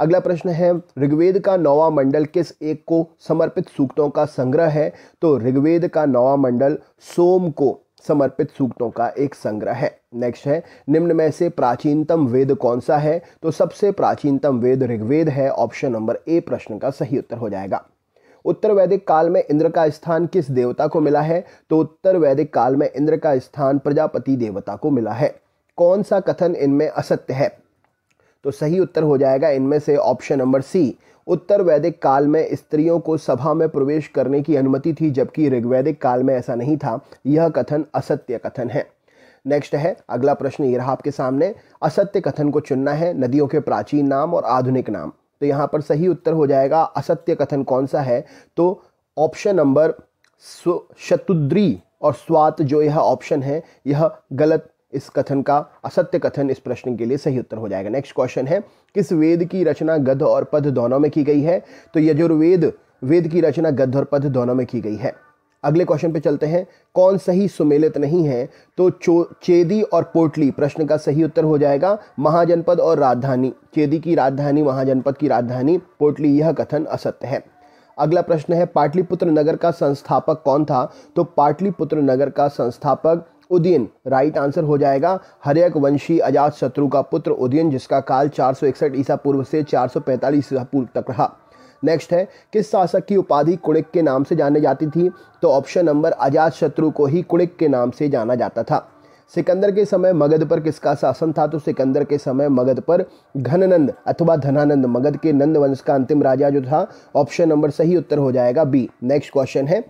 अगला प्रश्न है ऋग्वेद का नौवां मंडल किस एक को समर्पित सूक्तों का संग्रह है? तो ऋग्वेद का नौवां मंडल सोम को समर्पित सूक्तों का एक संग्रह है। नेक्स्ट है निम्न में से प्राचीनतम वेद कौन सा है? तो सबसे प्राचीनतम वेद ऋग्वेद है। ऑप्शन नंबर ए प्रश्न का सही उत्तर हो जाएगा। उत्तर वैदिक काल में इंद्र का स्थान किस देवता को मिला है? तो उत्तर वैदिक काल में इंद्र का स्थान प्रजापति देवता को मिला है। कौन सा कथन इनमें असत्य है? तो सही उत्तर हो जाएगा इनमें से ऑप्शन नंबर सी। उत्तर वैदिक काल में स्त्रियों को सभा में प्रवेश करने की अनुमति थी, जबकि ऋग्वैदिक काल में ऐसा नहीं था। यह कथन असत्य कथन है। नेक्स्ट है अगला प्रश्न ये रहा आपके सामने, असत्य कथन को चुनना है, नदियों के प्राचीन नाम और आधुनिक नाम। तो यहाँ पर सही उत्तर हो जाएगा असत्य कथन कौन सा है? तो ऑप्शन नंबर शतुद्री और स्वात, जो यह ऑप्शन है यह गलत, इस कथन का असत्य कथन इस प्रश्न के लिए सही उत्तर हो जाएगा। नेक्स्ट क्वेश्चन है किस वेद की रचना गद्य और पद्य दोनों में की गई है? तो यजुर्वेद वेद की रचना गद्य और पद्य दोनों में की गई है। अगले क्वेश्चन पे चलते हैं, कौन सही सुमेलित नहीं है? तो चेदी और पोटली प्रश्न का सही उत्तर हो जाएगा। महाजनपद और राजधानी, चेदी की राजधानी, महाजनपद की राजधानी, पोटली, यह कथन असत्य है। अगला प्रश्न है पाटलिपुत्र नगर का संस्थापक कौन था? तो पाटलिपुत्र नगर का संस्थापक उदयन, राइट आंसर हो जाएगा। हर्यक वंशी अजातशत्रु का पुत्र उदयन, जिसका काल 461 ईसा पूर्व से 445 ईसा पूर्व तक रहा। नेक्स्ट है किस शासक की उपाधि कुणिक के नाम से जानी जाती थी? तो ऑप्शन नंबर अजातशत्रु को ही कुणिक के नाम से जाना जाता था। सिकंदर के समय मगध पर किसका शासन था? तो सिकंदर के समय मगध पर घननंद अथवा धनानंद, मगध के नंद वंश का अंतिम राजा जो था। ऑप्शन नंबर सही उत्तर हो जाएगा बी। नेक्स्ट क्वेश्चन है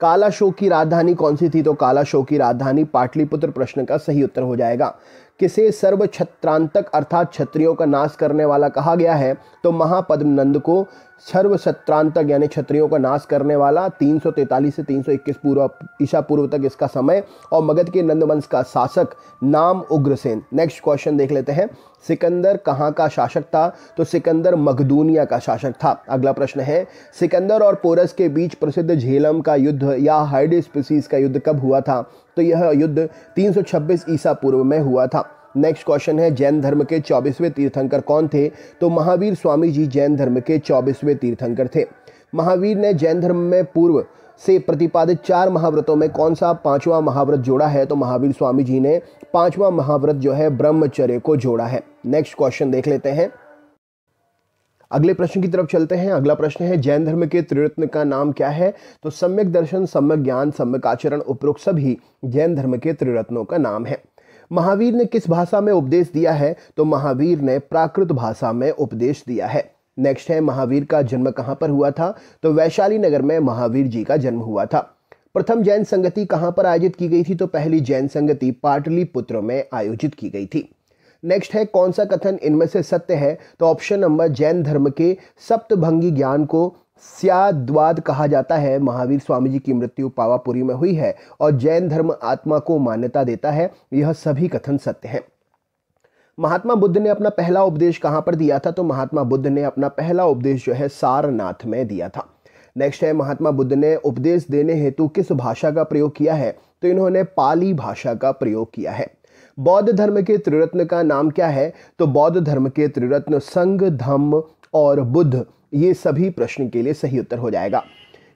कालाशोक की राजधानी कौन सी थी? तो कालाशोक की राजधानी पाटलिपुत्र, प्रश्न का सही उत्तर हो जाएगा। किसे सर्व क्षत्रांतक अर्थात क्षत्रियों का नाश करने वाला कहा गया है? तो महापद्मनंद को सर्व क्षत्रांतक यानी क्षत्रियों का नाश करने वाला, 343 से 321 ईसा पूर्व तक इसका समय, और मगध के नंदवंश का शासक नाम उग्रसेन। नेक्स्ट क्वेश्चन देख लेते हैं सिकंदर कहाँ का शासक था? तो सिकंदर मकदूनिया का शासक था। अगला प्रश्न है सिकंदर और पोरस के बीच प्रसिद्ध झेलम का युद्ध या हाइडेस्पिसीज का युद्ध कब हुआ था? तो यह युद्ध 326 ईसा पूर्व में हुआ था। नेक्स्ट क्वेश्चन है जैन धर्म के 24वें तीर्थंकर कौन थे? तो महावीर स्वामी जी जैन धर्म के 24वें तीर्थंकर थे। महावीर ने जैन धर्म में पूर्व से प्रतिपादित 4 महाव्रतों में कौन सा 5वां महाव्रत जोड़ा है? तो महावीर स्वामी जी ने 5वां महाव्रत जो है ब्रह्मचर्य को जोड़ा है। नेक्स्ट क्वेश्चन देख लेते हैं, अगले प्रश्न की तरफ चलते हैं। अगला प्रश्न है जैन धर्म के त्रिरत्न का नाम क्या है? तो सम्यक दर्शन, सम्यक ज्ञान, सम्यक आचरण, उपरोक्त सभी जैन धर्म के त्रिरत्नों का नाम है। महावीर ने किस भाषा में उपदेश दिया है? तो महावीर ने प्राकृत भाषा में उपदेश दिया है। नेक्स्ट है महावीर का जन्म कहां पर हुआ था? तो वैशाली नगर में महावीर जी का जन्म हुआ था। प्रथम जैन संगति कहां पर आयोजित की गई थी? तो पहली जैन संगति पाटलिपुत्र में आयोजित की गई थी। नेक्स्ट है कौन सा कथन इनमें से सत्य है? तो ऑप्शन नंबर जैन धर्म के सप्तभंगी ज्ञान को स्याद्वाद कहा जाता है। महावीर स्वामी जी की मृत्यु पावापुरी में हुई है और जैन धर्म आत्मा को मान्यता देता है। यह सभी कथन सत्य हैं। महात्मा बुद्ध ने अपना पहला उपदेश कहां पर दिया था? तो महात्मा बुद्ध ने अपना पहला उपदेश जो है सारनाथ में दिया था। नेक्स्ट है महात्मा बुद्ध ने उपदेश देने हेतु किस भाषा का प्रयोग किया है? तो इन्होंने पाली भाषा का प्रयोग किया है। बौद्ध धर्म के त्रिरत्न का नाम क्या है? तो बौद्ध धर्म के त्रिरत्न संघ, धम्म और बुद्ध, ये सभी प्रश्न के लिए सही उत्तर हो जाएगा।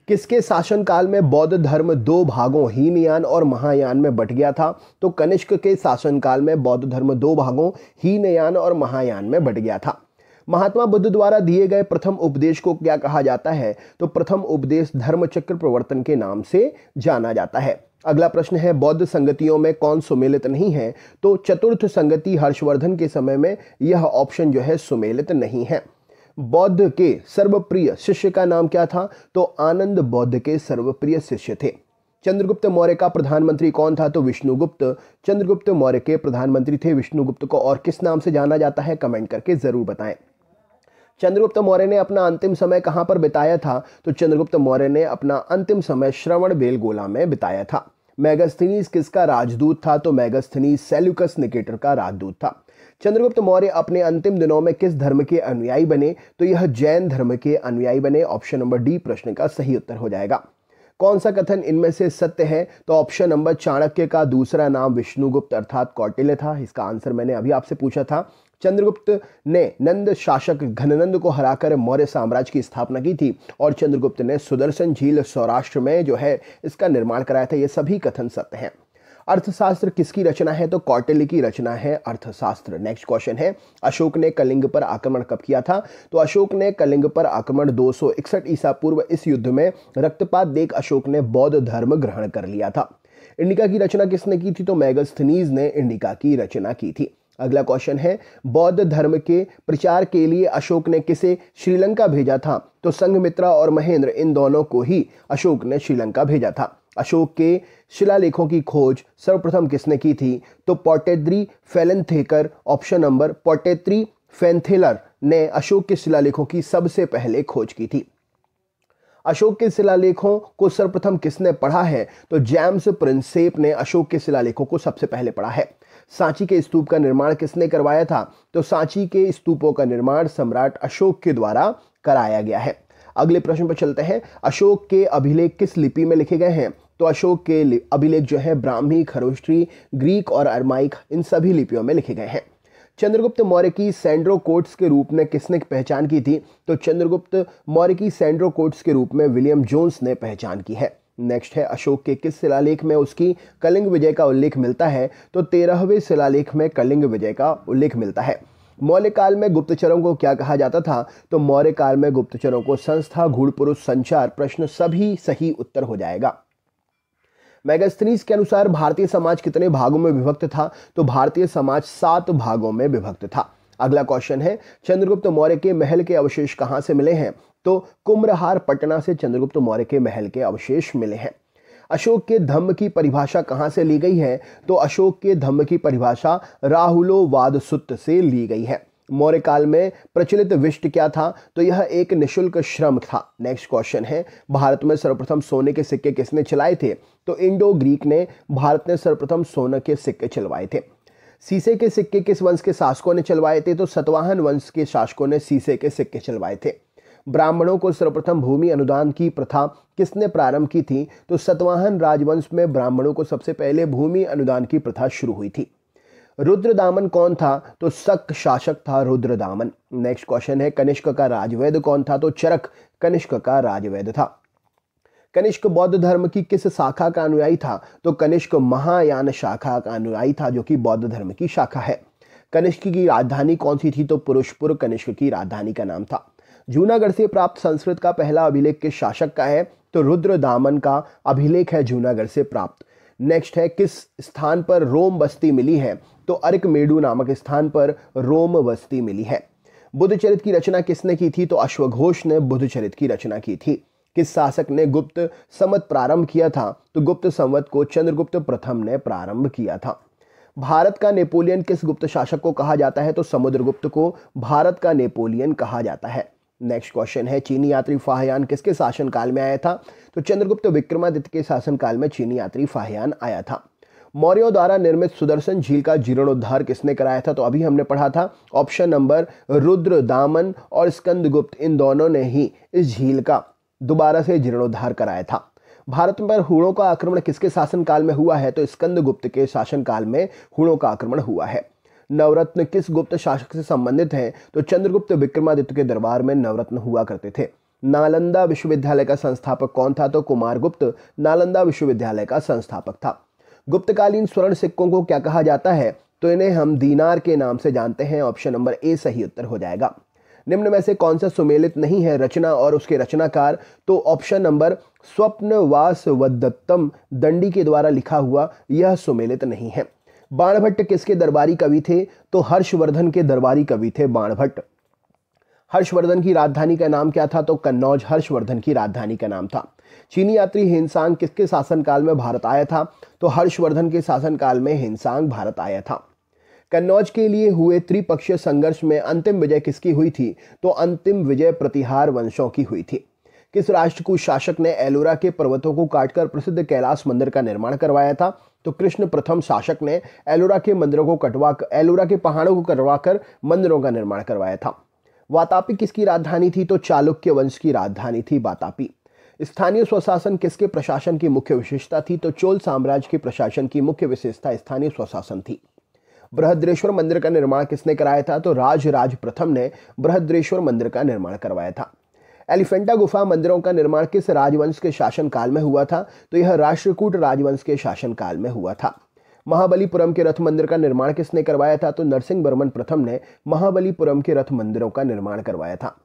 किसके शासनकाल में बौद्ध धर्म 2 भागों हीनयान और महायान में बट गया था? तो कनिष्क के शासनकाल में बौद्ध धर्म 2 भागों हीनयान और महायान में बट गया था। महात्मा बुद्ध द्वारा दिए गए प्रथम उपदेश को क्या कहा जाता है? तो प्रथम उपदेश धर्मचक्र प्रवर्तन के नाम से जाना जाता है। अगला प्रश्न है बौद्ध संगतियों में कौन सुमेलित नहीं है? तो चतुर्थ संगति हर्षवर्धन के समय में यह ऑप्शन जो है सुमेलित नहीं है। बौद्ध के सर्वप्रिय शिष्य का नाम क्या था? तो आनंद बौद्ध के सर्वप्रिय शिष्य थे। चंद्रगुप्त मौर्य का प्रधानमंत्री कौन था? तो विष्णुगुप्त। चंद्रगुप्त मौर्य के प्रधानमंत्री थे विष्णुगुप्त को और किस नाम से जाना जाता है कमेंट करके ज़रूर बताएं। चंद्रगुप्त मौर्य ने अपना अंतिम समय कहाँ पर बिताया था? तो चंद्रगुप्त मौर्य ने अपना अंतिम समय श्रवण बेलगोला में बिताया था। मेगस्थनीज किसका राजदूत था? तो मेगस्थनीज सेल्यूकस निकेटर का राजदूत था। चंद्रगुप्त मौर्य अपने अंतिम दिनों में किस धर्म के अनुयायी बने? तो यह जैन धर्म के अनुयायी बने। ऑप्शन नंबर डी प्रश्न का सही उत्तर हो जाएगा। कौन सा कथन इनमें से सत्य है? तो ऑप्शन नंबर चाणक्य का दूसरा नाम विष्णुगुप्त अर्थात कौटिल्य था। इसका आंसर मैंने अभी आपसे पूछा था। चंद्रगुप्त ने नंद शासक घननंद को हराकर मौर्य साम्राज्य की स्थापना की थी और चंद्रगुप्त ने सुदर्शन झील सौराष्ट्र में जो है इसका निर्माण कराया था। ये सभी कथन सत्य हैं। अर्थशास्त्र किसकी रचना है? तो कौटिल्य की रचना है अर्थशास्त्र। नेक्स्ट क्वेश्चन है, अशोक ने कलिंग पर आक्रमण कब किया था? तो अशोक ने कलिंग पर आक्रमण 261 ईसा पूर्व इस युद्ध में रक्तपात देख अशोक ने बौद्ध धर्म ग्रहण कर लिया था। इंडिका की रचना किसने की थी? तो मेगस्थनीज ने इंडिका की रचना की थी। अगला क्वेश्चन है, बौद्ध धर्म के प्रचार के लिए अशोक ने किसे श्रीलंका भेजा था? तो संघमित्रा और महेंद्र, इन दोनों को ही अशोक ने श्रीलंका भेजा था। अशोक के शिलालेखों की खोज सर्वप्रथम किसने की थी? तो पोटेद्री फेलेंथेकर, ऑप्शन नंबर पोटेद्री फेंथेलर ने अशोक के शिलालेखों की सबसे पहले खोज की थी। अशोक के शिलालेखों को सर्वप्रथम किसने पढ़ा है? तो जेम्स प्रिंसेप ने अशोक के शिलालेखों को सबसे पहले पढ़ा है। सांची के स्तूप का निर्माण किसने करवाया था? तो सांची के स्तूपों का निर्माण सम्राट अशोक के द्वारा कराया गया है। अगले प्रश्न पर चलते हैं, अशोक के अभिलेख किस लिपि में लिखे गए हैं? तो अशोक के अभिलेख जो है ब्राह्मी, खरोष्ठी, ग्रीक और अरमाइक, इन सभी लिपियों में लिखे गए हैं। चंद्रगुप्त मौर्य की सैंड्रो कोट्स के रूप में किसने पहचान की थी? तो चंद्रगुप्त मौर्य की सैंड्रो कोट्स के रूप में विलियम जोन्स ने पहचान की है। नेक्स्ट है, अशोक के किस शिलालेख में उसकी कलिंग विजय का उल्लेख मिलता है? तो 13वें शिलालेख में कलिंग विजय का उल्लेख मिलता है। मौर्य काल में गुप्तचरों को क्या कहा जाता था? तो मौर्य काल में गुप्तचरों को संस्था, गूढ़पुरुष, संचार। प्रश्न सभी सही उत्तर हो जाएगा। मेगस्थनीज के अनुसार भारतीय समाज कितने भागों में विभक्त था? तो भारतीय समाज 7 भागों में विभक्त था। अगला क्वेश्चन है, चंद्रगुप्त मौर्य के महल के अवशेष कहाँ से मिले हैं? तो कुम्रहार पटना से चंद्रगुप्त मौर्य के महल के अवशेष मिले हैं। अशोक के धम्म की परिभाषा कहाँ से ली गई है? तो अशोक के धम्म की परिभाषा राहुलोवाद सूत्र से ली गई है। मौर्य काल में प्रचलित विशिष्ट क्या था? तो यह एक निशुल्क श्रम था। नेक्स्ट क्वेश्चन है, भारत में सर्वप्रथम सोने के सिक्के किसने चलाए थे? तो इंडो ग्रीक ने भारत में सर्वप्रथम सोने के सिक्के चलवाए थे। सीसे के सिक्के किस वंश के शासकों ने चलवाए थे? तो सतवाहन वंश के शासकों ने सीसे के सिक्के चलवाए थे। ब्राह्मणों को सर्वप्रथम भूमि अनुदान की प्रथा किसने प्रारंभ की थी? तो सतवाहन राजवंश में ब्राह्मणों को सबसे पहले भूमि अनुदान की प्रथा शुरू हुई थी। रुद्रदामन कौन था? तो शक शासक था रुद्रदामन। नेक्स्ट क्वेश्चन है, कनिष्क का राजवैद्य कौन था? तो चरक कनिष्क का राजवैद्य था। कनिष्क बौद्ध धर्म की किस शाखा का अनुयायी था? तो कनिष्क महायान शाखा का अनुयायी था, जो कि बौद्ध धर्म की शाखा है। कनिष्क की राजधानी कौन सी थी? तो पुरुषपुर कनिष्क की राजधानी का नाम था। जूनागढ़ से प्राप्त संस्कृत का पहला अभिलेख किस शासक का है? तो रुद्रदामन का अभिलेख है जूनागढ़ से प्राप्त। नेक्स्ट है, किस स्थान पर रोम बस्ती मिली है? तो अरकमेडू नामक स्थान पर रोम बस्ती मिली है। बुद्धचरित की रचना किसने की थी? तो अश्वघोष ने बुद्धचरित की रचना की थी। किस शासक ने गुप्त संवत प्रारंभ किया था? तो गुप्त संवत को चंद्रगुप्त प्रथम ने प्रारंभ किया था। भारत का नेपोलियन किस गुप्त शासक को कहा जाता है? तो समुद्रगुप्त को भारत का नेपोलियन कहा जाता है। नेक्स्ट क्वेश्चन है, चीनी यात्री फाह्यान किसके शासनकाल में आया था? तो चंद्रगुप्त विक्रमादित्य के शासनकाल में चीनी यात्री फाह्यान आया था। मौर्यों द्वारा निर्मित सुदर्शन झील का जीर्णोद्धार किसने कराया था? तो अभी हमने पढ़ा था, ऑप्शन नंबर रुद्रदामन और स्कंदगुप्त, इन दोनों ने ही इस झील का दोबारा से जीर्णोद्धार कराया था। भारत पर हुणों का आक्रमण किसके शासनकाल में हुआ है? तो स्कंदगुप्त के शासनकाल में हुणों का आक्रमण हुआ है। नवरत्न किस गुप्त शासक से संबंधित हैं? तो चंद्रगुप्त विक्रमादित्य के दरबार में नवरत्न हुआ करते थे। नालंदा विश्वविद्यालय का संस्थापक कौन था? तो कुमारगुप्त नालंदा विश्वविद्यालय का संस्थापक था। गुप्तकालीन स्वर्ण सिक्कों को क्या कहा जाता है? तो इन्हें हम दीनार के नाम से जानते हैं। ऑप्शन नंबर ए सही उत्तर हो जाएगा। निम्न में से कौन सा सुमेलित नहीं है? रचना और उसके रचनाकार। तो ऑप्शन नंबर स्वप्नवासवदत्तम दंडी के द्वारा लिखा हुआ यह सुमेलित नहीं है। बाणभट्ट किसके दरबारी कवि थे? तो हर्षवर्धन के दरबारी कवि थे बाणभट्ट। हर्षवर्धन की राजधानी का नाम क्या था? तो कन्नौज हर्षवर्धन की राजधानी का नाम था। चीनी यात्री हेनसांग किसके शासनकाल में भारत आया था? तो हर्षवर्धन के शासनकाल में हेनसांग भारत आया था। कन्नौज के लिए हुए त्रिपक्षीय संघर्ष में अंतिम विजय किसकी हुई थी? तो अंतिम विजय प्रतिहार वंशों की हुई थी। किस राष्ट्रकूट शासक ने एलोरा के पर्वतों को काटकर प्रसिद्ध कैलाश मंदिर का निर्माण करवाया था? तो कृष्ण प्रथम शासक ने एलोरा के पहाड़ों को कटवाकर मंदिरों का निर्माण करवाया था। वातापी किसकी राजधानी थी? तो चालुक्य वंश की राजधानी थी वातापी। स्थानीय स्वशासन किसके प्रशासन की मुख्य विशेषता थी? तो चोल साम्राज्य के प्रशासन की मुख्य विशेषता स्थानीय स्वशासन थी। बृहद्रेश्वर मंदिर का निर्माण किसने कराया था? तो राजराज प्रथम ने बृहद्रेश्वर मंदिर का निर्माण करवाया था। एलिफेंटा गुफा मंदिरों का निर्माण किस राजवंश के शासनकाल में हुआ था? तो यह राष्ट्रकूट राजवंश के शासनकाल में हुआ था। महाबलीपुरम के रथ मंदिर का निर्माण किसने करवाया था? तो नरसिंह वर्मन प्रथम ने महाबलीपुरम के रथ मंदिरों का निर्माण करवाया था।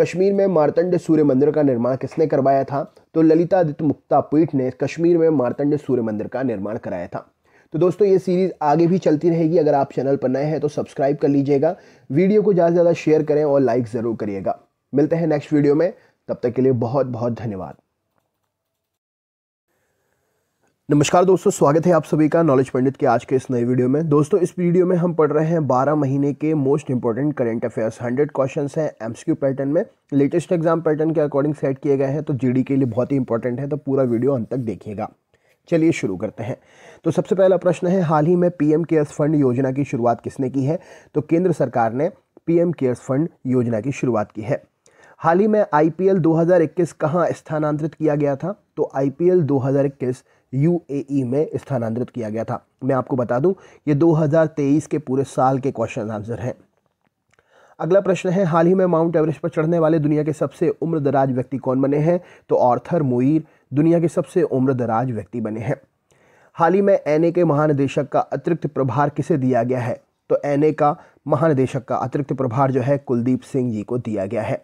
कश्मीर में मार्तंड सूर्य मंदिर का निर्माण किसने करवाया था? तो ललितादित्य मुक्तापीठ ने कश्मीर में मार्तंड सूर्य मंदिर का निर्माण कराया था। तो दोस्तों ये सीरीज़ आगे भी चलती रहेगी। अगर आप चैनल पर नए हैं तो सब्सक्राइब कर लीजिएगा, वीडियो को ज़्यादा से ज़्यादा शेयर करें और लाइक ज़रूर करिएगा। मिलते हैं नेक्स्ट वीडियो में, तब तक के लिए बहुत बहुत धन्यवाद। नमस्कार दोस्तों, स्वागत है आप सभी का नॉलेज पंडित के आज के इस नए वीडियो में। दोस्तों इस वीडियो में हम पढ़ रहे हैं 12 महीने के most important current affairs. 100 questions हैं एमसीक्यू पैटर्न में, लेटेस्ट एग्जाम पैटर्न के अकॉर्डिंग सेट किए गए हैं, तो जीडी के लिए बहुत ही इंपॉर्टेंट है, तो पूरा वीडियो अंत तक देखिएगा। चलिए शुरू करते हैं। तो सबसे पहला प्रश्न है, हाल ही में पीएम केयर्स फंड योजना की शुरुआत किसने की है? तो केंद्र सरकार ने पीएम केयर्स फंड योजना की शुरुआत की है। हाल ही में आईपीएल 2021 कहाँ स्थानांतरित किया गया था? तो आईपीएल 2021 यूएई में स्थानांतरित किया गया था। मैं आपको बता दूं ये 2023 के पूरे साल के क्वेश्चन आंसर हैं। अगला प्रश्न है, हाल ही में माउंट एवरेस्ट पर चढ़ने वाले दुनिया के सबसे उम्रदराज व्यक्ति कौन बने हैं? तो आर्थर मुईर दुनिया के सबसे उम्रदराज व्यक्ति बने हैं। हाल ही में एनए के महानिदेशक का अतिरिक्त प्रभार किसे दिया गया है? तो एनए का महानिदेशक का अतिरिक्त प्रभार जो है कुलदीप सिंह जी को दिया गया है।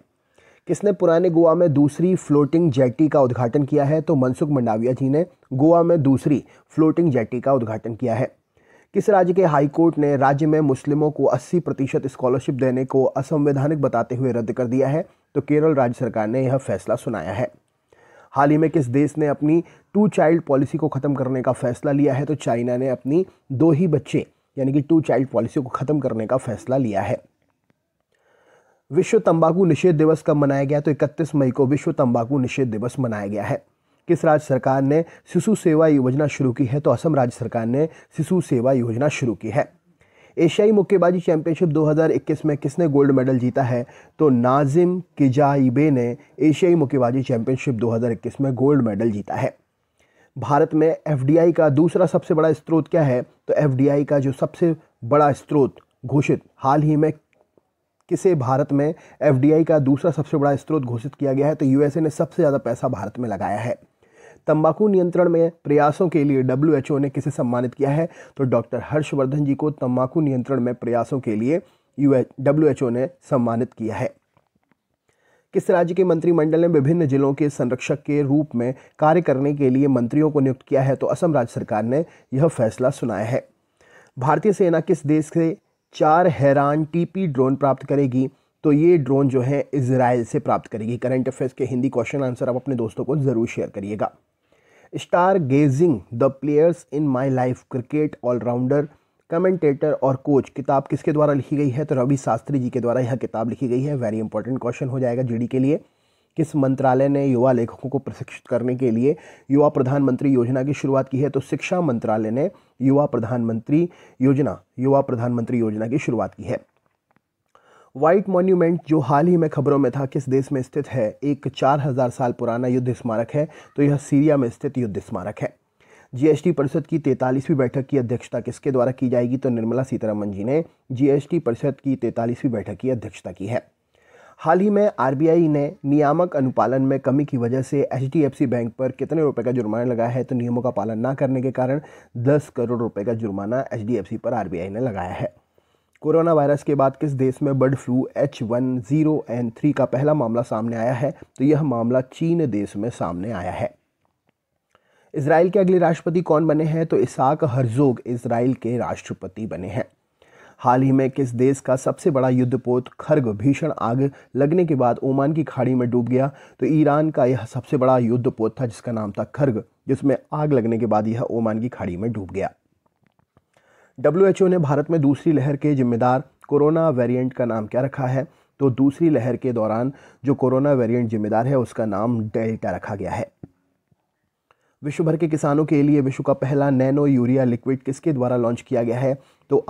किसने पुराने गोवा में दूसरी फ्लोटिंग जेटी का उद्घाटन किया है? तो मनसुख मंडाविया जी ने गोवा में दूसरी फ्लोटिंग जेटी का उद्घाटन किया है। किस राज्य के हाईकोर्ट ने राज्य में मुस्लिमों को 80% स्कॉलरशिप देने को असंवैधानिक बताते हुए रद्द कर दिया है? तो केरल राज्य सरकार ने यह फैसला सुनाया है। हाल ही में किस देश ने अपनी 2 चाइल्ड पॉलिसी को ख़त्म करने का फैसला लिया है? तो चाइना ने अपनी 2 ही बच्चे यानी कि 2 चाइल्ड पॉलिसी को ख़त्म करने का फैसला लिया है। विश्व तंबाकू निषेध दिवस कब मनाया गया? तो 31 मई को विश्व तंबाकू निषेध दिवस मनाया गया है। किस राज्य सरकार ने शिशु सेवा योजना शुरू की है? तो असम राज्य सरकार ने शिशु सेवा योजना शुरू की है। एशियाई मुक्केबाजी चैंपियनशिप 2021 में किसने गोल्ड मेडल जीता है? तो नाजिम किजाइबे ने एशियाई मुक्केबाजी चैंपियनशिप 2021 में गोल्ड मेडल जीता है। भारत में एफडीआई का दूसरा सबसे बड़ा स्रोत क्या है? तो एफडीआई का जो सबसे बड़ा स्रोत घोषित हाल ही में किसे भारत में एफडीआई का दूसरा सबसे बड़ा स्रोत घोषित किया गया है? तो यूएसए ने सबसे ज़्यादा पैसा भारत में लगाया है। तंबाकू नियंत्रण में प्रयासों के लिए डब्ल्यूएचओ ने किसे सम्मानित किया है? तो डॉक्टर हर्षवर्धन जी को तंबाकू नियंत्रण में प्रयासों के लिए डब्ल्यूएचओ ने सम्मानित किया है। किस राज्य के मंत्रिमंडल ने विभिन्न जिलों के संरक्षक के रूप में कार्य करने के लिए मंत्रियों को नियुक्त किया है? तो असम राज्य सरकार ने यह फैसला सुनाया है। भारतीय सेना किस देश से 4 हैरान टीपी ड्रोन प्राप्त करेगी? तो ये ड्रोन जो है इजराइल से प्राप्त करेगी। करंट अफेयर्स के हिंदी क्वेश्चन आंसर आप अपने दोस्तों को ज़रूर शेयर करिएगा। Star gazing the players in my life, cricket allrounder commentator और कोच किताब किसके द्वारा लिखी गई है? तो रवि शास्त्री जी के द्वारा यह किताब लिखी गई है। वेरी इंपॉर्टेंट क्वेश्चन हो जाएगा जीडी के लिए। किस मंत्रालय ने युवा लेखकों को प्रशिक्षित करने के लिए युवा प्रधानमंत्री योजना की शुरुआत की है? तो शिक्षा मंत्रालय ने युवा प्रधानमंत्री योजना की शुरुआत की है। व्हाइट मॉन्यूमेंट जो हाल ही में खबरों में था किस देश में स्थित है? एक 4000 साल पुराना युद्ध स्मारक है, तो यह सीरिया में स्थित युद्ध स्मारक है। जीएसटी परिषद की 43वीं बैठक की अध्यक्षता किसके द्वारा की जाएगी? तो निर्मला सीतारमण जी ने जीएसटी परिषद की 43वीं बैठक की अध्यक्षता की है। हाल ही में आरबीआई ने नियामक अनुपालन में कमी की वजह से एचडीएफसी बैंक पर कितने रुपए का जुर्माना लगाया है? तो नियमों का पालन ना करने के कारण 10 करोड़ रुपए का जुर्माना एचडीएफसी पर आरबीआई ने लगाया है। कोरोना वायरस के बाद किस देश में बर्ड फ्लू H1N3 का पहला मामला सामने आया है? तो यह मामला चीन देश में सामने आया है। इसराइल के अगले राष्ट्रपति कौन बने हैं? तो इसहाक हर्जोग इसराइल के राष्ट्रपति बने हैं। हाल ही में किस देश का सबसे बड़ा युद्धपोत खर्ग भीषण आग लगने के बाद ओमान की खाड़ी में डूब गया? तो ईरान का यह सबसे बड़ा युद्धपोत था जिसका नाम था खर्ग, जिसमें आग लगने के बाद यह ओमान की खाड़ी में डूब गया। WHO ने भारत में दूसरी लहर के जिम्मेदार कोरोना वेरिएंट का नाम क्या रखा है? तो दूसरी लहर के दौरान जो कोरोना वेरिएंट जिम्मेदार है उसका नाम डेल्टा रखा गया है। विश्व भर के किसानों के लिए विश्व का पहला नैनो यूरिया लिक्विड किसके द्वारा लॉन्च किया गया है? तो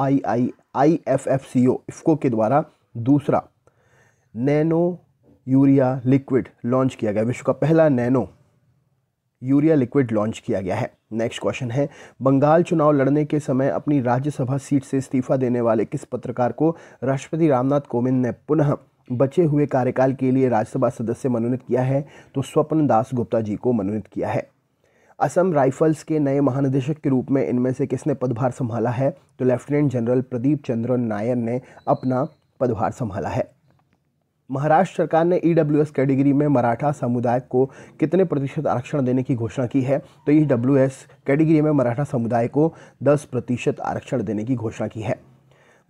IFFCO इफको के द्वारा दूसरा नैनो यूरिया लिक्विड लॉन्च किया गया, विश्व का पहला नैनो यूरिया लिक्विड लॉन्च किया गया है। नेक्स्ट क्वेश्चन है, बंगाल चुनाव लड़ने के समय अपनी राज्यसभा सीट से इस्तीफा देने वाले किस पत्रकार को राष्ट्रपति रामनाथ कोविंद ने पुनः बचे हुए कार्यकाल के लिए राज्यसभा सदस्य मनोनीत किया है? तो स्वपन दास गुप्ता जी को मनोनीत किया है। असम राइफल्स के नए महानिदेशक के रूप में इनमें से किसने पदभार संभाला है? तो लेफ्टिनेंट जनरल प्रदीप चंद्र नायर ने अपना पदभार संभाला है। महाराष्ट्र सरकार ने EWS कैटेगरी में मराठा समुदाय को कितने प्रतिशत आरक्षण देने की घोषणा की है? तो EWS कैटेगरी में मराठा समुदाय को 10% आरक्षण देने की घोषणा की है।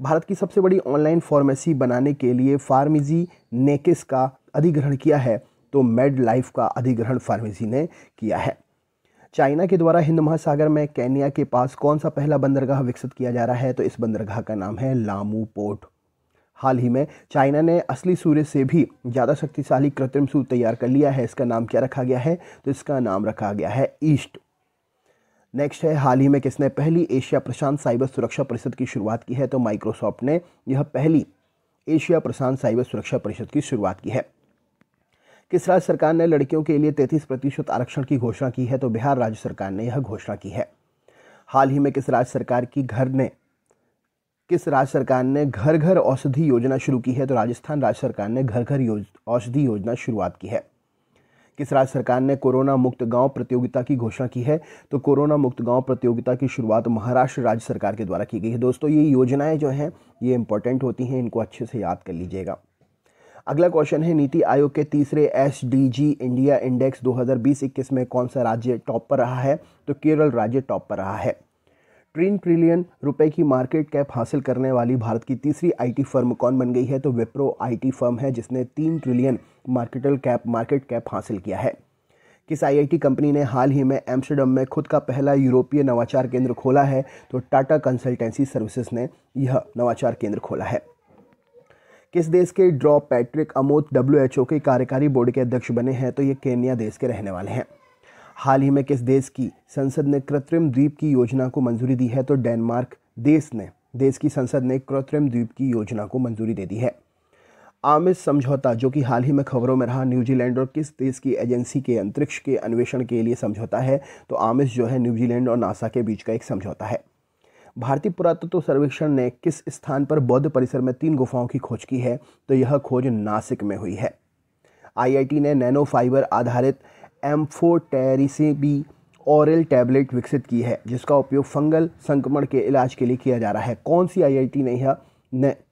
भारत की सबसे बड़ी ऑनलाइन फार्मेसी बनाने के लिए फार्मेजी ने किसका अधिग्रहण किया है? तो मेड लाइफ का अधिग्रहण फार्मेसी ने किया है। चाइना के द्वारा हिंद महासागर में केन्या के पास कौन सा पहला बंदरगाह विकसित किया जा रहा है? तो इस बंदरगाह का नाम है लामू पोर्ट। हाल ही में चाइना ने असली सूर्य से भी ज़्यादा शक्तिशाली कृत्रिम सूर्य तैयार कर लिया है, इसका नाम क्या रखा गया है? तो इसका नाम रखा गया है ईस्ट। नेक्स्ट है, हाल ही में किसने पहली एशिया प्रशांत साइबर सुरक्षा परिषद की शुरुआत की है? तो माइक्रोसॉफ्ट ने यह पहली एशिया प्रशांत साइबर सुरक्षा परिषद की शुरुआत की है। किस राज्य सरकार ने लड़कियों के लिए 33% आरक्षण की घोषणा की है? तो बिहार राज्य सरकार ने यह घोषणा की है। हाल ही में किस राज्य सरकार ने घर घर औषधि योजना शुरू की है? तो राजस्थान राज्य सरकार ने घर घर औषधि योजना शुरुआत की है। किस राज्य सरकार ने कोरोना मुक्त गांव प्रतियोगिता की घोषणा की है? तो कोरोना मुक्त गांव प्रतियोगिता की शुरुआत महाराष्ट्र राज्य सरकार के द्वारा की गई है। दोस्तों, ये योजनाएं जो हैं ये इंपॉर्टेंट होती हैं, इनको अच्छे से याद कर लीजिएगा। अगला क्वेश्चन है, नीति आयोग के तीसरे SDG इंडिया इंडेक्स 2020-21 में कौन सा राज्य टॉप पर रहा है? तो केरल राज्य टॉप पर रहा है। 3 ट्रिलियन रुपए की मार्केट कैप हासिल करने वाली भारत की तीसरी IT फर्म कौन बन गई है? तो विप्रो IT फर्म है जिसने 3 ट्रिलियन मार्केट कैप हासिल किया है। किस IIT कंपनी ने हाल ही में एम्स्टर्डम में खुद का पहला यूरोपीय नवाचार केंद्र खोला है? तो टाटा कंसल्टेंसी सर्विसेज ने यह नवाचार केंद्र खोला है। किस देश के ड्रॉ पैट्रिक अमोत WHO के कार्यकारी बोर्ड के अध्यक्ष बने हैं? तो ये केन्या देश के रहने वाले हैं। हाल ही में किस देश की संसद ने कृत्रिम द्वीप की योजना को मंजूरी दी है? तो डेनमार्क देश की संसद ने कृत्रिम द्वीप की योजना को मंजूरी दे दी है। आमिस समझौता जो कि हाल ही में खबरों में रहा, न्यूजीलैंड और किस देश की एजेंसी के अंतरिक्ष के अन्वेषण के लिए समझौता है? तो आमिस जो है न्यूजीलैंड और नासा के बीच का एक समझौता है। भारतीय पुरातत्व सर्वेक्षण ने किस स्थान पर बौद्ध परिसर में 3 गुफाओं की खोज की है? तो यह खोज नासिक में हुई है। IIT ने नैनो फाइबर आधारित एम्फोटेरिसिबी ओरल टैबलेट विकसित की है जिसका उपयोग फंगल संक्रमण के इलाज के लिए किया जा रहा है। कौन सी IIT ने यह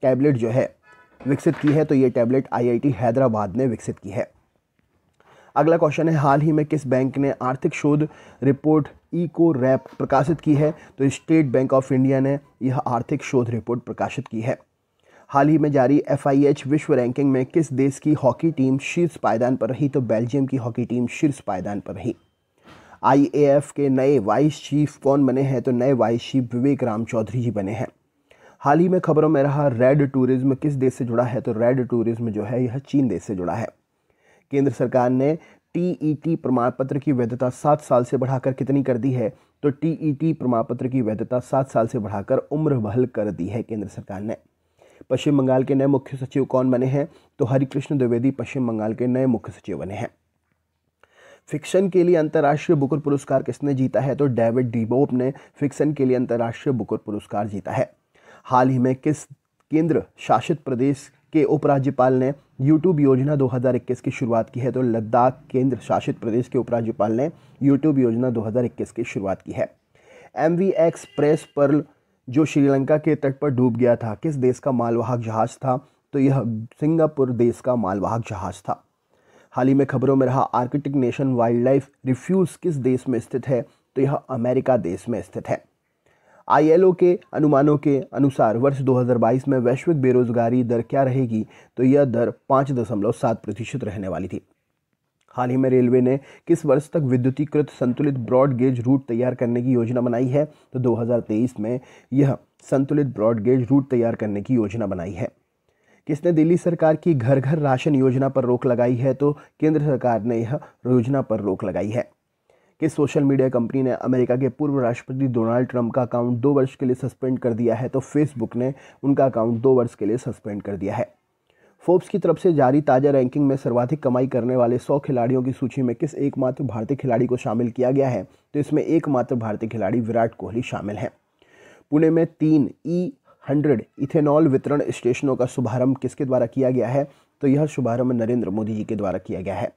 टैबलेट जो है विकसित की है? तो ये टैबलेट IIT हैदराबाद ने विकसित की है। अगला क्वेश्चन है, हाल ही में किस बैंक ने आर्थिक शोध रिपोर्ट इकोरैप प्रकाशित की है? तो स्टेट बैंक ऑफ इंडिया ने यह आर्थिक शोध रिपोर्ट प्रकाशित की है। हाल ही में जारी FIH विश्व रैंकिंग में किस देश की हॉकी टीम शीर्ष पायदान पर रही? तो बेल्जियम की हॉकी टीम शीर्ष पायदान पर रही। IAF के नए वाइस चीफ कौन बने हैं? तो नए वाइस चीफ विवेक राम चौधरी जी बने हैं। हाल ही में खबरों में रहा, रेड टूरिज्म किस देश से जुड़ा है? तो रेड टूरिज्म जो है यह चीन देश से जुड़ा है। केंद्र सरकार ने TET प्रमाण पत्र की वैधता 7 साल से बढ़ाकर कितनी कर दी है? तो TET प्रमाण पत्र की वैधता 7 साल से बढ़ाकर उम्र भर कर दी है केंद्र सरकार ने। पश्चिम बंगाल के नए मुख्य सचिव कौन बने हैं? तो हरिकृष्ण द्विवेदी पश्चिम बंगाल के नए मुख्य सचिव बने हैं। फिक्शन के लिए अंतर्राष्ट्रीय बुकर पुरस्कार किसने जीता है? तो डेविड डीबोप ने फिक्शन के लिए अंतर्राष्ट्रीय बुकर पुरस्कार जीता है। हाल ही में किस केंद्र शासित प्रदेश के उपराज्यपाल ने YouTube योजना 2021 की शुरुआत की है? तो लद्दाख केंद्र शासित प्रदेश के उपराज्यपाल ने YouTube योजना 2021 की शुरुआत की है। MV एक्सप्रेस पर्ल जो श्रीलंका के तट पर डूब गया था किस देश का मालवाहक जहाज था? तो यह सिंगापुर देश का मालवाहक जहाज था। हाल ही में खबरों में रहा, Arctic nation wild life refuge किस देश में स्थित है? तो यह अमेरिका देश में स्थित है। आईएलओ के अनुमानों के अनुसार वर्ष 2022 में वैश्विक बेरोजगारी दर क्या रहेगी, तो यह दर 5.7% रहने वाली थी। हाल ही में रेलवे ने किस वर्ष तक विद्युतीकृत संतुलित ब्रॉड गेज रूट तैयार करने की योजना बनाई है, तो 2023 में यह संतुलित ब्रॉड गेज रूट तैयार करने की योजना बनाई है। किसने दिल्ली सरकार की घर घर राशन योजना पर रोक लगाई है, तो केंद्र सरकार ने यह योजना पर रोक लगाई है। कि सोशल मीडिया कंपनी ने अमेरिका के पूर्व राष्ट्रपति डोनाल्ड ट्रंप का अकाउंट 2 वर्ष के लिए सस्पेंड कर दिया है, तो फेसबुक ने उनका अकाउंट 2 वर्ष के लिए सस्पेंड कर दिया है। फोर्ब्स की तरफ से जारी ताज़ा रैंकिंग में सर्वाधिक कमाई करने वाले 100 खिलाड़ियों की सूची में किस एकमात्र भारतीय खिलाड़ी को शामिल किया गया है, तो इसमें एकमात्र भारतीय खिलाड़ी विराट कोहली शामिल हैं। पुणे में 3 E100 इथेनॉल वितरण स्टेशनों का शुभारंभ किसके द्वारा किया गया है, तो यह शुभारंभ नरेंद्र मोदी जी के द्वारा किया गया है।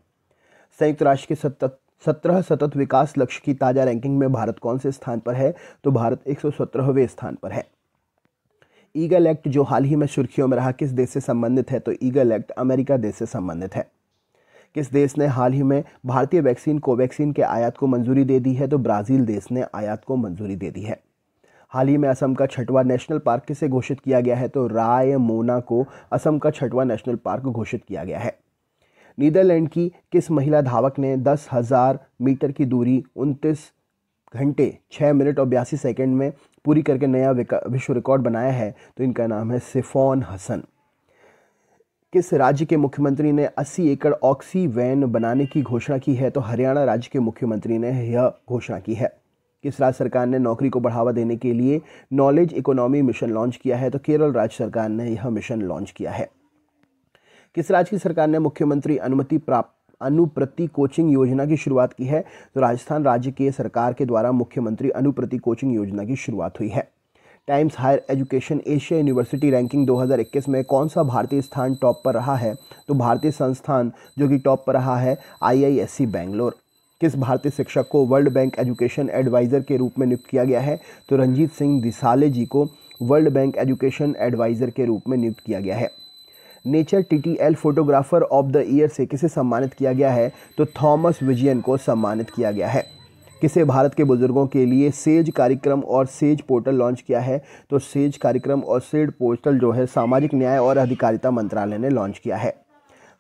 संयुक्त राष्ट्र के 17 सतत विकास लक्ष्य की ताज़ा रैंकिंग में भारत कौन से स्थान पर है, तो भारत 117वें स्थान पर है। ईगल एक्ट जो हाल ही में सुर्खियों में रहा, किस देश से संबंधित है, तो ईगल एक्ट अमेरिका देश से संबंधित है। किस देश ने हाल ही में भारतीय वैक्सीन कोवैक्सीन के आयात को मंजूरी दे दी है, तो ब्राज़ील देश ने आयात को मंजूरी दे दी है। हाल ही में असम का 6वां नेशनल पार्क किसे घोषित किया गया है, तो रायमोना को असम का 6वां नेशनल पार्क घोषित किया गया है। नीदरलैंड की किस महिला धावक ने 10,000 मीटर की दूरी 29 घंटे 6 मिनट और 82 सेकंड में पूरी करके नया विश्व रिकॉर्ड बनाया है, तो इनका नाम है सिफोन हसन। किस राज्य के मुख्यमंत्री ने 80 एकड़ ऑक्सी वैन बनाने की घोषणा की है, तो हरियाणा राज्य के मुख्यमंत्री ने यह घोषणा की है। किस राज्य सरकार ने नौकरी को बढ़ावा देने के लिए नॉलेज इकोनॉमी मिशन लॉन्च किया है, तो केरल राज्य सरकार ने यह मिशन लॉन्च किया है। किस राज्य की सरकार ने मुख्यमंत्री अनुप्रति कोचिंग योजना की शुरुआत की है, तो राजस्थान राज्य के सरकार के द्वारा मुख्यमंत्री अनुप्रति कोचिंग योजना की शुरुआत हुई है। Times Higher Education Asia University ranking 2021 में कौन सा भारतीय स्थान टॉप पर रहा है, तो भारतीय संस्थान जो कि टॉप पर रहा है IISc बेंगलोर। किस भारतीय शिक्षक को वर्ल्ड बैंक एजुकेशन एडवाइज़र के रूप में नियुक्त किया गया है, तो रंजीत सिंह दिसाले जी को वर्ल्ड बैंक एजुकेशन एडवाइज़र के रूप में नियुक्त किया गया है। Nature TTL photographer of the year से किसे सम्मानित किया गया है, तो थॉमस विजयन को सम्मानित किया गया है। किसे भारत के बुजुर्गों के लिए सेज कार्यक्रम और सेज पोर्टल लॉन्च किया है, तो सेज कार्यक्रम और सेज पोर्टल जो है सामाजिक न्याय और अधिकारिता मंत्रालय ने लॉन्च किया है।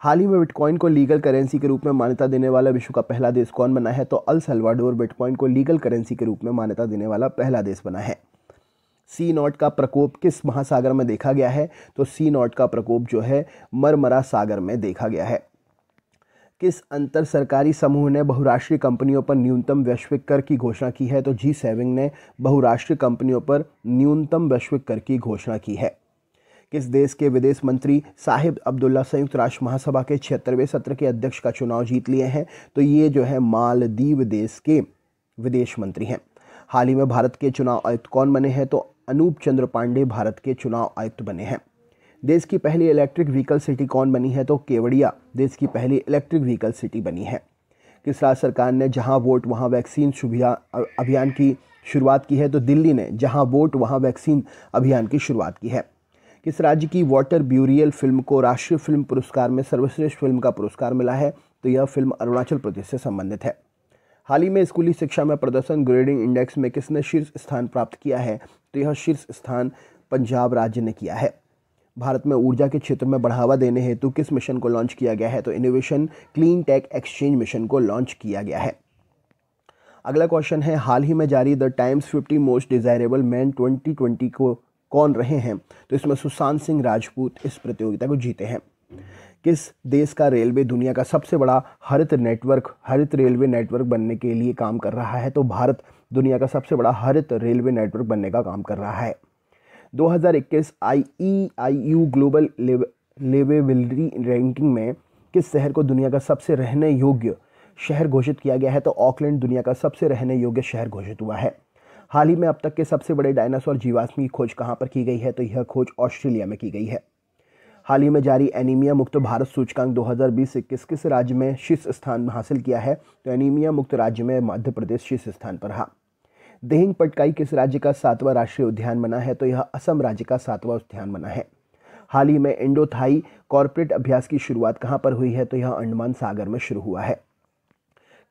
हाल ही में बिटकॉइन को लीगल करेंसी के रूप में मान्यता देने वाला विश्व का पहला देश कौन बना है, तो अल सल्वाडोर बिटकॉइन को लीगल करेंसी के रूप में मान्यता देने वाला पहला देश बना है। C-0 का प्रकोप किस महासागर में देखा गया है, तो C-0 का प्रकोप जो है मरमरा सागर में देखा गया है। किस अंतर सरकारी समूह ने बहुराष्ट्रीय कंपनियों पर न्यूनतम वैश्विक कर की घोषणा की है, तो G7 ने बहुराष्ट्रीय कंपनियों पर न्यूनतम वैश्विक कर की घोषणा की है। किस देश के विदेश मंत्री साहिब अब्दुल्ला संयुक्त राष्ट्र महासभा के 76वें सत्र के अध्यक्ष का चुनाव जीत लिए हैं, तो ये जो है मालदीव देश के विदेश मंत्री हैं। हाल ही में भारत के चुनाव आयुक्त कौन बने हैं, तो अनूप चंद्र पांडे भारत के चुनाव आयुक्त बने हैं। देश की पहली इलेक्ट्रिक व्हीकल सिटी कौन बनी है, तो केवड़िया देश की पहली इलेक्ट्रिक व्हीकल सिटी बनी है। किस राज्य सरकार ने जहां वोट वहां वैक्सीन अभियान की शुरुआत की है, तो दिल्ली ने जहां वोट वहां वैक्सीन अभियान की शुरुआत की है। किस राज्य की वाटर ब्यूरियल फिल्म को राष्ट्रीय फिल्म पुरस्कार में सर्वश्रेष्ठ फिल्म का पुरस्कार मिला है, तो यह फिल्म अरुणाचल प्रदेश से संबंधित है। हाल ही में स्कूली शिक्षा में प्रदर्शन ग्रेडिंग इंडेक्स में किसने शीर्ष स्थान प्राप्त किया है, तो यह शीर्ष स्थान पंजाब राज्य ने किया है। भारत में ऊर्जा के क्षेत्र में बढ़ावा देने हेतु किस मिशन को लॉन्च किया गया है, तो innovation clean tech exchange mission को लॉन्च किया गया है। अगला क्वेश्चन है, हाल ही में जारी the Times 50 most desirable man 2020 को कौन रहे हैं, तो इसमें सुशांत सिंह राजपूत इस प्रतियोगिता को जीते हैं। किस देश का रेलवे दुनिया का सबसे बड़ा हरित रेलवे नेटवर्क बनने के लिए काम कर रहा है, तो भारत दुनिया का सबसे बड़ा हरित रेलवे नेटवर्क बनने का काम कर रहा है। 2021 IEIU ग्लोबल लिवेबिलिटी रैंकिंग में किस शहर को दुनिया का सबसे रहने योग्य शहर घोषित किया गया है, तो ऑकलैंड दुनिया का सबसे रहने योग्य शहर घोषित हुआ है। हाल ही में अब तक के सबसे बड़े डायनासोर जीवाश्म की खोज कहाँ पर की गई है, तो यह खोज ऑस्ट्रेलिया में की गई है। हाल ही में जारी एनीमिया मुक्त भारत सूचकांक 2020-21 किस राज्य में शीर्ष स्थान हासिल किया है, तो एनीमिया मुक्त राज्य में मध्य प्रदेश शीर्ष स्थान पर रहा। दिहिंग पटकाई किस राज्य का 7वां राष्ट्रीय उद्यान बना है, तो यह असम राज्य का 7वां उद्यान बना है। हाल ही में इंडो थाई कॉर्पोरेट अभ्यास की शुरुआत कहाँ पर हुई है, तो यह अंडमान सागर में शुरू हुआ है।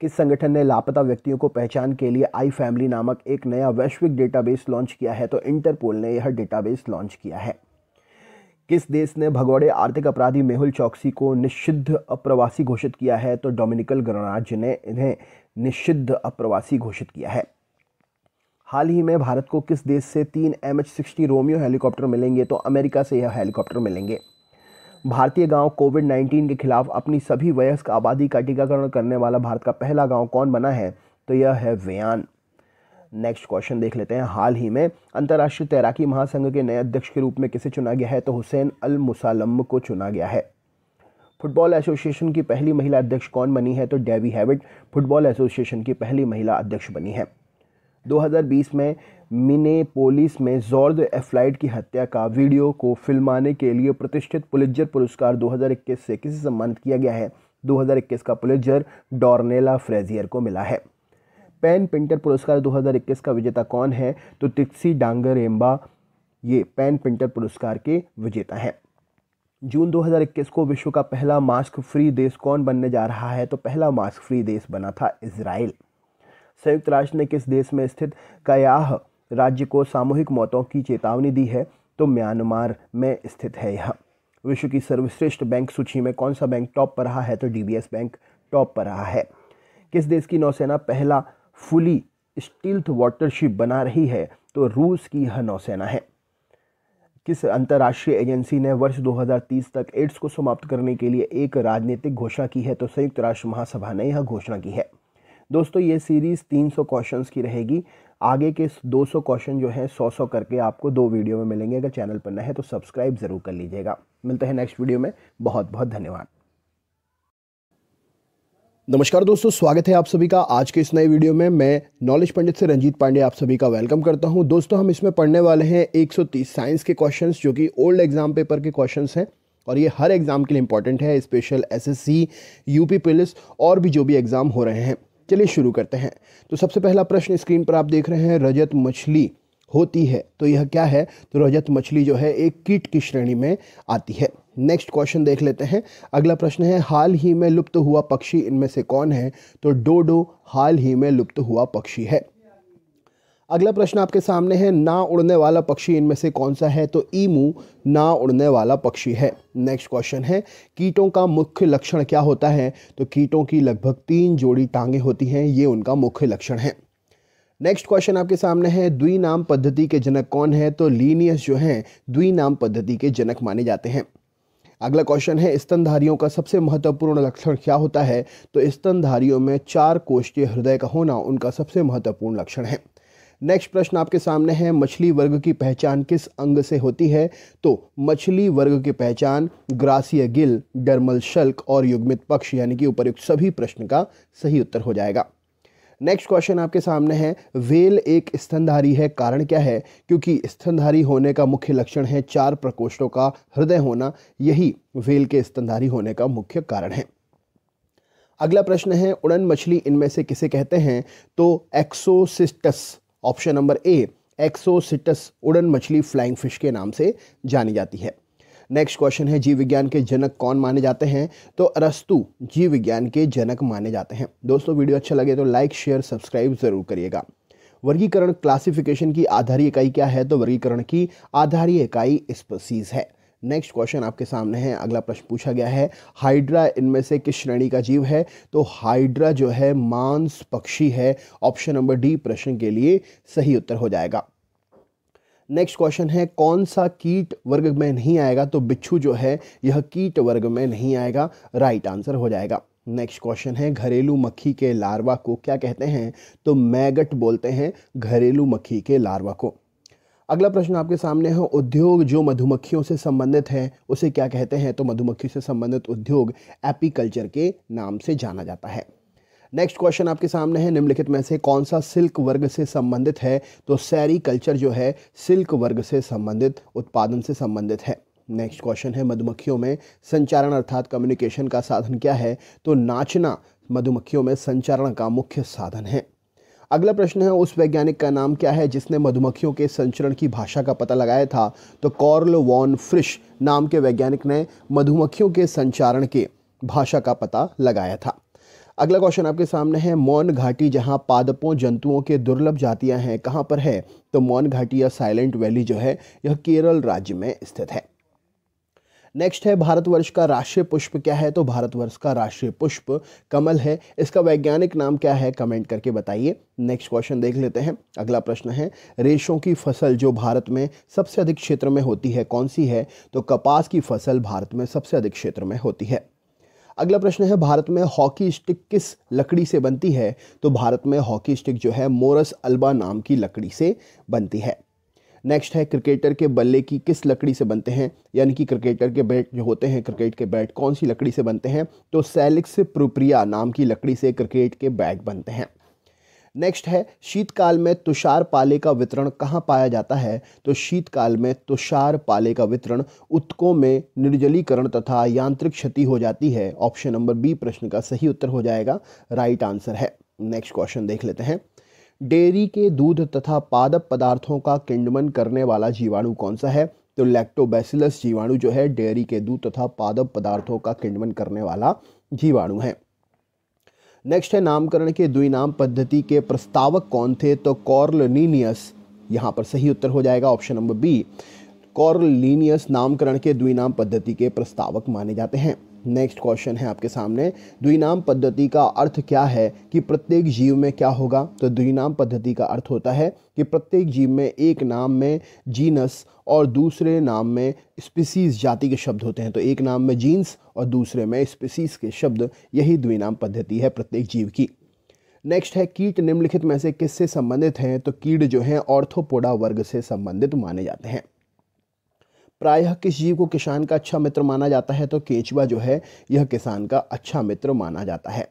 किस संगठन ने लापता व्यक्तियों को पहचान के लिए आई फैमिली नामक एक नया वैश्विक डेटाबेस लॉन्च किया है? तो इंटरपोल ने यह डेटाबेस लॉन्च किया है। किस देश ने भगोड़े आर्थिक अपराधी मेहुल चौकसी को निषिद्ध अप्रवासी घोषित किया है? तो डोमिनिकन गणराज्य ने इन्हें निषिद्ध अप्रवासी घोषित किया है। हाल ही में भारत को किस देश से 3 MH-60 रोमियो हेलीकॉप्टर मिलेंगे? तो अमेरिका से यह हेलीकॉप्टर मिलेंगे। भारतीय गांव कोविड-19 के खिलाफ अपनी सभी वयस्क आबादी का टीकाकरण करने वाला भारत का पहला गांव कौन बना है? तो यह है वियान। नेक्स्ट क्वेश्चन देख लेते हैं। हाल ही में अंतर्राष्ट्रीय तैराकी महासंघ के नए अध्यक्ष के रूप में किसे चुना गया है? तो हुसैन अल मुसालम को चुना गया है। फुटबॉल एसोसिएशन की पहली महिला अध्यक्ष कौन बनी है? तो डेबी हैविट फुटबॉल एसोसिएशन की पहली महिला अध्यक्ष बनी है। 2020 में मिनेपोलिस में जॉर्ज एफ्लाइट की हत्या का वीडियो को फिल्माने के लिए प्रतिष्ठित पुलित्जर पुरस्कार 2021 से किसे सम्मानित किया गया है? 2021 का पुलित्जर डॉर्नेला फ्रेजियर को मिला है। पेन पिंटर पुरस्कार 2021 का विजेता कौन है? तो तिक्सी डांगरेम्बा ये पेन पिंटर पुरस्कार के विजेता हैं। जून 2021 को विश्व का पहला मास्क फ्री देश कौन बनने जा रहा है? तो पहला मास्क फ्री देश बना था इजराइल। संयुक्त राष्ट्र ने किस देश में स्थित कयाह राज्य को सामूहिक मौतों की चेतावनी दी है? तो म्यांमार में स्थित है। यह विश्व की सर्वश्रेष्ठ बैंक सूची में कौन सा बैंक टॉप पर रहा है? तो डीबीएस बैंक टॉप पर रहा है। किस देश की नौसेना पहला फुली स्टील्थ वाटरशिप बना रही है? तो रूस की यह नौसेना है। किस अंतर्राष्ट्रीय एजेंसी ने वर्ष 2030 तक एड्स को समाप्त करने के लिए एक राजनीतिक घोषणा की है? तो संयुक्त राष्ट्र महासभा ने यह घोषणा की है। दोस्तों ये सीरीज़ 300 क्वेश्चंस की रहेगी। आगे के 200 क्वेश्चन जो हैं 100-100 करके आपको 2 वीडियो में मिलेंगे। अगर चैनल पर नए हैं तो सब्सक्राइब ज़रूर कर लीजिएगा। मिलते हैं नेक्स्ट वीडियो में। बहुत बहुत धन्यवाद। नमस्कार दोस्तों, स्वागत है आप सभी का आज के इस नए वीडियो में। मैं नॉलेज पंडित से रंजीत पांडे आप सभी का वेलकम करता हूं। दोस्तों हम इसमें पढ़ने वाले हैं 130 साइंस के क्वेश्चंस जो कि ओल्ड एग्जाम पेपर के क्वेश्चंस हैं और ये हर एग्ज़ाम के लिए इंपॉर्टेंट है, स्पेशल एसएससी, यूपी पुलिस और भी जो भी एग्ज़ाम हो रहे हैं। चलिए शुरू करते हैं। तो सबसे पहला प्रश्न स्क्रीन पर आप देख रहे हैं, रजत मछली होती है तो यह क्या है? तो रजत मछली जो है एक कीट की श्रेणी में आती है। नेक्स्ट क्वेश्चन देख लेते हैं। अगला प्रश्न है, हाल ही में लुप्त हुआ पक्षी इनमें से कौन है? तो डोडो हाल ही में लुप्त हुआ पक्षी है। अगला प्रश्न आपके सामने है, ना उड़ने वाला पक्षी इनमें से कौन सा है? तो ईमू ना उड़ने वाला पक्षी है। नेक्स्ट क्वेश्चन है, कीटों का मुख्य लक्षण क्या होता है? तो कीटों की लगभग 3 जोड़ी टांगें होती हैं, ये उनका मुख्य लक्षण है। नेक्स्ट क्वेश्चन आपके सामने है, द्विनाम पद्धति के जनक कौन है? तो लीनियस जो हैं द्विनाम पद्धति के जनक माने जाते हैं। अगला क्वेश्चन है, स्तनधारियों का सबसे महत्वपूर्ण लक्षण क्या होता है? तो स्तनधारियों में 4 कोष्ठीय हृदय का होना उनका सबसे महत्वपूर्ण लक्षण है। नेक्स्ट प्रश्न आपके सामने है, मछली वर्ग की पहचान किस अंग से होती है? तो मछली वर्ग की पहचान ग्रासीय गिल, डर्मल शल्क और युग्मित पक्ष यानी कि उपरोक्त सभी प्रश्न का सही उत्तर हो जाएगा। नेक्स्ट क्वेश्चन आपके सामने है, वेल एक स्तनधारी है, कारण क्या है? क्योंकि स्तनधारी होने का मुख्य लक्षण है 4 प्रकोष्ठों का हृदय होना, यही वेल के स्तनधारी होने का मुख्य कारण है। अगला प्रश्न है, उड़न मछली इनमें से किसे कहते हैं? तो एक्सोसिस्टस, ऑप्शन नंबर ए एक्सोसिटस उड़न मछली फ्लाइंग फिश के नाम से जानी जाती है। नेक्स्ट क्वेश्चन है, जीव विज्ञान के जनक कौन माने जाते हैं? तो अरस्तु जीव विज्ञान के जनक माने जाते हैं। दोस्तों वीडियो अच्छा लगे तो लाइक, शेयर, सब्सक्राइब जरूर करिएगा। वर्गीकरण क्लासिफिकेशन की आधारीय इकाई क्या है? तो वर्गीकरण की आधारीय इकाई स्पीसीज है। नेक्स्ट क्वेश्चन आपके सामने है, अगला प्रश्न पूछा गया है, हाइड्रा इनमें से किस श्रेणी का जीव है? तो हाइड्रा जो है मांस पक्षी है, ऑप्शन नंबर डी प्रश्न के लिए सही उत्तर हो जाएगा। नेक्स्ट क्वेश्चन है, कौन सा कीट वर्ग में नहीं आएगा? तो बिच्छू जो है यह कीट वर्ग में नहीं आएगा, राइट आंसर हो जाएगा। नेक्स्ट क्वेश्चन है, घरेलू मक्खी के लार्वा को क्या कहते हैं? तो मैगट बोलते हैं घरेलू मक्खी के लार्वा को। अगला प्रश्न आपके सामने है, उद्योग जो मधुमक्खियों से संबंधित है उसे क्या कहते हैं? तो मधुमक्खी से संबंधित उद्योग एपीकल्चर के नाम से जाना जाता है। नेक्स्ट क्वेश्चन आपके सामने है, निम्नलिखित में से कौन सा सिल्क वर्ग से संबंधित है? तो सेरीकल्चर जो है सिल्क वर्ग से संबंधित, उत्पादन से संबंधित है। नेक्स्ट क्वेश्चन है, मधुमक्खियों में संचारण अर्थात कम्युनिकेशन का साधन क्या है? तो नाचना मधुमक्खियों में संचारण का मुख्य साधन है। अगला प्रश्न है, उस वैज्ञानिक का नाम क्या है जिसने मधुमक्खियों के संचरण की भाषा का पता लगाया था? तो कार्ल वॉन फ्रिश नाम के वैज्ञानिक ने मधुमक्खियों के संचारण के भाषा का पता लगाया था। अगला क्वेश्चन आपके सामने है, मौन घाटी जहां पादपों जंतुओं के दुर्लभ जातियां हैं कहां पर है? तो मौन घाटी या साइलेंट वैली जो है यह केरल राज्य में स्थित है। नेक्स्ट है, भारतवर्ष का राष्ट्रीय पुष्प क्या है? तो भारतवर्ष का राष्ट्रीय पुष्प कमल है। इसका वैज्ञानिक नाम क्या है? कमेंट करके बताइए। नेक्स्ट क्वेश्चन देख लेते हैं। अगला प्रश्न है, रेशों की फसल जो भारत में सबसे अधिक क्षेत्र में होती है कौन सी है? तो कपास की फसल भारत में सबसे अधिक क्षेत्र में होती है। अगला प्रश्न है, भारत में हॉकी स्टिक किस लकड़ी से बनती है? तो भारत में हॉकी स्टिक जो है मोरस अल्बा नाम की लकड़ी से बनती है। नेक्स्ट है, क्रिकेटर के बल्ले की किस लकड़ी से बनते हैं? यानी कि क्रिकेटर के बैट जो होते हैं, क्रिकेट के बैट कौन सी लकड़ी से बनते हैं? तो सैलिक्स प्रोप्रिया नाम की लकड़ी से क्रिकेट के बैट बनते हैं। नेक्स्ट है, शीतकाल में तुषार पाले का वितरण कहाँ पाया जाता है? तो शीतकाल में तुषार पाले का वितरण उत्कों में निर्जलीकरण तथा यांत्रिक क्षति हो जाती है। ऑप्शन नंबर बी प्रश्न का सही उत्तर हो जाएगा, राइट आंसर है। नेक्स्ट क्वेश्चन देख लेते हैं, डेयरी के दूध तथा पादप पदार्थों का किण्वन करने वाला जीवाणु कौन सा है? तो लैक्टोबैसिलस जीवाणु जो है डेयरी के दूध तथा पादप पदार्थों का किण्वन करने वाला जीवाणु है। नेक्स्ट है, नामकरण के द्विनाम पद्धति के प्रस्तावक कौन थे? तो कॉर्नेलियस, यहाँ पर सही उत्तर हो जाएगा ऑप्शन नंबर बी। कॉर्नेलियस नामकरण के द्विनाम पद्धति के प्रस्तावक माने जाते हैं। नेक्स्ट क्वेश्चन है आपके सामने, द्विनाम पद्धति का अर्थ क्या है कि प्रत्येक जीव में क्या होगा? तो द्विनाम पद्धति का अर्थ होता है कि प्रत्येक जीव में एक नाम में जीनस और दूसरे नाम में स्पीसीज जाति के शब्द होते हैं। तो एक नाम में जीन्स और दूसरे में स्पीसीज के शब्द, यही द्विनाम पद्धति है प्रत्येक जीव की। नेक्स्ट है, कीट निम्नलिखित में से किससे संबंधित हैं? तो कीट जो हैं ऑर्थोपोडा वर्ग से संबंधित माने जाते हैं। प्रायः किस जीव को किसान का अच्छा मित्र माना जाता है? तो केंचुआ जो है यह किसान का अच्छा मित्र माना जाता है।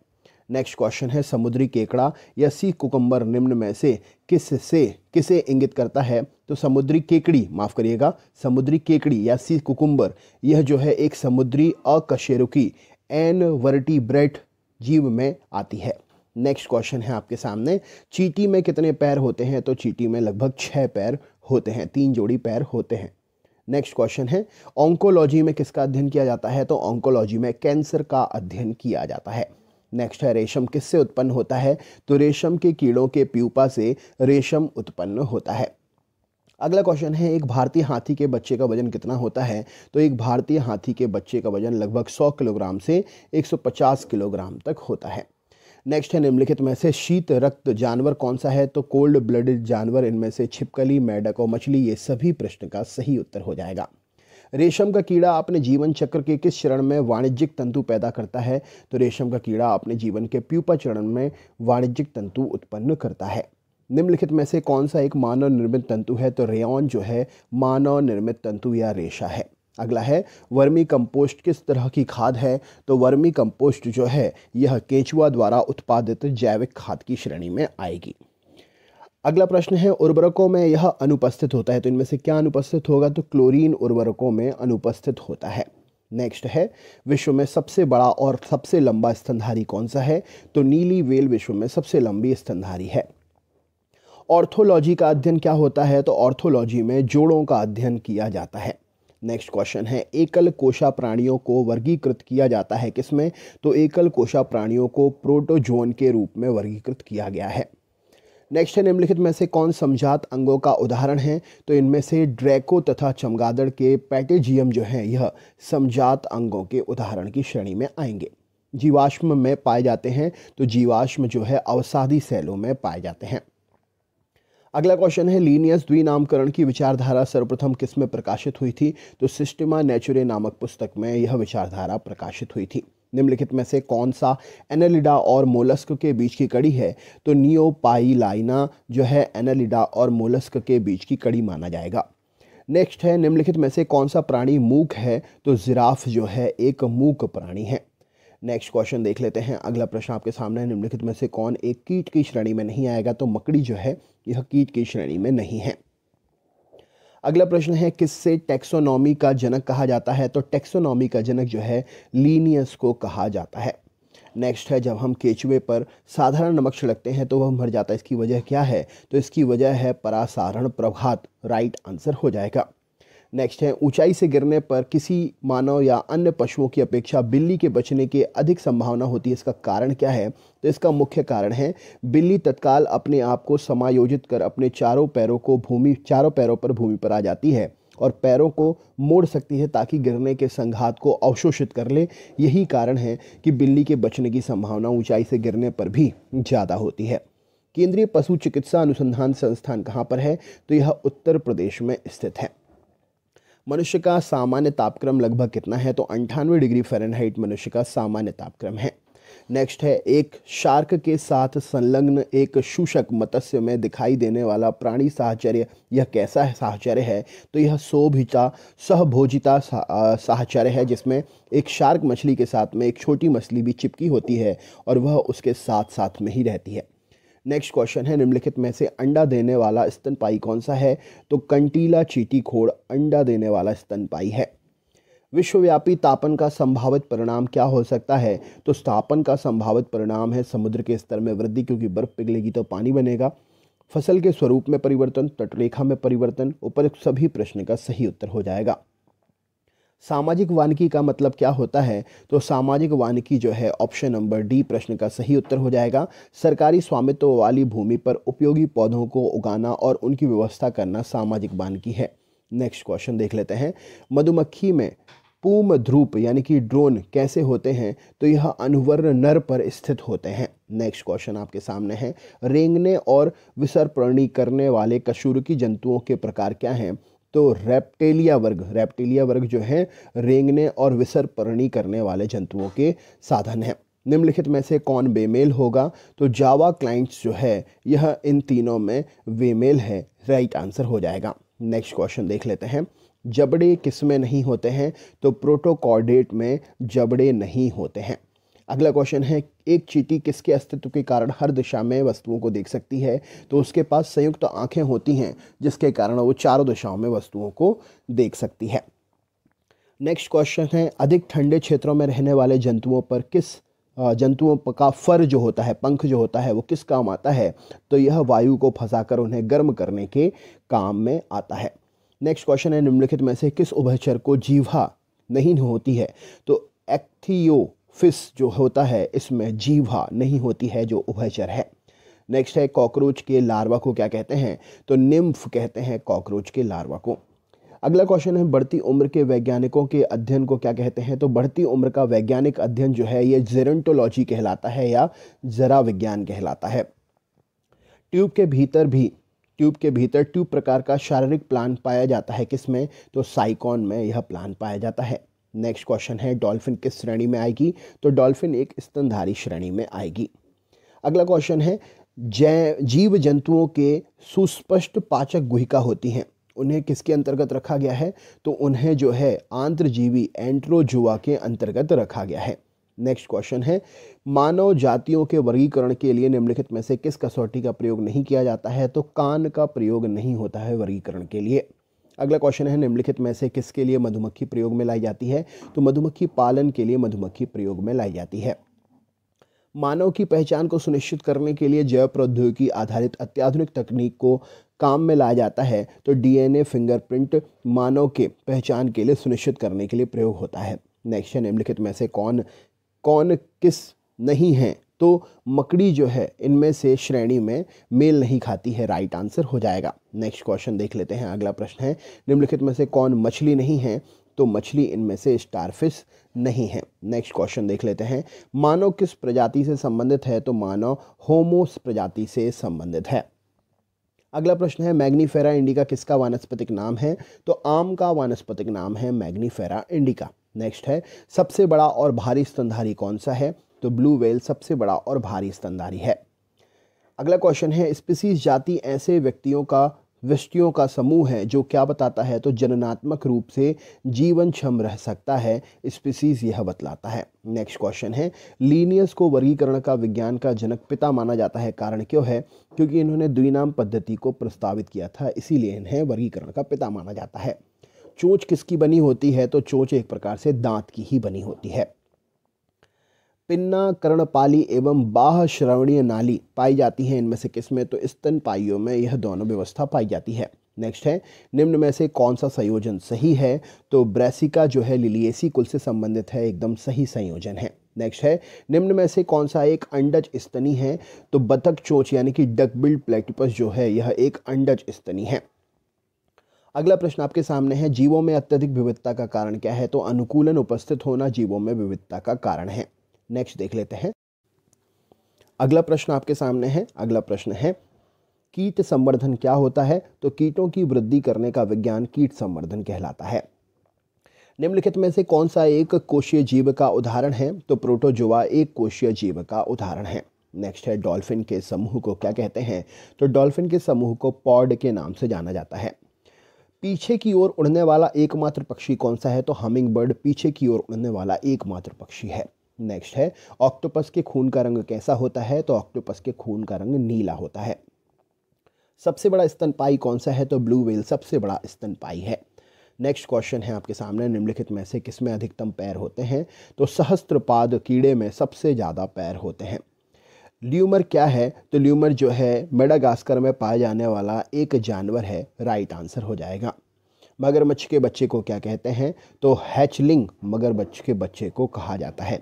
नेक्स्ट क्वेश्चन है, समुद्री केकड़ा या सी कुकुम्बर निम्न में से किसे इंगित करता है? तो समुद्री केकड़ी, माफ करिएगा, समुद्री केकड़ी या सी कुकुम्बर यह जो है एक समुद्री अकशेरुकी एनवर्टिब्रेट जीव में आती है। नेक्स्ट क्वेश्चन है आपके सामने, चींटी में कितने पैर होते हैं? तो चींटी में लगभग 6 पैर होते हैं, 3 जोड़ी पैर होते हैं। नेक्स्ट क्वेश्चन है, ऑन्कोलॉजी में किसका अध्ययन किया जाता है? तो ऑन्कोलॉजी में कैंसर का अध्ययन किया जाता है। नेक्स्ट है, रेशम किससे उत्पन्न होता है? तो रेशम के कीड़ों के प्यूपा से रेशम उत्पन्न होता है। अगला क्वेश्चन है, एक भारतीय हाथी के बच्चे का वजन कितना होता है? तो एक भारतीय हाथी के बच्चे का वजन लगभग 100 किलोग्राम से 150 किलोग्राम तक होता है। नेक्स्ट है, निम्नलिखित में से शीत रक्त जानवर कौन सा है? तो कोल्ड ब्लडेड जानवर, इनमें से छिपकली, मेढक और मछली, ये सभी प्रश्न का सही उत्तर हो जाएगा। रेशम का कीड़ा अपने जीवन चक्र के किस चरण में वाणिज्यिक तंतु पैदा करता है? तो रेशम का कीड़ा अपने जीवन के प्यूपा चरण में वाणिज्यिक तंतु उत्पन्न करता है। निम्नलिखित में से कौन सा एक मानव निर्मित तंतु है? तो रेयॉन जो है मानव निर्मित तंतु या रेशा है। अगला है, वर्मी कंपोस्ट किस तरह की खाद है? तो वर्मी कंपोस्ट जो है यह केंचुआ द्वारा उत्पादित जैविक खाद की श्रेणी में आएगी। अगला प्रश्न है, उर्वरकों में यह अनुपस्थित होता है, तो इनमें से क्या अनुपस्थित होगा? तो क्लोरीन उर्वरकों में अनुपस्थित होता है। नेक्स्ट है, विश्व में सबसे बड़ा और सबसे लंबा स्तनधारी कौन सा है? तो नीली व्हेल विश्व में सबसे लंबी स्तनधारी है। ऑर्थोलॉजी का अध्ययन क्या होता है? तो ऑर्थोलॉजी में जोड़ों का अध्ययन किया जाता है। नेक्स्ट क्वेश्चन है, एकल कोशा प्राणियों को वर्गीकृत किया जाता है किसमें? तो एकल कोशा प्राणियों को प्रोटोजोन के रूप में वर्गीकृत किया गया है। नेक्स्ट है, निम्नलिखित में से कौन समजात अंगों का उदाहरण है? तो इनमें से ड्रैको तथा चमगादड़ के पैटेजियम जो हैं यह समजात अंगों के उदाहरण की श्रेणी में आएंगे। जीवाश्म में पाए जाते हैं, तो जीवाश्म जो है अवसादी सेलों में पाए जाते हैं। अगला क्वेश्चन है, लीनियस द्विनामकरण की विचारधारा सर्वप्रथम किस में प्रकाशित हुई थी? तो सिस्टिमा नेचुरे नामक पुस्तक में यह विचारधारा प्रकाशित हुई थी। निम्नलिखित में से कौन सा एनालिडा और मोलस्क के बीच की कड़ी है? तो नियोपाइलाइना जो है एनालिडा और मोलस्क के बीच की कड़ी माना जाएगा। नेक्स्ट है, निम्नलिखित में से कौन सा प्राणी मूक है? तो जिराफ जो है एक मूक प्राणी है। नेक्स्ट क्वेश्चन देख लेते हैं। अगला प्रश्न आपके सामने, निम्नलिखित में से कौन एक कीट की श्रेणी में नहीं आएगा? तो मकड़ी जो है यह कीट की श्रेणी में नहीं है। अगला प्रश्न है, किससे टैक्सोनॉमी का जनक कहा जाता है? तो टैक्सोनॉमी का जनक जो है लीनियस को कहा जाता है। नेक्स्ट है, जब हम केचुए पर साधारण नमक छिड़कते हैं तो वह मर जाता है, इसकी वजह क्या है? तो इसकी वजह है परासारण प्रभात, राइट आंसर हो जाएगा। नेक्स्ट है, ऊंचाई से गिरने पर किसी मानव या अन्य पशुओं की अपेक्षा बिल्ली के बचने की अधिक संभावना होती है। इसका कारण क्या है? तो इसका मुख्य कारण है बिल्ली तत्काल अपने आप को समायोजित कर अपने चारों पैरों पर भूमि पर आ जाती है और पैरों को मोड़ सकती है ताकि गिरने के संघात को अवशोषित कर ले। यही कारण है कि बिल्ली के बचने की संभावना ऊंचाई से गिरने पर भी ज़्यादा होती है। केंद्रीय पशु चिकित्सा अनुसंधान संस्थान कहाँ पर है? तो यह उत्तर प्रदेश में स्थित है। मनुष्य का सामान्य तापक्रम लगभग कितना है? तो 98 डिग्री फ़ारेनहाइट मनुष्य का सामान्य तापक्रम है। नेक्स्ट है, एक शार्क के साथ संलग्न एक शूषक मत्स्य में दिखाई देने वाला प्राणी साहचर्य, यह कैसा है साहचर्य है? तो यह सहभोजिता साहचर्य है, जिसमें एक शार्क मछली के साथ में एक छोटी मछली भी चिपकी होती है और वह उसके साथ साथ में ही रहती है। नेक्स्ट क्वेश्चन है, निम्नलिखित में से अंडा देने वाला स्तनपाई कौन सा है? तो कंटीला चींटीखोड़ अंडा देने वाला स्तनपाई है। विश्वव्यापी तापन का संभावित परिणाम क्या हो सकता है? तो तापन का संभावित परिणाम है समुद्र के स्तर में वृद्धि, क्योंकि बर्फ़ पिघलेगी तो पानी बनेगा। फसल के स्वरूप में परिवर्तन, तटरेखा में परिवर्तन। उपरोक्त सभी प्रश्न का सही उत्तर हो जाएगा। सामाजिक वानिकी का मतलब क्या होता है? तो सामाजिक वानिकी जो है ऑप्शन नंबर डी प्रश्न का सही उत्तर हो जाएगा। सरकारी स्वामित्व वाली भूमि पर उपयोगी पौधों को उगाना और उनकी व्यवस्था करना सामाजिक वानिकी है। नेक्स्ट क्वेश्चन देख लेते हैं, मधुमक्खी में पूमध्रुप यानी कि ड्रोन कैसे होते हैं? तो यह अनुवर्ण नर पर स्थित होते हैं। नेक्स्ट क्वेश्चन आपके सामने है, रेंगने और विसर्पणी करने वाले कशेरुकी जंतुओं के प्रकार क्या हैं? तो रेप्टेलिया वर्ग जो है रेंगने और विसर्पणी करने वाले जंतुओं के साधन हैं। निम्नलिखित में से कौन बेमेल होगा? तो जावा क्लाइंट्स जो है यह इन तीनों में बेमेल है, राइट आंसर हो जाएगा। नेक्स्ट क्वेश्चन देख लेते हैं, जबड़े किस में नहीं होते हैं? तो प्रोटोकॉर्डेट में जबड़े नहीं होते हैं। अगला क्वेश्चन है, एक चींटी किसके अस्तित्व के कारण हर दिशा में वस्तुओं को देख सकती है? तो उसके पास संयुक्त आंखें होती हैं, जिसके कारण वो चारों दिशाओं में वस्तुओं को देख सकती है। नेक्स्ट क्वेश्चन है, अधिक ठंडे क्षेत्रों में रहने वाले जंतुओं पर किस जंतुओं का फर जो होता है, पंख जो होता है, वो किस काम आता है? तो यह वायु को फंसाकर उन्हें गर्म करने के काम में आता है। नेक्स्ट क्वेश्चन है, निम्नलिखित में से किस उभयचर को जीवा नहीं होती है? तो एक्थियोफिस जो होता है इसमें जीवा नहीं होती है, जो उभयचर है। नेक्स्ट है, कॉकरोच के लार्वा को क्या कहते हैं? तो निम्फ कहते हैं कॉकरोच के लार्वा को। अगला क्वेश्चन है, बढ़ती उम्र के वैज्ञानिकों के अध्ययन को क्या कहते हैं? तो बढ़ती उम्र का वैज्ञानिक अध्ययन जो है ये जेरोंटोलॉजी कहलाता है या जरा विज्ञान कहलाता है। ट्यूब के भीतर ट्यूब प्रकार का शारीरिक प्लान पाया जाता है किसमें? तो साइकॉन में यह प्लान पाया जाता है। नेक्स्ट क्वेश्चन है, डॉल्फिन किस श्रेणी में आएगी? तो डॉल्फिन एक स्तनधारी श्रेणी में आएगी। अगला क्वेश्चन है, जीव जंतुओं के सुस्पष्ट पाचक गुहिका होती हैं, उन्हें किसके अंतर्गत रखा गया है? तो उन्हें जो है आंत्रजीवी एंट्रोजुआ के अंतर्गत रखा गया है। नेक्स्ट क्वेश्चन है, मानव जातियों के वर्गीकरण के लिए निम्नलिखित में से किस कसौटी का प्रयोग नहीं किया जाता है? तो कान का प्रयोग नहीं होता है वर्गीकरण के लिए। अगला क्वेश्चन है, निम्नलिखित में से किसके लिए मधुमक्खी प्रयोग में लाई जाती है? तो मधुमक्खी पालन के लिए मधुमक्खी प्रयोग में लाई जाती है। मानव की पहचान को सुनिश्चित करने के लिए जैव प्रौद्योगिकी आधारित अत्याधुनिक तकनीक को काम में लाया जाता है। तो डीएनए फिंगरप्रिंट मानव के पहचान के लिए सुनिश्चित करने के लिए प्रयोग होता है। नेक्स्ट है, निम्नलिखित में से कौन किस नहीं है? तो मकड़ी जो है इनमें से श्रेणी में मेल नहीं खाती है, राइट आंसर हो जाएगा। नेक्स्ट क्वेश्चन देख लेते हैं, अगला प्रश्न है, निम्नलिखित में से कौन मछली नहीं है? तो मछली इनमें से स्टारफिश नहीं है। नेक्स्ट क्वेश्चन देख लेते हैं, मानव किस प्रजाति से संबंधित है? तो मानव होमोस प्रजाति से संबंधित है। अगला प्रश्न है, मैग्नीफेरा इंडिका किसका वानस्पतिक नाम है? तो आम का वानस्पतिक नाम है मैग्नीफेरा इंडिका। नेक्स्ट है, सबसे बड़ा और भारी स्तनधारी कौन सा है? तो ब्लू व्हेल सबसे बड़ा और भारी स्तनधारी है। अगला क्वेश्चन है, स्पीसीज जाति ऐसे व्यक्तियों का समूह है जो क्या बताता है? तो जननात्मक रूप से जीवनक्षम रह सकता है, स्पीसीज यह बतलाता है। नेक्स्ट क्वेश्चन है, लीनियस को वर्गीकरण का विज्ञान का जनक पिता माना जाता है, कारण क्यों है? क्योंकि इन्होंने द्विनाम पद्धति को प्रस्तावित किया था, इसीलिए इन्हें वर्गीकरण का पिता माना जाता है। चोंच किसकी बनी होती है? तो चोंच एक प्रकार से दांत की ही बनी होती है। पिन्ना, कर्णपाली एवं बाह श्रवणीय नाली पाई जाती है, इनमें से किसमें? तो स्तनपाइयों में यह दोनों व्यवस्था पाई जाती है। नेक्स्ट है निम्न में से कौन सा संयोजन सही है, तो ब्रैसिका जो है लिलिएसी कुल से संबंधित है, एकदम सही संयोजन है। नेक्स्ट है निम्न में से कौन सा एक अंडज स्तनी है, तो बतख चोंच यानी कि डकबिल्ड प्लेटिपस जो है यह एक अंडज स्तनी है। अगला प्रश्न आपके सामने है जीवों में अत्यधिक विविधता का कारण क्या है, तो अनुकूलन उपस्थित होना जीवों में विविधता का कारण है। नेक्स्ट देख लेते हैं अगला प्रश्न आपके सामने है। अगला प्रश्न है कीट संवर्धन क्या होता है, तो कीटों की वृद्धि करने का विज्ञान कीट संवर्धन कहलाता है। निम्नलिखित में से कौन सा एक कोशीय जीव का उदाहरण है, तो प्रोटोजोआ एक कोशीय जीव का उदाहरण है। नेक्स्ट है डॉल्फिन के समूह को क्या कहते हैं, तो डॉल्फिन के समूह को पॉड के नाम से जाना जाता है। पीछे की ओर उड़ने वाला एकमात्र पक्षी कौन सा है, तो हमिंगबर्ड पीछे की ओर उड़ने वाला एकमात्र पक्षी है। नेक्स्ट है ऑक्टोपस के खून का रंग कैसा होता है, तो ऑक्टोपस के खून का रंग नीला होता है। सबसे बड़ा स्तनपाई कौन सा है, तो ब्लू व्हेल सबसे बड़ा स्तनपाई है। नेक्स्ट क्वेश्चन है आपके सामने निम्नलिखित में से किसमें अधिकतम पैर होते हैं, तो सहस्त्रपाद कीड़े में सबसे ज़्यादा पैर होते हैं। ल्यूमर क्या है, तो ल्यूमर जो है मेडागास्कर में पाया जाने वाला एक जानवर है, राइट आंसर हो जाएगा। मगरमच्छ के बच्चे को क्या कहते हैं, तो हैचलिंग मगरमच्छ के बच्चे को कहा जाता है।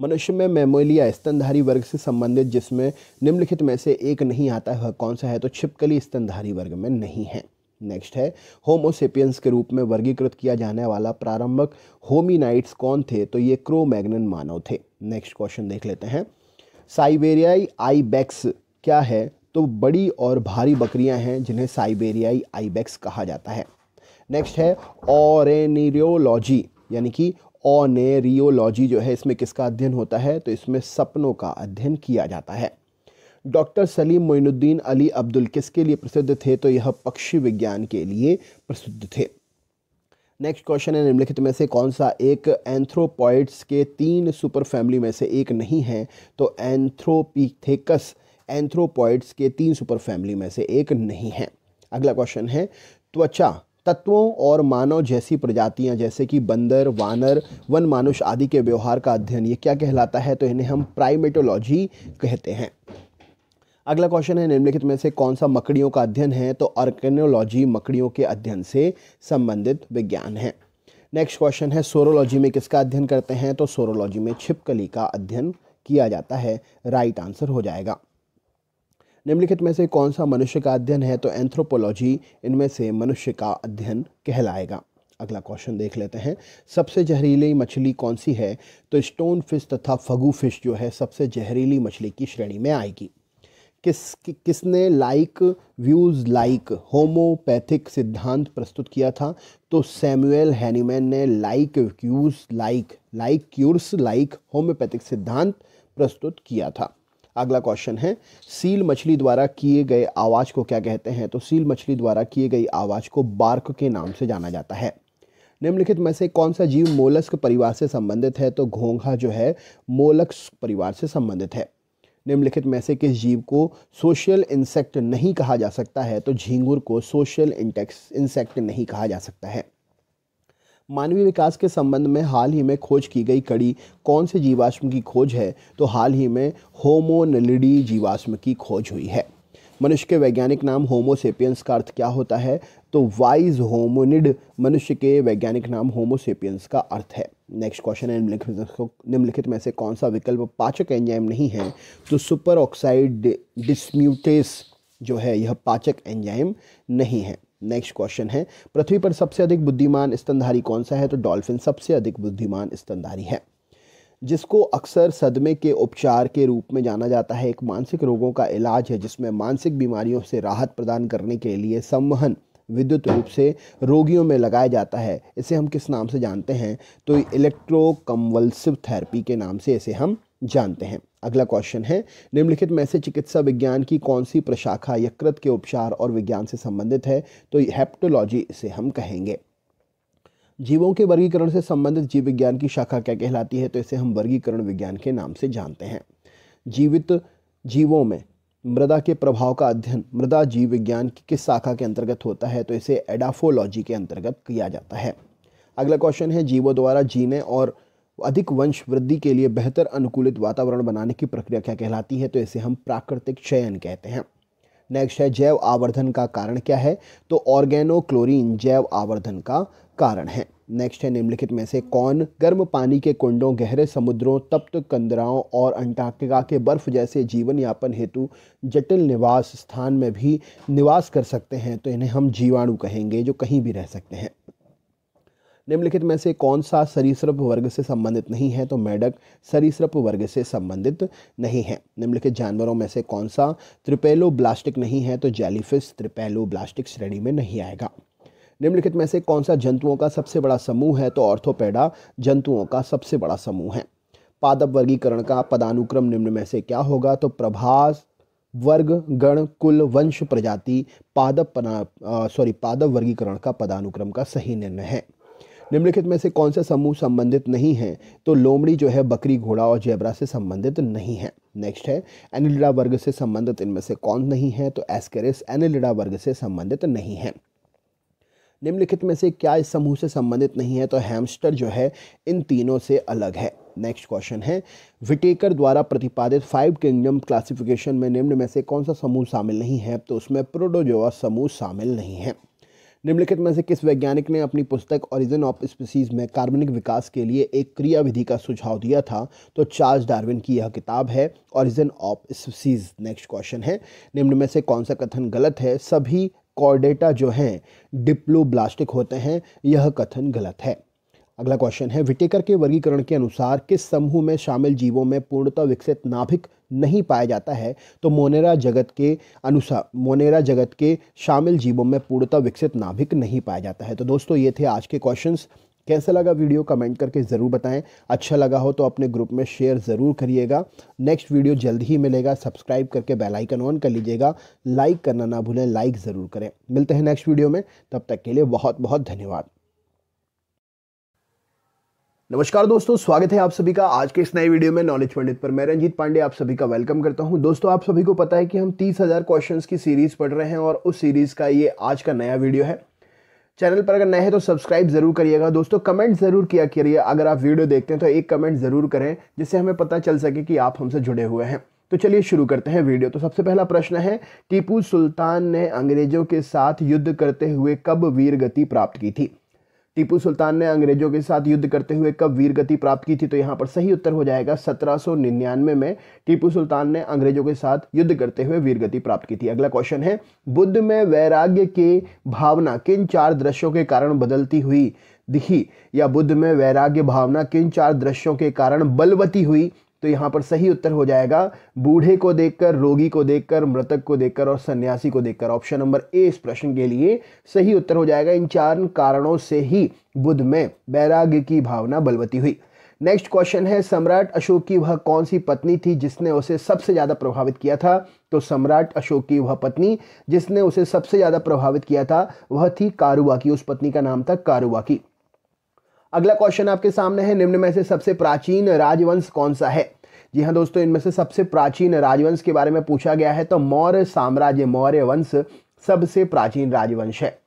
मनुष्य में मैमोलिया स्तनधारी वर्ग से संबंधित जिसमें निम्नलिखित में से एक नहीं आता है वह कौन सा है, तो छिपकली स्तनधारी वर्ग में नहीं है। नेक्स्ट है होमो सेपियंस के रूप में वर्गीकृत किया जाने वाला प्रारंभिक होमिनाइड्स कौन थे, तो ये क्रो-मैग्नन मानव थे। नेक्स्ट क्वेश्चन देख लेते हैं साइबेरियाई आईबैक्स क्या है, तो बड़ी और भारी बकरियां हैं जिन्हें साइबेरियाई आईबैक्स कहा जाता है। नेक्स्ट है ओरेनियोलॉजी यानी कि ओनेरियोलॉजी जो है इसमें किसका अध्ययन होता है, तो इसमें सपनों का अध्ययन किया जाता है। डॉक्टर सलीम मोइनुद्दीन अली अब्दुल किसके लिए प्रसिद्ध थे, तो यह पक्षी विज्ञान के लिए प्रसिद्ध थे। नेक्स्ट क्वेश्चन है निम्नलिखित में से कौन सा एक एंथ्रोपॉइड्स के 3 सुपर फैमिली में से एक नहीं है, तो एंथ्रोपीथेकस एंथ्रोपॉइड्स के 3 सुपर फैमिली में से एक नहीं है। अगला क्वेश्चन है त्वचा तत्वों और मानव जैसी प्रजातियां जैसे कि बंदर वानर वन मानुष आदि के व्यवहार का अध्ययन ये क्या कहलाता है, तो इन्हें हम प्राइमेटोलॉजी कहते हैं। अगला क्वेश्चन है निम्नलिखित में से कौन सा मकड़ियों का अध्ययन है, तो आर्कनोलॉजी मकड़ियों के अध्ययन से संबंधित विज्ञान है। नेक्स्ट क्वेश्चन है सोरोलॉजी में किसका अध्ययन करते हैं, तो सोरोलॉजी में छिपकली का अध्ययन किया जाता है, राइट आंसर हो जाएगा। निम्नलिखित में से कौन सा मनुष्य का अध्ययन है, तो एंथ्रोपोलॉजी इनमें से मनुष्य का अध्ययन कहलाएगा। अगला क्वेश्चन देख लेते हैं सबसे जहरीली मछली कौन सी है, तो स्टोन फिश तथा फगू फिश जो है सबसे जहरीली मछली की श्रेणी में आएगी। किसने लाइक व्यूज लाइक होम्योपैथिक सिद्धांत प्रस्तुत किया था, तो सैमुअल हैनीमैन ने like views like cures like homeopathic सिद्धांत प्रस्तुत किया था। अगला क्वेश्चन है सील मछली द्वारा किए गए आवाज़ को क्या कहते हैं, तो सील मछली द्वारा किए गई आवाज़ को बार्क के नाम से जाना जाता है। निम्नलिखित में से कौन सा जीव मोलस्क परिवार से संबंधित है, तो घोंघा जो है मोलस्क परिवार से संबंधित है। निम्नलिखित में से किस जीव को सोशल इंसेक्ट नहीं कहा जा सकता है, तो झींगुर को सोशल इंसेक्ट नहीं कहा जा सकता है। मानवीय विकास के संबंध में हाल ही में खोज की गई कड़ी कौन से जीवाश्म की खोज है, तो हाल ही में होमोनेलिडी जीवाश्म की खोज हुई है। मनुष्य के वैज्ञानिक नाम होमो सेपियंस का अर्थ क्या होता है, तो वाइज होमोनिड मनुष्य के वैज्ञानिक नाम होमो सेपियंस का अर्थ है। नेक्स्ट क्वेश्चन है निम्नलिखित में से कौन सा विकल्प पाचक एंजाइम नहीं है, तो सुपर ऑक्साइड डिस्म्यूटेस जो है यह पाचक एंजाइम नहीं है। नेक्स्ट क्वेश्चन है पृथ्वी पर सबसे अधिक बुद्धिमान स्तनधारी कौन सा है, तो डॉल्फिन सबसे अधिक बुद्धिमान स्तनधारी है। जिसको अक्सर सदमे के उपचार के रूप में जाना जाता है, एक मानसिक रोगों का इलाज है जिसमें मानसिक बीमारियों से राहत प्रदान करने के लिए संवहन विद्युत रूप से रोगियों में लगाया जाता है। इसे हम किस नाम से जानते हैं, तो इलेक्ट्रोकंवल्सिव थेरेपी के नाम से इसे हम जानते हैं। अगला क्वेश्चन है निम्नलिखित में से चिकित्सा विज्ञान की कौन सी प्रशाखा यकृत के उपचार और विज्ञान से संबंधित है, तो हेप्टोलॉजी इसे हम कहेंगे। जीवों के वर्गीकरण से संबंधित जीव विज्ञान की शाखा क्या कहलाती है, तो इसे हम वर्गीकरण विज्ञान के नाम से जानते हैं। जीवित जीवों में मृदा के प्रभाव का अध्ययन मृदा जीव विज्ञान की किस शाखा के अंतर्गत होता है, तो इसे एडाफोलॉजी के अंतर्गत किया जाता है। अगला क्वेश्चन है जीवों द्वारा जीने और अधिक वंश वृद्धि के लिए बेहतर अनुकूलित वातावरण बनाने की प्रक्रिया क्या कहलाती है, तो इसे हम प्राकृतिक चयन कहते हैं। नेक्स्ट है जैव आवर्धन का कारण क्या है, तो ऑर्गेनोक्लोरीन जैव आवर्धन का कारण है। नेक्स्ट है निम्नलिखित में से कौन गर्म पानी के कुंडों, गहरे समुद्रों, तप्त कंदराओं और अंटार्कटिका के बर्फ जैसे जीवन यापन हेतु जटिल निवास स्थान में भी निवास कर सकते हैं, तो इन्हें हम जीवाणु कहेंगे जो कहीं भी रह सकते हैं। निम्नलिखित में से कौन सा सरीसृप वर्ग से संबंधित नहीं है, तो मेढक सरीसृप वर्ग से संबंधित नहीं है। निम्नलिखित जानवरों में से कौन सा ट्रिपैलोब्लास्टिक नहीं है, तो जेलीफिश ट्रिपैलोब्लास्टिक श्रेणी में नहीं आएगा। निम्नलिखित में से कौन सा जंतुओं का सबसे बड़ा समूह है, तो ऑर्थोपेडा जंतुओं का सबसे बड़ा समूह है। पादप वर्गीकरण का पदानुक्रम निम्न में से क्या होगा, तो प्रभास, वर्ग, गण, कुल, वंश, प्रजाति पादप वर्गीकरण का पदानुक्रम का सही निर्णय है। निम्नलिखित में से कौन से समूह संबंधित नहीं है, तो लोमड़ी जो है बकरी, घोड़ा और जेब्रा से संबंधित नहीं है। नेक्स्ट है एनिलिडा वर्ग से संबंधित इनमें से कौन नहीं है, तो एस्केरिस एनिलिडा वर्ग से संबंधित नहीं है। निम्नलिखित में से क्या इस समूह से संबंधित नहीं है, तो हैमस्टर जो है इन तीनों से अलग है। नेक्स्ट क्वेश्चन है विटेकर द्वारा प्रतिपादित 5 किंगडम क्लासिफिकेशन में निम्न में से कौन सा समूह शामिल नहीं है, तो उसमें प्रोटोजोआ समूह शामिल नहीं है। निम्नलिखित में से किस वैज्ञानिक ने अपनी पुस्तक ओरिजिन ऑफ स्पीसीज में कार्बनिक विकास के लिए एक क्रिया विधि का सुझाव दिया था, तो चार्ल्स डार्विन की यह किताब है origin of species. Next question है निम्न में से कौन सा कथन गलत है, सभी कॉर्डेटा जो हैं डिप्लोब्लास्टिक होते हैं, यह कथन गलत है। अगला क्वेश्चन है विटेकर के वर्गीकरण के अनुसार किस समूह में शामिल जीवों में पूर्णतः विकसित नाभिक नहीं पाया जाता है, तो मोनेरा जगत के शामिल जीवों में पूर्णतः विकसित नाभिक नहीं पाया जाता है। तो दोस्तों ये थे आज के क्वेश्चंस। कैसा लगा वीडियो कमेंट करके ज़रूर बताएं, अच्छा लगा हो तो अपने ग्रुप में शेयर ज़रूर करिएगा। नेक्स्ट वीडियो जल्द ही मिलेगा, सब्सक्राइब करके बेल आइकन ऑन कर लीजिएगा, लाइक करना ना भूलें, लाइक ज़रूर करें। मिलते हैं नेक्स्ट वीडियो में, तब तक के लिए बहुत बहुत धन्यवाद। नमस्कार दोस्तों, स्वागत है आप सभी का आज के इस नए वीडियो में नॉलेज पंडित पर। मैं रंजीत पांडे आप सभी का वेलकम करता हूं। दोस्तों आप सभी को पता है कि हम 30,000 क्वेश्चंस की सीरीज पढ़ रहे हैं और उस सीरीज का ये आज का नया वीडियो है। चैनल पर अगर नए हैं तो सब्सक्राइब जरूर करिएगा। दोस्तों कमेंट जरूर किया करिए, अगर आप वीडियो देखते हैं तो एक कमेंट जरूर करें जिससे हमें पता चल सके कि आप हमसे जुड़े हुए हैं। तो चलिए शुरू करते हैं वीडियो। तो सबसे पहला प्रश्न है टीपू सुल्तान ने अंग्रेजों के साथ युद्ध करते हुए कब वीरगति प्राप्त की थी। टीपू सुल्तान ने अंग्रेजों के साथ युद्ध करते हुए कब वीरगति प्राप्त की थी, तो यहाँ पर सही उत्तर हो जाएगा 1799 में टीपू सुल्तान ने अंग्रेजों के साथ युद्ध करते हुए वीरगति प्राप्त की थी। अगला क्वेश्चन है बुद्ध में वैराग्य की भावना किन 4 दृश्यों के कारण बदलती हुई दिखी, या बुद्ध में वैराग्य भावना किन 4 दृश्यों के कारण बलवती हुई, तो यहाँ पर सही उत्तर हो जाएगा बूढ़े को देखकर, रोगी को देखकर, मृतक को देखकर और सन्यासी को देखकर। ऑप्शन नंबर ए इस प्रश्न के लिए सही उत्तर हो जाएगा। इन 4 कारणों से ही बुद्ध में वैराग्य की भावना बलवती हुई। नेक्स्ट क्वेश्चन है सम्राट अशोक की वह कौन सी पत्नी थी जिसने उसे सबसे ज़्यादा प्रभावित किया था, तो सम्राट अशोक की वह पत्नी जिसने उसे सबसे ज़्यादा प्रभावित किया था वह थी कारुवाकी। उस पत्नी का नाम था कारुवाकी। अगला क्वेश्चन आपके सामने है निम्न में से सबसे प्राचीन राजवंश कौन सा है। जी हाँ दोस्तों, इनमें से सबसे प्राचीन राजवंश के बारे में पूछा गया है, तो मौर्य साम्राज्य, मौर्य वंश सबसे प्राचीन राजवंश है।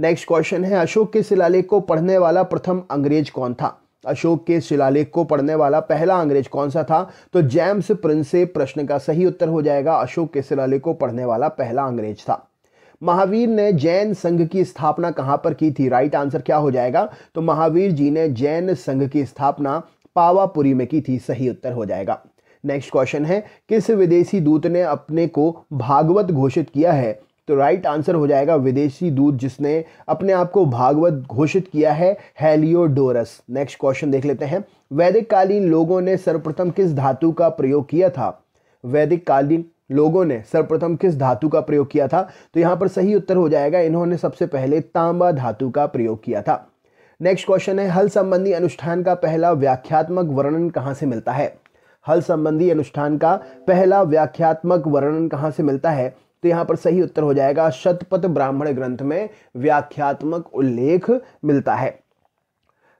नेक्स्ट क्वेश्चन है अशोक के शिलालेख को पढ़ने वाला प्रथम अंग्रेज कौन था। अशोक के शिलालेख को पढ़ने वाला पहला अंग्रेज कौन सा था, तो जेम्स प्रिंसेप। प्रश्न का सही उत्तर हो जाएगा अशोक के शिलालेख को पढ़ने वाला पहला अंग्रेज था। महावीर ने जैन संघ की स्थापना कहाँ पर की थी, राइट आंसर क्या हो जाएगा, तो महावीर जी ने जैन संघ की स्थापना पावापुरी में की थी। सही उत्तर हो जाएगा। नेक्स्ट क्वेश्चन है किस विदेशी दूत ने अपने को भागवत घोषित किया है, तो राइट आंसर हो जाएगा विदेशी दूत जिसने अपने आप को भागवत घोषित किया है हेलियोडोरस। नेक्स्ट क्वेश्चन देख लेते हैं वैदिक कालीन लोगों ने सर्वप्रथम किस धातु का प्रयोग किया था। वैदिक कालीन लोगों ने सर्वप्रथम किस धातु का प्रयोग किया था, तो यहाँ पर सही उत्तर हो जाएगा इन्होंने सबसे पहले तांबा धातु का प्रयोग किया था। नेक्स्ट क्वेश्चन है हल संबंधी अनुष्ठान का पहला व्याख्यात्मक वर्णन कहाँ से मिलता है। हल संबंधी अनुष्ठान का पहला व्याख्यात्मक वर्णन कहाँ से मिलता है, तो यहाँ पर सही उत्तर हो जाएगा शतपथ ब्राह्मण ग्रंथ में व्याख्यात्मक उल्लेख मिलता है।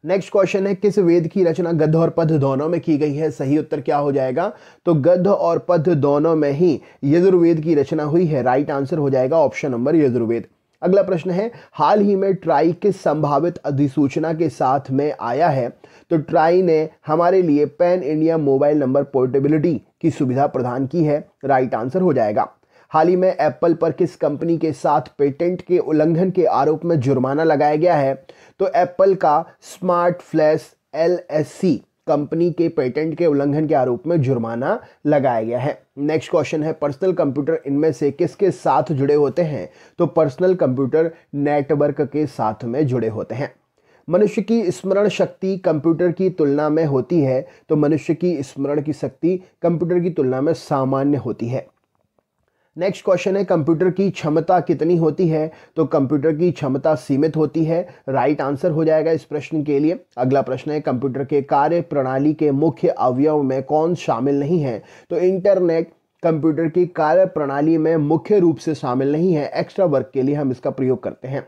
नेक्स्ट क्वेश्चन है किस वेद की रचना गद्ध और पद्ध दोनों में की गई है। सही उत्तर क्या हो जाएगा, तो गद्ध और पद्ध दोनों में ही यजुर्वेद की रचना हुई है। राइट आंसर हो जाएगा ऑप्शन नंबर यजुर्वेद। अगला प्रश्न है हाल ही में ट्राई किस संभावित अधिसूचना के साथ में आया है, तो ट्राई ने हमारे लिए pan India mobile number portability की सुविधा प्रदान की है। राइट आंसर हो जाएगा। हाल ही में एप्पल पर किस कंपनी के साथ पेटेंट के उल्लंघन के आरोप में जुर्माना लगाया गया है, तो एप्पल का स्मार्ट फ्लैश LSC कंपनी के पेटेंट के उल्लंघन के आरोप में जुर्माना लगाया गया है। नेक्स्ट क्वेश्चन है, पर्सनल कंप्यूटर इनमें से किसके साथ जुड़े होते हैं, तो पर्सनल कंप्यूटर नेटवर्क के साथ में जुड़े होते हैं। मनुष्य की स्मरण शक्ति कंप्यूटर की तुलना में होती है, तो मनुष्य की स्मरण की शक्ति कंप्यूटर की तुलना में सामान्य होती है। नेक्स्ट क्वेश्चन है, कंप्यूटर की क्षमता कितनी होती है, तो कंप्यूटर की क्षमता सीमित होती है, राइट आंसर हो जाएगा इस प्रश्न के लिए। अगला प्रश्न है, कंप्यूटर के कार्य प्रणाली के मुख्य अवयव में कौन शामिल नहीं है, तो इंटरनेट कंप्यूटर की कार्य प्रणाली में मुख्य रूप से शामिल नहीं है, एक्स्ट्रा वर्क के लिए हम इसका प्रयोग करते हैं।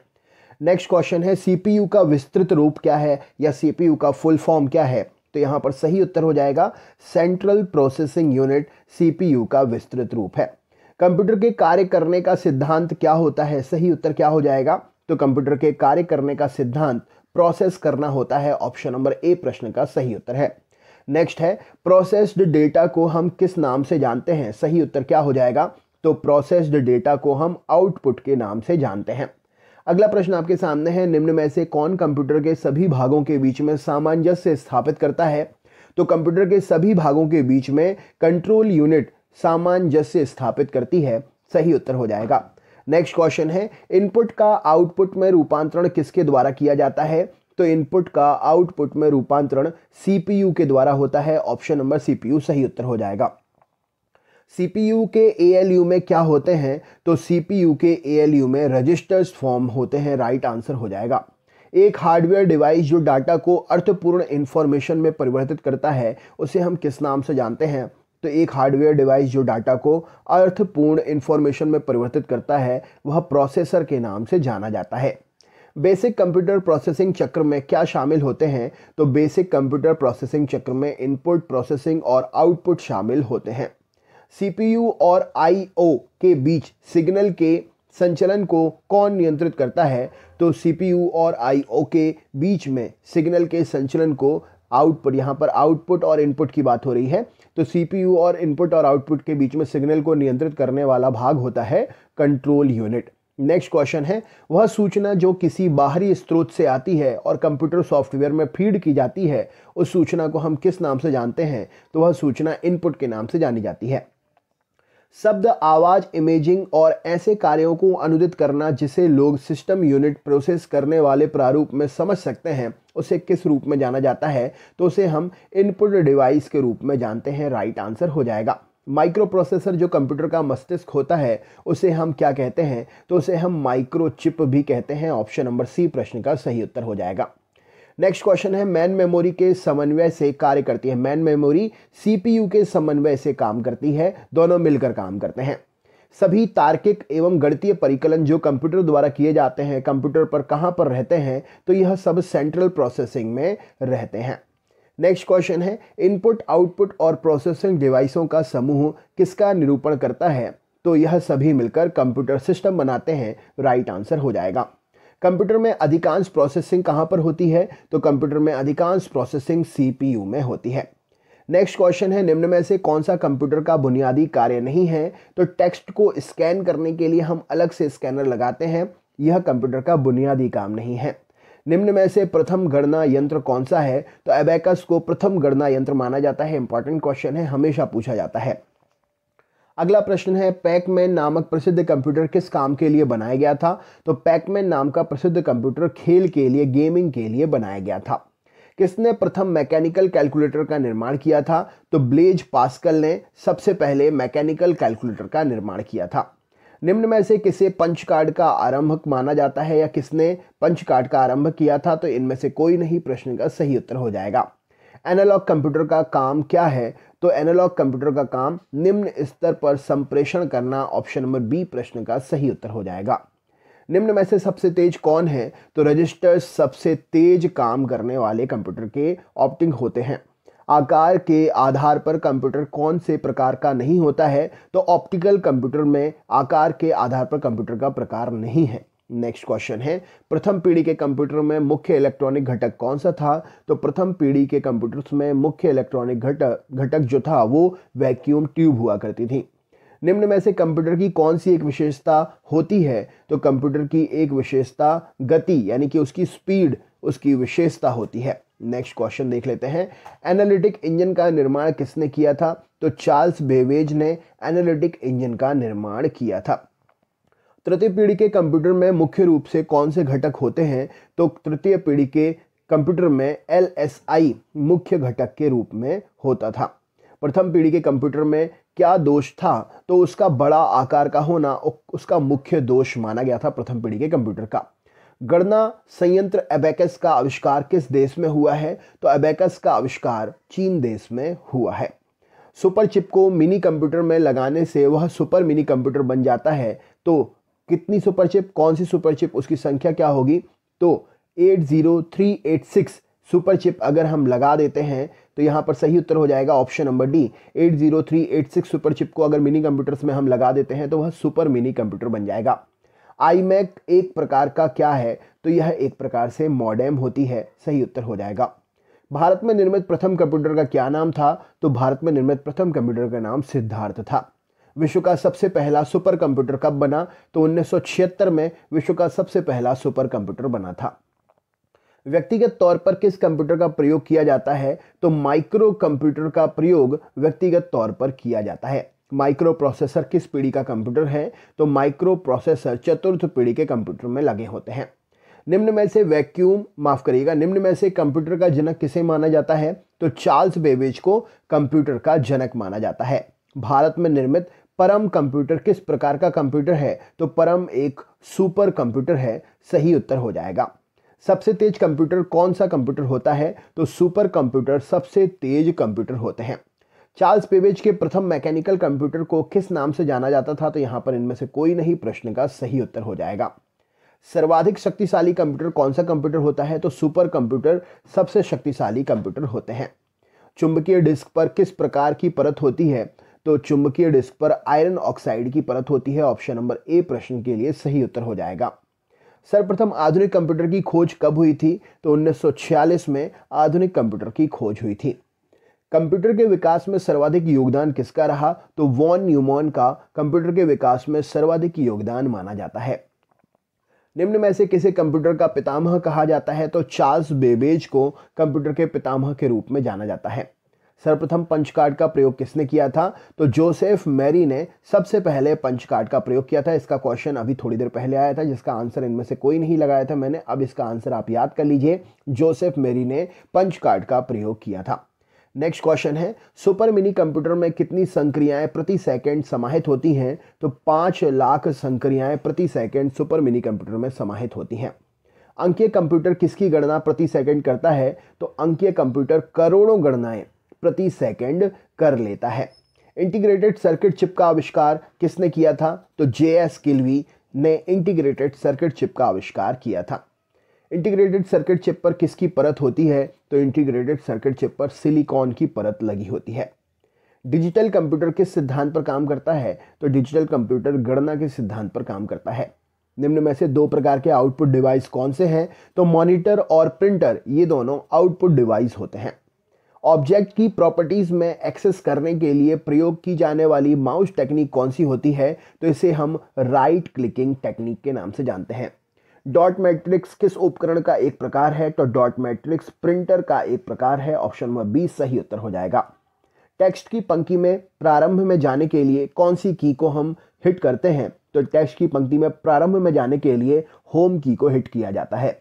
नेक्स्ट क्वेश्चन है, CPU का विस्तृत रूप क्या है या CPU का फुल फॉर्म क्या है, तो यहाँ पर सही उत्तर हो जाएगा सेंट्रल प्रोसेसिंग यूनिट CPU का विस्तृत रूप है। कंप्यूटर के कार्य करने का सिद्धांत क्या होता है, सही उत्तर क्या हो जाएगा, तो कंप्यूटर के कार्य करने का सिद्धांत प्रोसेस करना होता है, ऑप्शन नंबर ए प्रश्न का सही उत्तर है। नेक्स्ट है, प्रोसेस्ड डेटा को हम किस नाम से जानते हैं, सही उत्तर क्या हो जाएगा, तो प्रोसेस्ड डेटा को हम आउटपुट के नाम से जानते हैं। अगला प्रश्न आपके सामने है, निम्न में से कौन कंप्यूटर के सभी भागों के बीच में सामंजस्य स्थापित करता है, तो कंप्यूटर के सभी भागों के बीच में कंट्रोल यूनिट सामंजस्य स्थापित करती है, सही उत्तर हो जाएगा। नेक्स्ट क्वेश्चन है, इनपुट का आउटपुट में रूपांतरण किसके द्वारा किया जाता है, तो इनपुट का आउटपुट में रूपांतरण CPU के द्वारा होता है, ऑप्शन नंबर CPU सही उत्तर हो जाएगा। CPU के ALU में क्या होते हैं, तो CPU के ALU में रजिस्टर्स फॉर्म होते हैं, राइट आंसर हो जाएगा। एक हार्डवेयर डिवाइस जो डाटा को अर्थपूर्ण इंफॉर्मेशन में परिवर्तित करता है उसे हम किस नाम से जानते हैं, तो एक हार्डवेयर डिवाइस जो डाटा को अर्थपूर्ण इंफॉर्मेशन में परिवर्तित करता है वह प्रोसेसर के नाम से जाना जाता है। बेसिक कंप्यूटर प्रोसेसिंग चक्र में क्या शामिल होते हैं, तो बेसिक कंप्यूटर प्रोसेसिंग चक्र में इनपुट, प्रोसेसिंग और आउटपुट शामिल होते हैं। CPU और IO के बीच सिग्नल के संचलन को कौन नियंत्रित करता है, तो CPU और IO के बीच में सिग्नल के संचलन को आउटपुट, यहाँ पर आउटपुट और इनपुट की बात हो रही है, तो CPU और इनपुट और आउटपुट के बीच में सिग्नल को नियंत्रित करने वाला भाग होता है कंट्रोल यूनिट। नेक्स्ट क्वेश्चन है, वह सूचना जो किसी बाहरी स्रोत से आती है और कंप्यूटर सॉफ्टवेयर में फीड की जाती है उस सूचना को हम किस नाम से जानते हैं, तो वह सूचना इनपुट के नाम से जानी जाती है। शब्द, आवाज़, इमेजिंग और ऐसे कार्यों को अनुदित करना जिसे लोग सिस्टम यूनिट प्रोसेस करने वाले प्रारूप में समझ सकते हैं उसे किस रूप में जाना जाता है, तो उसे हम इनपुट डिवाइस के रूप में जानते हैं, राइट आंसर हो जाएगा। माइक्रो प्रोसेसर जो कंप्यूटर का मस्तिष्क होता है उसे हम क्या कहते हैं, तो उसे हम माइक्रोचिप भी कहते हैं, ऑप्शन नंबर सी प्रश्न का सही उत्तर हो जाएगा। नेक्स्ट क्वेश्चन है, मैन मेमोरी के समन्वय से कार्य करती है, मैन मेमोरी CPU के समन्वय से काम करती है, दोनों मिलकर काम करते हैं। सभी तार्किक एवं गणितीय परिकलन जो कंप्यूटर द्वारा किए जाते हैं कंप्यूटर पर कहाँ पर रहते हैं, तो यह सब सेंट्रल प्रोसेसिंग में रहते हैं। नेक्स्ट क्वेश्चन है, इनपुट, आउटपुट और प्रोसेसिंग डिवाइसों का समूह किसका निरूपण करता है, तो यह सभी मिलकर कंप्यूटर सिस्टम बनाते हैं, राइट आंसर हो जाएगा। कंप्यूटर में अधिकांश प्रोसेसिंग कहाँ पर होती है, तो कंप्यूटर में अधिकांश प्रोसेसिंग CPU में होती है। नेक्स्ट क्वेश्चन है, निम्न में से कौन सा कंप्यूटर का बुनियादी कार्य नहीं है, तो टेक्स्ट को स्कैन करने के लिए हम अलग से स्कैनर लगाते हैं, यह कंप्यूटर का बुनियादी काम नहीं है। निम्न में से प्रथम गणना यंत्र कौन सा है, तो एबेकस को प्रथम गणना यंत्र माना जाता है, इंपॉर्टेंट क्वेश्चन है, हमेशा पूछा जाता है। अगला प्रश्न है, पैकमैन नामक प्रसिद्ध कंप्यूटर किस काम के लिए बनाया गया था, तो पैकमैन नाम का प्रसिद्ध कंप्यूटर खेल के लिए, गेमिंग के लिए बनाया गया था। किसने प्रथम मैकेनिकल कैलकुलेटर का निर्माण किया था, तो ब्लेज पास्कल ने सबसे पहले मैकेनिकल कैलकुलेटर का निर्माण किया था। निम्न में से किसे पंच कार्ड का आरंभक माना जाता है या किसने पंच कार्ड का आरंभ किया था, तो इनमें से कोई नहीं प्रश्न का सही उत्तर हो जाएगा। एनालॉग कंप्यूटर का काम क्या है, तो एनालॉग कंप्यूटर का काम निम्न स्तर पर संप्रेषण करना, ऑप्शन नंबर बी प्रश्न का सही उत्तर हो जाएगा। निम्न में से सबसे तेज कौन है, तो रजिस्टर्स सबसे तेज काम करने वाले कंप्यूटर के ऑप्टिंग होते हैं। आकार के आधार पर कंप्यूटर कौन से प्रकार का नहीं होता है, तो ऑप्टिकल कंप्यूटर में आकार के आधार पर कंप्यूटर का प्रकार नहीं है। नेक्स्ट क्वेश्चन है, प्रथम पीढ़ी के कंप्यूटर में मुख्य इलेक्ट्रॉनिक घटक कौन सा था, तो प्रथम पीढ़ी के कंप्यूटर्स में मुख्य इलेक्ट्रॉनिक घटक जो था वो वैक्यूम ट्यूब हुआ करती थी। निम्न में से कंप्यूटर की कौन सी एक विशेषता होती है? तो कंप्यूटर की एक विशेषता गति यानी कि उसकी स्पीड उसकी विशेषता होती है। नेक्स्ट क्वेश्चन देख लेते हैं। एनालिटिक इंजन का निर्माण किसने किया था? तो चार्ल्स बेबेज ने एनालिटिक इंजन का निर्माण किया था। तृतीय पीढ़ी के कंप्यूटर में मुख्य रूप से कौन से घटक होते हैं? तो तृतीय पीढ़ी के कंप्यूटर में LSI मुख्य घटक के रूप में होता था। प्रथम पीढ़ी के कंप्यूटर में क्या दोष था? तो उसका बड़ा आकार का होना उसका मुख्य दोष माना गया था प्रथम पीढ़ी के कंप्यूटर का। गणना संयंत्र एबेकस का आविष्कार किस देश में हुआ है? तो एबेकस का आविष्कार चीन देश में हुआ है। सुपर चिप को मिनी कंप्यूटर में लगाने से वह सुपर मिनी कंप्यूटर बन जाता है। तो कितनी सुपर चिप, कौन सी सुपर चिप, उसकी संख्या क्या होगी? तो 80386 सुपर चिप अगर हम लगा देते हैं तो यहाँ पर सही उत्तर हो जाएगा option number D. 80386 super chip को अगर मिनी कंप्यूटर्स में हम लगा देते हैं तो वह सुपर मिनी कंप्यूटर बन जाएगा। iMac एक प्रकार का क्या है? तो यह एक प्रकार से मॉडेम होती है, सही उत्तर हो जाएगा। भारत में निर्मित प्रथम कंप्यूटर का क्या नाम था? तो भारत में निर्मित प्रथम कंप्यूटर का नाम सिद्धार्थ था। विश्व का सबसे पहला सुपर कंप्यूटर कब बना? तो 1976 में विश्व का सबसे पहला सुपर कंप्यूटर बना था। व्यक्तिगत तौर पर किस कंप्यूटर का प्रयोग किया जाता है? तो माइक्रो कंप्यूटर का प्रयोग व्यक्तिगत तौर पर किया जाता है। माइक्रो प्रोसेसर किस पीढ़ी का कंप्यूटर है? तो माइक्रो प्रोसेसर चतुर्थ पीढ़ी के कंप्यूटर में लगे होते हैं। निम्न में से निम्न में से कंप्यूटर का जनक किसे माना जाता है? तो चार्ल्स बेबेज को कंप्यूटर का जनक माना जाता है। भारत में निर्मित परम कंप्यूटर किस प्रकार का कंप्यूटर है? तो परम एक सुपर कंप्यूटर है, सही उत्तर हो जाएगा। सबसे तेज कंप्यूटर कौन सा कंप्यूटर होता है? तो सुपर कंप्यूटर सबसे तेज कंप्यूटर होते हैं। चार्ल्स बेबेज के प्रथम मैकेनिकल कंप्यूटर को किस नाम से जाना जाता था? तो यहाँ पर इनमें से कोई नहीं, प्रश्न का सही उत्तर हो जाएगा। सर्वाधिक शक्तिशाली कंप्यूटर कौन सा कंप्यूटर होता है? तो सुपर कंप्यूटर सबसे शक्तिशाली कंप्यूटर होते हैं। चुंबकीय डिस्क पर किस प्रकार की परत होती है? तो चुंबकीय डिस्क पर आयरन ऑक्साइड की परत होती है, ऑप्शन नंबर ए प्रश्न के लिए सही उत्तर हो जाएगा। सर्वप्रथम आधुनिक कंप्यूटर की खोज कब हुई थी? तो 1946 में आधुनिक कंप्यूटर की खोज हुई थी। कंप्यूटर के विकास में सर्वाधिक योगदान किसका रहा? तो वॉन न्यूमैन का कंप्यूटर के विकास में सर्वाधिक योगदान माना जाता है। निम्न में से किसे कंप्यूटर का पितामह कहा जाता है? तो चार्ल्स बेबेज को कंप्यूटर के पितामह के रूप में जाना जाता है। सर्वप्रथम पंच कार्ड का प्रयोग किसने किया था? तो जोसेफ मैरी ने सबसे पहले पंच कार्ड का प्रयोग किया था। इसका क्वेश्चन अभी थोड़ी देर पहले आया था, जिसका आंसर इनमें से कोई नहीं लगाया था मैंने। अब इसका आंसर आप याद कर लीजिए, जोसेफ मैरी ने पंच कार्ड का प्रयोग किया था। नेक्स्ट क्वेश्चन है, सुपर मिनी कंप्यूटर में कितनी संक्रियाएं प्रति सेकंड समाहित होती हैं? तो 5 लाख संक्रियाएं प्रति सेकंड सुपर मिनी कंप्यूटर में समाहित होती हैं। अंकीय कंप्यूटर किसकी गणना प्रति सेकंड करता है? तो अंकीय कंप्यूटर करोड़ों गणनाएं प्रति सेकंड कर लेता है। इंटीग्रेटेड सर्किट चिप का आविष्कार किसने किया था? तो JS किल्वी ने इंटीग्रेटेड सर्किट चिप का आविष्कार किया था। इंटीग्रेटेड सर्किट चिप पर किसकी परत होती है? तो इंटीग्रेटेड सर्किट चिप पर सिलिकॉन की परत लगी होती है। डिजिटल कंप्यूटर किस सिद्धांत पर काम करता है? तो डिजिटल कंप्यूटर गणना के सिद्धांत पर काम करता है। निम्न में से दो प्रकार के आउटपुट डिवाइस कौन से हैं? तो मॉनिटर और प्रिंटर, ये दोनों आउटपुट डिवाइस होते हैं। ऑब्जेक्ट की प्रॉपर्टीज में एक्सेस करने के लिए प्रयोग की जाने वाली माउस टेक्निक कौन सी होती है? तो इसे हम राइट क्लिकिंग टेक्निक के नाम से जानते हैं। डॉट मैट्रिक्स किस उपकरण का एक प्रकार है? तो डॉट मैट्रिक्स प्रिंटर का एक प्रकार है, ऑप्शन नंबर 20 सही उत्तर हो जाएगा। टेक्स्ट की पंक्ति में प्रारंभ में जाने के लिए कौन सी की को हम हिट करते हैं? तो टेक्स्ट की पंक्ति में प्रारंभ में जाने के लिए होम की को हिट किया जाता है।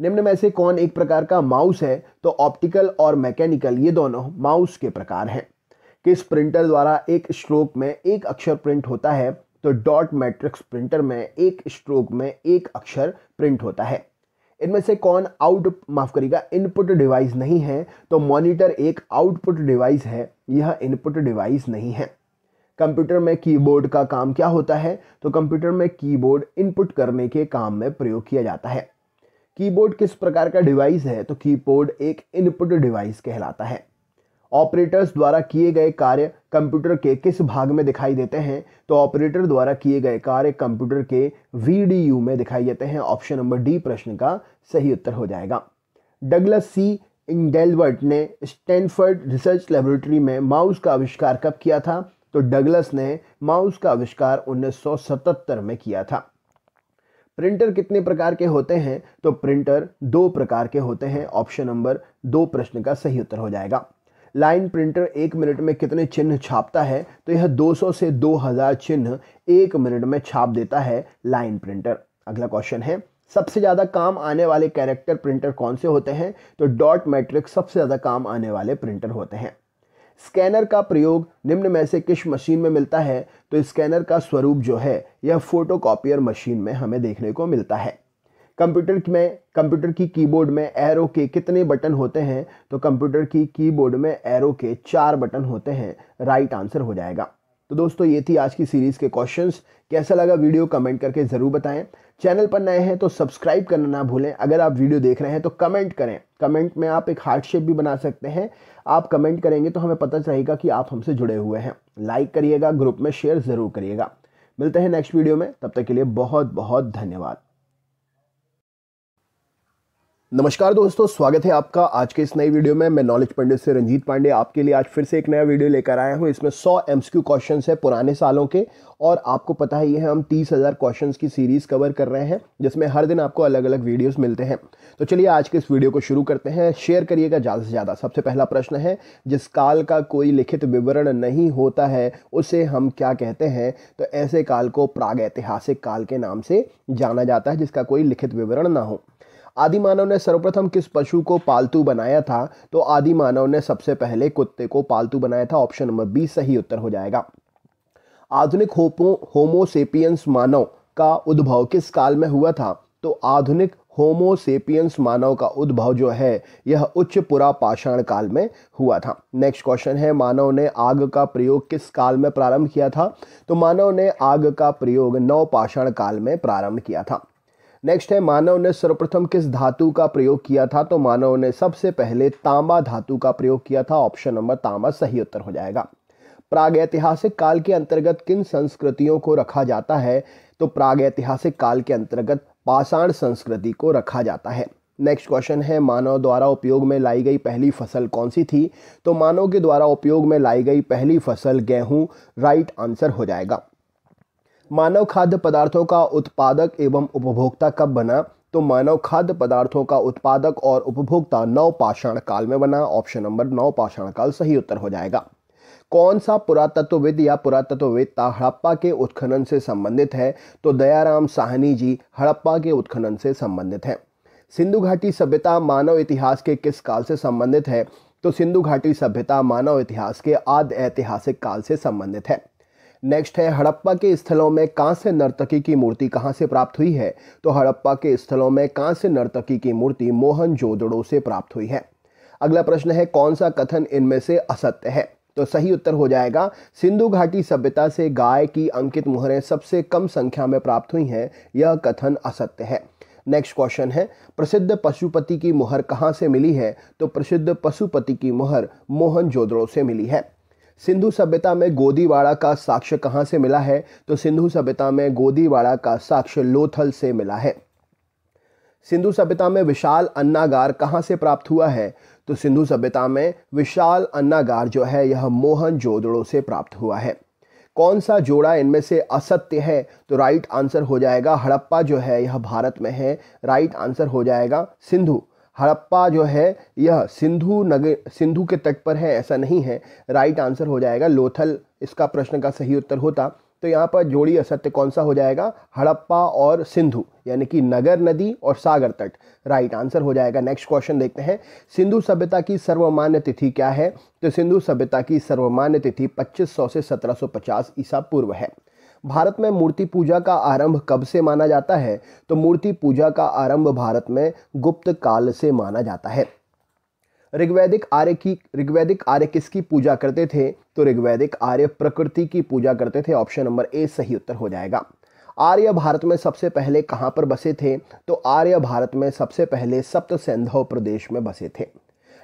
निम्न में से कौन एक प्रकार का माउस है? तो ऑप्टिकल और मैकेनिकल, ये दोनों माउस के प्रकार हैं। किस प्रिंटर द्वारा एक स्ट्रोक में एक अक्षर प्रिंट होता है? तो डॉट मैट्रिक्स प्रिंटर में एक स्ट्रोक में एक अक्षर प्रिंट होता है। इनमें से कौन इनपुट डिवाइस नहीं है? तो मॉनिटर एक आउटपुट डिवाइस है, यह इनपुट डिवाइस नहीं है। कंप्यूटर में कीबोर्ड का काम क्या होता है? तो कंप्यूटर में कीबोर्ड इनपुट करने के काम में प्रयोग किया जाता है। कीबोर्ड किस प्रकार का डिवाइस है? तो कीबोर्ड एक इनपुट डिवाइस कहलाता है। ऑपरेटर्स द्वारा किए गए कार्य कंप्यूटर के किस भाग में दिखाई देते हैं? तो ऑपरेटर द्वारा किए गए कार्य कंप्यूटर के VDU में दिखाई देते हैं, ऑप्शन नंबर डी प्रश्न का सही उत्तर हो जाएगा। डगलस C इंडेलवर्ट ने स्टैनफोर्ड रिसर्च लेबोरेटरी में माउस का आविष्कार कब किया था? तो डगलस ने माउस का आविष्कार 1977 में किया था। प्रिंटर कितने प्रकार के होते हैं? तो प्रिंटर 2 प्रकार के होते हैं। ऑप्शन नंबर 2 प्रश्न का सही उत्तर हो जाएगा। लाइन प्रिंटर 1 मिनट में कितने चिन्ह छापता है? तो यह 200 से 2000 चिन्ह 1 मिनट में छाप देता है लाइन प्रिंटर। अगला क्वेश्चन है, सबसे ज़्यादा काम आने वाले कैरेक्टर प्रिंटर कौन से होते हैं? तो डॉट मैट्रिक्स सबसे ज़्यादा काम आने वाले प्रिंटर होते हैं। स्कैनर का प्रयोग निम्न में से किस मशीन में मिलता है? तो स्कैनर का स्वरूप जो है यह फोटोकॉपियर मशीन में हमें देखने को मिलता है। कंप्यूटर की कीबोर्ड में एरो के कितने बटन होते हैं? तो कंप्यूटर की कीबोर्ड में एरो के 4 बटन होते हैं। राइट आंसर हो जाएगा। तो दोस्तों ये थी आज की सीरीज़ के क्वेश्चंस। कैसा लगा वीडियो कमेंट करके ज़रूर बताएं। चैनल पर नए हैं तो सब्सक्राइब करना ना भूलें। अगर आप वीडियो देख रहे हैं तो कमेंट करें। कमेंट में आप एक हार्ट शेप भी बना सकते हैं। आप कमेंट करेंगे तो हमें पता चलेगा कि आप हमसे जुड़े हुए हैं। लाइक करिएगा, ग्रुप में शेयर ज़रूर करिएगा। मिलते हैं नेक्स्ट वीडियो में, तब तक के लिए बहुत बहुत धन्यवाद। नमस्कार दोस्तों, स्वागत है आपका आज के इस नई वीडियो में। मैं नॉलेज पंडित से रंजीत पांडे आपके लिए आज फिर से एक नया वीडियो लेकर आया हूँ। इसमें 100 एमसीक्यू क्वेश्चंस है पुराने सालों के, और आपको पता ही है हम 30,000 क्वेश्चंस की सीरीज़ कवर कर रहे हैं, जिसमें हर दिन आपको अलग अलग वीडियोज़ मिलते हैं। तो चलिए आज के इस वीडियो को शुरू करते हैं। शेयर करिएगा ज़्यादा से ज़्यादा। सबसे पहला प्रश्न है, जिस काल का कोई लिखित विवरण नहीं होता है उसे हम क्या कहते हैं? तो ऐसे काल को प्रागैतिहासिक काल के नाम से जाना जाता है, जिसका कोई लिखित विवरण ना हो। आदि मानव ने सर्वप्रथम किस पशु को पालतू बनाया था? तो आदि मानव ने सबसे पहले कुत्ते को पालतू बनाया था। ऑप्शन नंबर बी सही उत्तर हो जाएगा। आधुनिक होमो सेपियंस मानव का उद्भव किस काल में हुआ था? तो आधुनिक होमो सेपियंस मानव का उद्भव जो है यह उच्च पुरापाषाण काल में हुआ था। नेक्स्ट क्वेश्चन है, मानव ने आग का प्रयोग किस काल में प्रारंभ किया था? तो मानव ने आग का प्रयोग नवपाषाण काल में प्रारंभ किया था। नेक्स्ट है, मानव ने सर्वप्रथम किस धातु का प्रयोग किया था? तो मानव ने सबसे पहले तांबा धातु का प्रयोग किया था। ऑप्शन नंबर तांबा सही उत्तर हो जाएगा। प्रागैतिहासिक काल के अंतर्गत किन संस्कृतियों को रखा जाता है? तो प्रागैतिहासिक काल के अंतर्गत पाषाण संस्कृति को रखा जाता है। नेक्स्ट क्वेश्चन है, मानव द्वारा उपयोग में लाई गई पहली फसल कौन सी थी? तो मानव के द्वारा उपयोग में लाई गई पहली फसल गेहूँ। राइट आंसर हो जाएगा। मानव खाद्य पदार्थों का उत्पादक एवं उपभोक्ता कब बना? तो मानव खाद्य पदार्थों का उत्पादक और उपभोक्ता नवपाषाण काल में बना। ऑप्शन नंबर 9 पाषाण काल सही उत्तर हो जाएगा। कौन सा पुरातत्वविद या पुरातत्ववेत्ता हड़प्पा के उत्खनन से संबंधित है? तो दयाराम साहनी जी हड़प्पा के उत्खनन से संबंधित हैं। सिंधु घाटी सभ्यता मानव इतिहास के किस काल से संबंधित है? तो सिंधु घाटी सभ्यता मानव इतिहास के आदि ऐतिहासिक काल से संबंधित है। नेक्स्ट है, हड़प्पा के स्थलों में कांस्य नर्तकी की मूर्ति कहाँ से प्राप्त हुई है? तो हड़प्पा के स्थलों में कांस्य नर्तकी की मूर्ति मोहनजोदड़ो से प्राप्त हुई है। अगला प्रश्न है, कौन सा कथन इनमें से असत्य है? तो सही उत्तर हो जाएगा, सिंधु घाटी सभ्यता से गाय की अंकित मुहरें सबसे कम संख्या में प्राप्त हुई हैं, यह कथन असत्य है। नेक्स्ट क्वेश्चन है, प्रसिद्ध पशुपति की मुहर कहाँ से मिली है? तो प्रसिद्ध पशुपति की मुहर मोहनजोदड़ो से मिली है। सिंधु सभ्यता में गोदीवाड़ा का साक्ष्य कहाँ से मिला है? तो सिंधु सभ्यता में गोदीवाड़ा का साक्ष्य लोथल से मिला है। सिंधु सभ्यता में विशाल अन्नागार कहाँ से प्राप्त हुआ है? तो सिंधु सभ्यता में विशाल अन्नागार जो है यह मोहनजोदड़ो से प्राप्त हुआ है। कौन सा जोड़ा इनमें से असत्य है? तो राइट आंसर हो जाएगा, हड़प्पा जो है यह भारत में है। राइट आंसर हो जाएगा सिंधु। हड़प्पा जो है यह सिंधु के तट पर है, ऐसा नहीं है। राइट आंसर हो जाएगा लोथल। इसका प्रश्न का सही उत्तर होता तो यहाँ पर जोड़ी असत्य कौन सा हो जाएगा? हड़प्पा और सिंधु, यानी कि नगर नदी और सागर तट। राइट आंसर हो जाएगा। नेक्स्ट क्वेश्चन देखते हैं, सिंधु सभ्यता की सर्वमान्य तिथि क्या है? तो सिंधु सभ्यता की सर्वमान्य तिथि 2500 से 1750 ईसा पूर्व है। भारत में मूर्ति पूजा का आरंभ कब से माना जाता है? तो मूर्ति पूजा का आरंभ भारत में गुप्त काल से माना जाता है। ऋग्वैदिक आर्य किसकी पूजा करते थे? तो ऋग्वैदिक आर्य प्रकृति की पूजा करते थे। ऑप्शन नंबर ए सही उत्तर हो जाएगा। आर्य भारत में सबसे पहले कहाँ पर बसे थे? तो आर्य भारत में सबसे पहले सप्तसैंधव प्रदेश में बसे थे।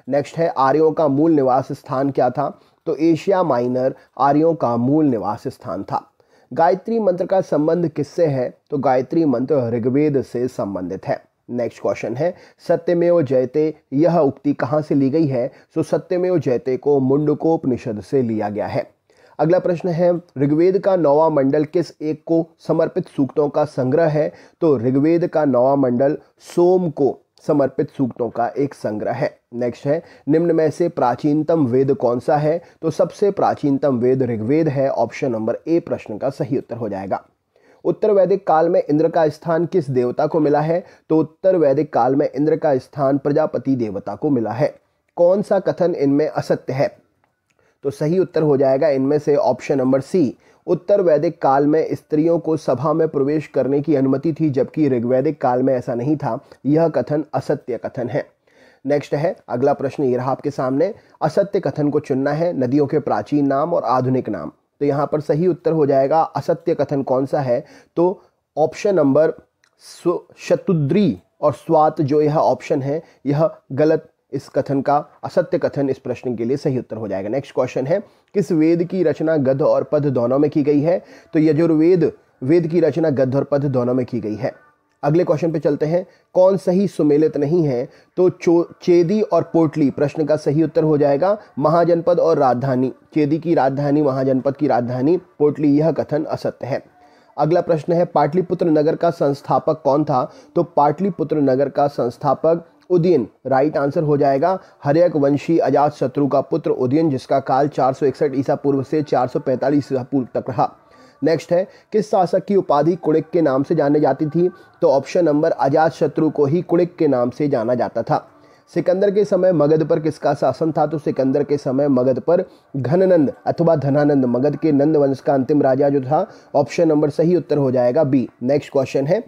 नेक्स्ट है, आर्यों का मूल निवास स्थान क्या था? तो एशिया माइनर आर्यों का मूल निवास स्थान था। गायत्री मंत्र का संबंध किससे है? तो गायत्री मंत्र ऋग्वेद से संबंधित है। नेक्स्ट क्वेश्चन है, सत्यमेव जयते यह उक्ति कहाँ से ली गई है? सो सत्यमेव जयते को मुंडकोपनिषद से लिया गया है। अगला प्रश्न है, ऋग्वेद का नौवां मंडल किस एक को समर्पित सूक्तों का संग्रह है? तो ऋग्वेद का नौवां मंडल सोम को समर्पित सूक्तों का एक संग्रह है। नेक्स्ट है, निम्न में से प्राचीनतम वेद कौन सा है? तो सबसे प्राचीनतम वेद ऋग्वेद है। ऑप्शन नंबर ए प्रश्न का सही उत्तर हो जाएगा। उत्तर वैदिक काल में इंद्र का स्थान किस देवता को मिला है? तो उत्तर वैदिक काल में इंद्र का स्थान प्रजापति देवता को मिला है। कौन सा कथन इनमें असत्य है? तो सही उत्तर हो जाएगा इनमें से ऑप्शन नंबर सी। उत्तर वैदिक काल में स्त्रियों को सभा में प्रवेश करने की अनुमति थी, जबकि ऋग्वैदिक काल में ऐसा नहीं था। यह कथन असत्य कथन है। नेक्स्ट है, अगला प्रश्न ये रहा आपके सामने, असत्य कथन को चुनना है, नदियों के प्राचीन नाम और आधुनिक नाम। तो यहाँ पर सही उत्तर हो जाएगा असत्य कथन कौन सा है? तो ऑप्शन नंबर शतुद्री और स्वात, जो यह ऑप्शन है यह गलत, इस कथन का असत्य कथन इस प्रश्न के लिए सही उत्तर हो जाएगा। नेक्स्ट क्वेश्चन है, किस वेद की रचना गद्य और पद दोनों में की गई है? तो यजुर्वेद वेद की रचना गद्य और पद दोनों में की गई है। अगले क्वेश्चन पे चलते हैं, कौन सही सुमेलित नहीं है? तो चेदी और पोटली प्रश्न का सही उत्तर हो जाएगा। महाजनपद और राजधानी, चेदी की राजधानी, महाजनपद की राजधानी, पोटली, यह कथन असत्य है। अगला प्रश्न है, पाटलिपुत्र नगर का संस्थापक कौन था? तो पाटलिपुत्र नगर का संस्थापक उदयन, राइट आंसर हो जाएगा। हर्यक वंशी अजातशत्रु का पुत्र उदयन, जिसका काल 461 ईसा पूर्व से 445 ईसा पूर्व तक रहा। नेक्स्ट है, किस शासक की उपाधि कुणिक के नाम से जानी जाती थी? तो ऑप्शन नंबर अजातशत्रु को ही कुणिक के नाम से जाना जाता था। सिकंदर के समय मगध पर किसका शासन था? तो सिकंदर के समय मगध पर घननंद अथवा धनानंद, मगध के नंद वंश का अंतिम राजा जो था। ऑप्शन नंबर सही उत्तर हो जाएगा बी। नेक्स्ट क्वेश्चन है,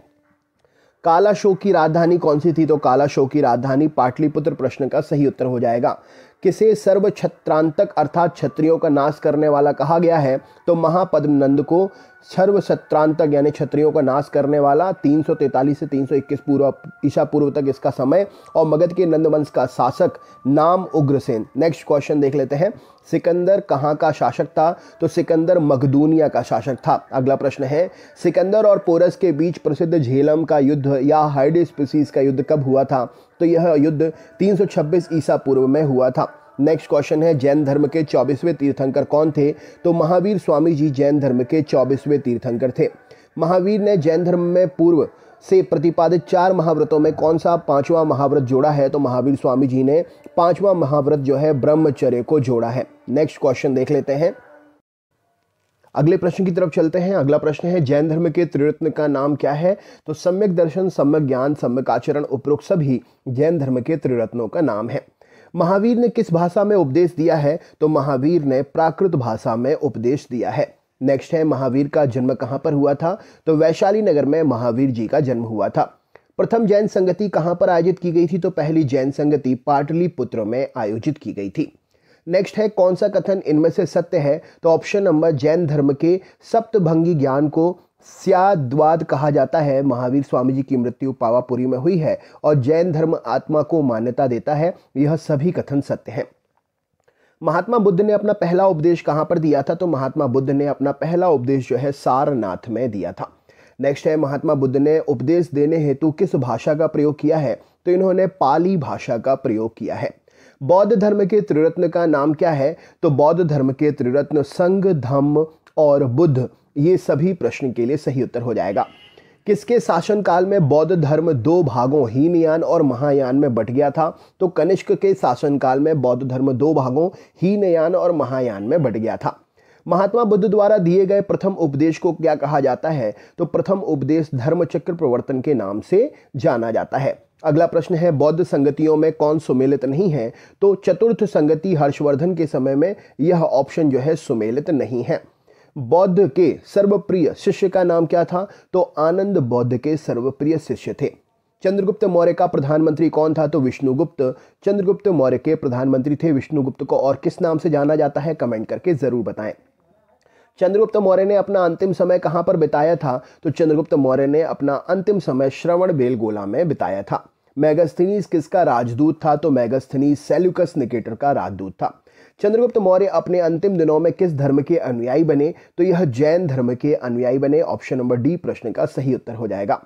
कालाशोक की राजधानी कौन सी थी? तो कालाशोक की राजधानी पाटलिपुत्र, प्रश्न का सही उत्तर हो जाएगा। किसे सर्व क्षत्रांतक अर्थात क्षत्रियों का नाश करने वाला कहा गया है? तो महापद्मनंद को सर्व क्षत्रांतक यानी क्षत्रियों का नाश करने वाला, 343 से 321 पूर्व ईसा पूर्व तक इसका समय, और मगध के नंदवंश का शासक नाम उग्रसेन। नेक्स्ट क्वेश्चन देख लेते हैं, सिकंदर कहाँ का शासक था? तो सिकंदर मकदूनिया का शासक था। अगला प्रश्न है, सिकंदर और पोरस के बीच प्रसिद्ध झेलम का युद्ध या हाइडेस्पिसीज का युद्ध कब हुआ था? तो यह युद्ध 326 ईसा पूर्व में हुआ था। नेक्स्ट क्वेश्चन है, जैन धर्म के 24वें तीर्थंकर कौन थे? तो महावीर स्वामी जी जैन धर्म के 24वें तीर्थंकर थे। महावीर ने जैन धर्म में पूर्व से प्रतिपादित 4 महाव्रतों में कौन सा 5वां महाव्रत जोड़ा है? तो महावीर स्वामी जी ने 5वां महाव्रत जो है ब्रह्मचर्य को जोड़ा है। नेक्स्ट क्वेश्चन देख लेते हैं, अगले प्रश्न की तरफ चलते हैं। अगला प्रश्न है, जैन धर्म के त्रिरत्न का नाम क्या है? तो सम्यक दर्शन, सम्यक ज्ञान, सम्यक आचरण, उपरोक्त सभी जैन धर्म के त्रिरत्नों का नाम है। महावीर ने किस भाषा में उपदेश दिया है? तो महावीर ने प्राकृत भाषा में उपदेश दिया है। नेक्स्ट है, महावीर का जन्म कहाँ पर हुआ था? तो वैशाली नगर में महावीर जी का जन्म हुआ था। प्रथम जैन संगति कहाँ पर आयोजित की गई थी? तो पहली जैन संगति पाटलिपुत्र में आयोजित की गई थी। नेक्स्ट है, कौन सा कथन इनमें से सत्य है? तो ऑप्शन नंबर जैन धर्म के सप्तभंगी ज्ञान को स्याद्वाद कहा जाता है। महावीर स्वामी जी की मृत्यु पावापुरी में हुई है और जैन धर्म आत्मा को मान्यता देता है। यह सभी कथन सत्य हैं। महात्मा बुद्ध ने अपना पहला उपदेश कहाँ पर दिया था? तो महात्मा बुद्ध ने अपना पहला उपदेश जो है सारनाथ में दिया था। नेक्स्ट है, महात्मा बुद्ध ने उपदेश देने हेतु किस भाषा का प्रयोग किया है? तो इन्होंने पाली भाषा का प्रयोग किया है। बौद्ध धर्म के त्रिरत्न का नाम क्या है? तो बौद्ध धर्म के त्रिरत्न संघ, धम्म और बुद्ध, ये सभी प्रश्न के लिए सही उत्तर हो जाएगा। किसके शासनकाल में बौद्ध धर्म 2 भागों हीनयान और महायान में बट गया था? तो कनिष्क के शासनकाल में बौद्ध धर्म 2 भागों हीनयान और महायान में बट गया था। महात्मा बुद्ध द्वारा दिए गए प्रथम उपदेश को क्या कहा जाता है? तो प्रथम उपदेश धर्मचक्र प्रवर्तन के नाम से जाना जाता है। अगला प्रश्न है, बौद्ध संगतियों में कौन सुमेलित नहीं है? तो चतुर्थ संगति हर्षवर्धन के समय में यह ऑप्शन जो है सुमेलित नहीं है। बौद्ध के सर्वप्रिय शिष्य का नाम क्या था? तो आनंद बौद्ध के सर्वप्रिय शिष्य थे। चंद्रगुप्त मौर्य का प्रधानमंत्री कौन था? तो विष्णुगुप्त, चंद्रगुप्त मौर्य के प्रधानमंत्री थे। विष्णुगुप्त को और किस नाम से जाना जाता है? कमेंट करके ज़रूर बताएं। चंद्रगुप्त मौर्य ने अपना अंतिम समय कहाँ पर बिताया था? तो चंद्रगुप्त मौर्य ने अपना अंतिम समय श्रवण बेलगोला में बिताया था। मेगस्थनीज किसका राजदूत था? तो मेगस्थनीज सेल्यूकस निकेटर का राजदूत था। चंद्रगुप्त मौर्य अपने अंतिम दिनों में किस धर्म के अनुयायी बने? तो यह जैन धर्म के अनुयायी बने। ऑप्शन नंबर डी प्रश्न का सही उत्तर हो जाएगा।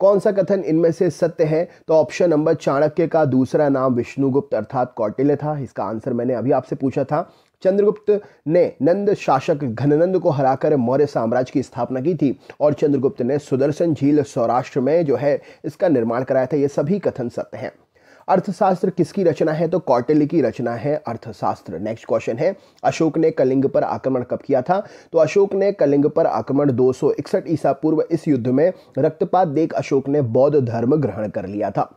कौन सा कथन इनमें से सत्य है? तो ऑप्शन नंबर चाणक्य का दूसरा नाम विष्णुगुप्त अर्थात कौटिल्य था। इसका आंसर मैंने अभी आपसे पूछा था। चंद्रगुप्त ने नंद शासक घननंद को हराकर मौर्य साम्राज्य की स्थापना की थी और चंद्रगुप्त ने सुदर्शन झील सौराष्ट्र में जो है इसका निर्माण कराया था। ये सभी कथन सत्य हैं। अर्थशास्त्र किसकी रचना है तो कौटिल्य की रचना है अर्थशास्त्र। नेक्स्ट क्वेश्चन है अशोक ने कलिंग पर आक्रमण कब किया था तो अशोक ने कलिंग पर आक्रमण 261 ईसा पूर्व इस युद्ध में रक्तपात देख अशोक ने बौद्ध धर्म ग्रहण कर लिया था।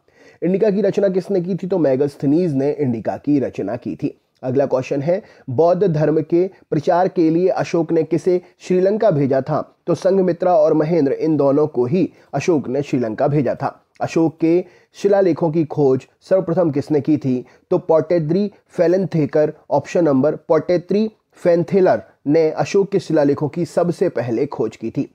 इंडिका की रचना किसने की थी तो मेगस्थनीज ने इंडिका की रचना की थी। अगला क्वेश्चन है बौद्ध धर्म के प्रचार के लिए अशोक ने किसे श्रीलंका भेजा था तो संघमित्रा और महेंद्र इन दोनों को ही अशोक ने श्रीलंका भेजा था। अशोक के शिलालेखों की खोज सर्वप्रथम किसने की थी तो पोटेद्री फेलेंथेकर, ऑप्शन नंबर पोटेद्री फेंथेलर ने अशोक के शिलालेखों की सबसे पहले खोज की थी।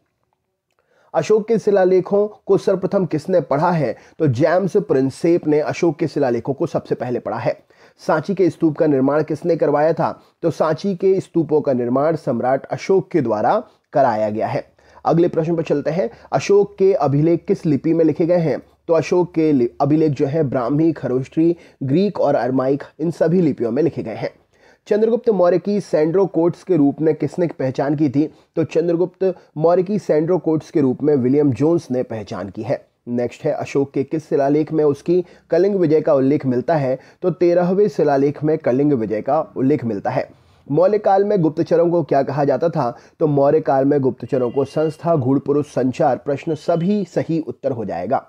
अशोक के शिलालेखों को सर्वप्रथम किसने पढ़ा है तो जेम्स प्रिंसेप ने अशोक के शिलालेखों को सबसे पहले पढ़ा है। सांची के स्तूप का निर्माण किसने करवाया था तो सांची के स्तूपों का निर्माण सम्राट अशोक के द्वारा कराया गया है। अगले प्रश्न पर चलते हैं अशोक के अभिलेख किस लिपि में लिखे गए हैं तो अशोक के अभिलेख जो है ब्राह्मी, खरोष्ठी, ग्रीक और अरमाइक इन सभी लिपियों में लिखे गए हैं। चंद्रगुप्त मौर्य की सैंड्रो कोट्स के रूप में किसने पहचान की थी तो चंद्रगुप्त मौर्य की सैंड्रो कोट्स के रूप में विलियम जोन्स ने पहचान की है। नेक्स्ट है अशोक के किस शिलालेख में उसकी कलिंग विजय का उल्लेख मिलता है तो 13वें शिलालेख में कलिंग विजय का उल्लेख मिलता है। मौर्य काल में गुप्तचरों को क्या कहा जाता था तो मौर्य काल में गुप्तचरों को संस्था, गूढ़ पुरुष, संचार, प्रश्न सभी सही उत्तर हो जाएगा।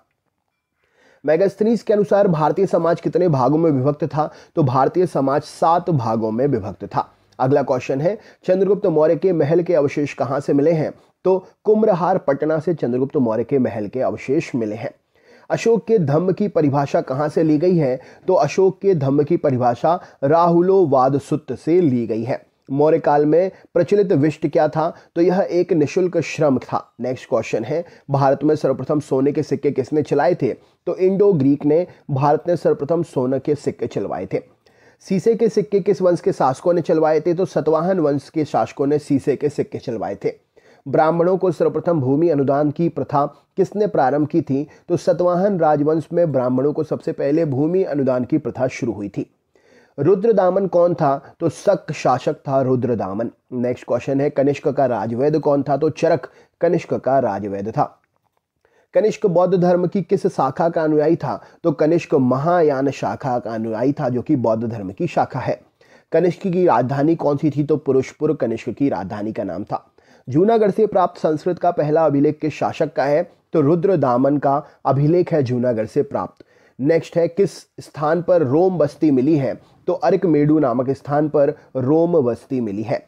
मेगस्थनीज के अनुसार भारतीय समाज कितने भागों में विभक्त था तो भारतीय समाज 7 भागों में विभक्त था। अगला क्वेश्चन है चंद्रगुप्त मौर्य के महल के अवशेष कहाँ से मिले हैं तो कुम्रहार पटना से चंद्रगुप्त मौर्य के महल के अवशेष मिले हैं। अशोक के धम्म की परिभाषा कहाँ से ली गई है तो अशोक के धम्म की परिभाषा राहुलो वादसुत्त से ली गई है। मौर्य काल में प्रचलित विष्ट क्या था तो यह एक निशुल्क श्रम था। नेक्स्ट क्वेश्चन है भारत में सर्वप्रथम सोने के सिक्के किसने चलाए थे तो इंडो ग्रीक ने भारत ने सर्वप्रथम सोने के सिक्के चलवाए थे। सीसे के सिक्के किस वंश के शासकों ने चलवाए थे तो सतवाहन वंश के शासकों ने सीसे के सिक्के चलवाए थे। ब्राह्मणों को सर्वप्रथम भूमि अनुदान की प्रथा किसने प्रारंभ की थी तो सतवाहन राजवंश में ब्राह्मणों को सबसे पहले भूमि अनुदान की प्रथा शुरू हुई थी। रुद्रदामन कौन था तो शक शासक था रुद्रदामन। नेक्स्ट क्वेश्चन है कनिष्क का राजवैद्य कौन था तो चरक कनिष्क का राजवैद्य था। कनिष्क बौद्ध धर्म की किस शाखा का अनुयायी था तो कनिष्क महायान शाखा का अनुयायी था जो कि बौद्ध धर्म की शाखा है। कनिष्क की राजधानी कौन सी थी तो पुरुषपुर कनिष्क की राजधानी का नाम था। जूनागढ़ से प्राप्त संस्कृत का पहला अभिलेख किस शासक का है तो रुद्रदामन का अभिलेख है जूनागढ़ से प्राप्त। नेक्स्ट है किस स्थान पर रोम बस्ती मिली है तो अरकमेडू नामक स्थान पर रोम बस्ती मिली है।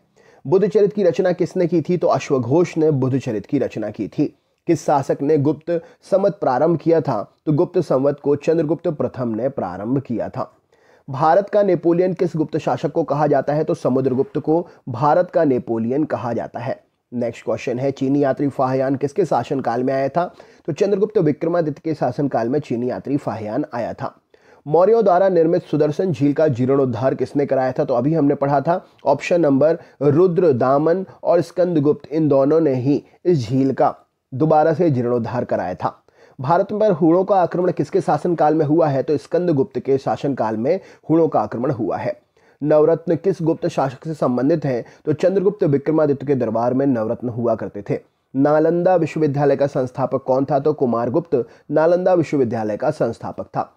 बुद्धचरित की रचना किसने की थी तो अश्वघोष ने बुद्धचरित की रचना की थी। किस शासक ने गुप्त संवत प्रारंभ किया था तो गुप्त संवत को चंद्रगुप्त प्रथम ने प्रारंभ किया था। भारत का नेपोलियन किस गुप्त शासक को कहा जाता है तो समुद्रगुप्त को भारत का नेपोलियन कहा जाता है। नेक्स्ट क्वेश्चन है चीनी यात्री फाह्यान किसके शासनकाल में आया था तो चंद्रगुप्त विक्रमादित्य के शासनकाल में चीनी यात्री फाह्यान आया था। मौर्यों द्वारा निर्मित सुदर्शन झील का जीर्णोद्धार किसने कराया था तो अभी हमने पढ़ा था ऑप्शन नंबर रुद्रदामन और स्कंदगुप्त इन दोनों ने ही इस झील का दोबारा से जीर्णोद्धार कराया था। भारत पर हुणों का आक्रमण किसके शासनकाल में हुआ है तो स्कंदगुप्त के शासनकाल में हुणों का आक्रमण हुआ है। नवरत्न किस गुप्त शासक से संबंधित हैं तो चंद्रगुप्त विक्रमादित्य के दरबार में नवरत्न हुआ करते थे। नालंदा विश्वविद्यालय का संस्थापक कौन था तो कुमारगुप्त नालंदा विश्वविद्यालय का संस्थापक था।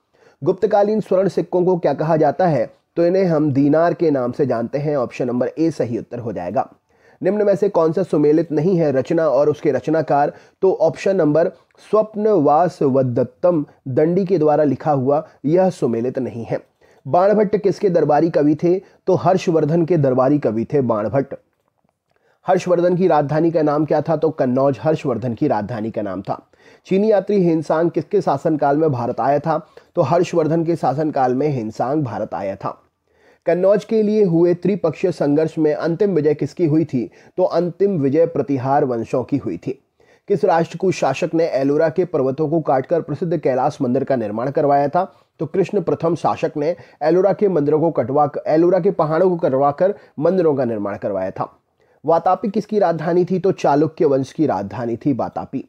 गुप्तकालीन स्वर्ण सिक्कों को क्या कहा जाता है तो इन्हें हम दीनार के नाम से जानते हैं। ऑप्शन नंबर ए सही उत्तर हो जाएगा। निम्न में से कौन सा सुमेलित नहीं है रचना और उसके रचनाकार तो ऑप्शन नंबर स्वप्नवासवदत्तम दंडी के द्वारा लिखा हुआ यह सुमेलित नहीं है। बाणभट्ट किसके दरबारी कवि थे तो हर्षवर्धन के दरबारी कवि थे बाणभट्ट। हर्षवर्धन की राजधानी का नाम क्या था तो कन्नौज हर्षवर्धन की राजधानी का नाम था। चीनी यात्री हिंसांग किसके शासनकाल में भारत आया था तो हर्षवर्धन के शासनकाल में हिंसांग भारत आया था। कन्नौज के लिए हुए त्रिपक्षीय संघर्ष में अंतिम विजय किसकी हुई थी तो अंतिम विजय प्रतिहार वंशों की हुई थी। किस राष्ट्रकूट शासक ने एलोरा के पर्वतों को काटकर प्रसिद्ध कैलाश मंदिर का निर्माण करवाया था तो कृष्ण प्रथम शासक ने एलोरा के मंदिरों को एलोरा के पहाड़ों को कटवाकर मंदिरों का निर्माण करवाया था। वातापी किसकी राजधानी थी तो चालुक्य वंश की राजधानी थी वातापी।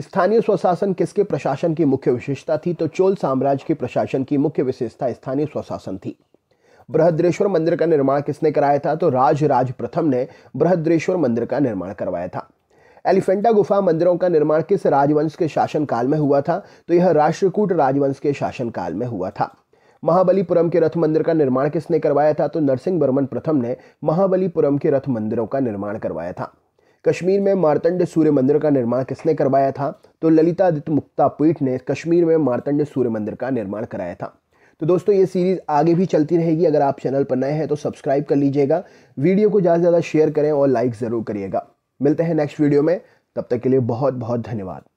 स्थानीय स्वशासन किसके प्रशासन की मुख्य विशेषता थी तो चोल साम्राज्य के प्रशासन की मुख्य विशेषता स्थानीय स्वशासन थी। बृहद्रेश्वर मंदिर का निर्माण किसने कराया था? तो राजराज प्रथम ने बृहद्रेश्वर मंदिर का निर्माण करवाया था। एलिफेंटा गुफा मंदिरों का निर्माण किस राजवंश के शासनकाल में हुआ था? तो यह राष्ट्रकूट राजवंश के शासनकाल में हुआ था। महाबलीपुरम के रथ मंदिर का निर्माण किसने करवाया था? तो नरसिंह वर्मन प्रथम ने महाबलीपुरम के रथ मंदिरों का निर्माण करवाया था। कश्मीर में मार्तंड सूर्य मंदिर का निर्माण किसने करवाया था? तो ललितादित्य मुक्तापीठ ने कश्मीर में मार्तंड सूर्य मंदिर का निर्माण कराया था। तो दोस्तों ये सीरीज़ आगे भी चलती रहेगी। अगर आप चैनल पर नए हैं तो सब्सक्राइब कर लीजिएगा, वीडियो को ज़्यादा से ज़्यादा शेयर करें और लाइक ज़रूर करिएगा। मिलते हैं नेक्स्ट वीडियो में, तब तक के लिए बहुत बहुत धन्यवाद।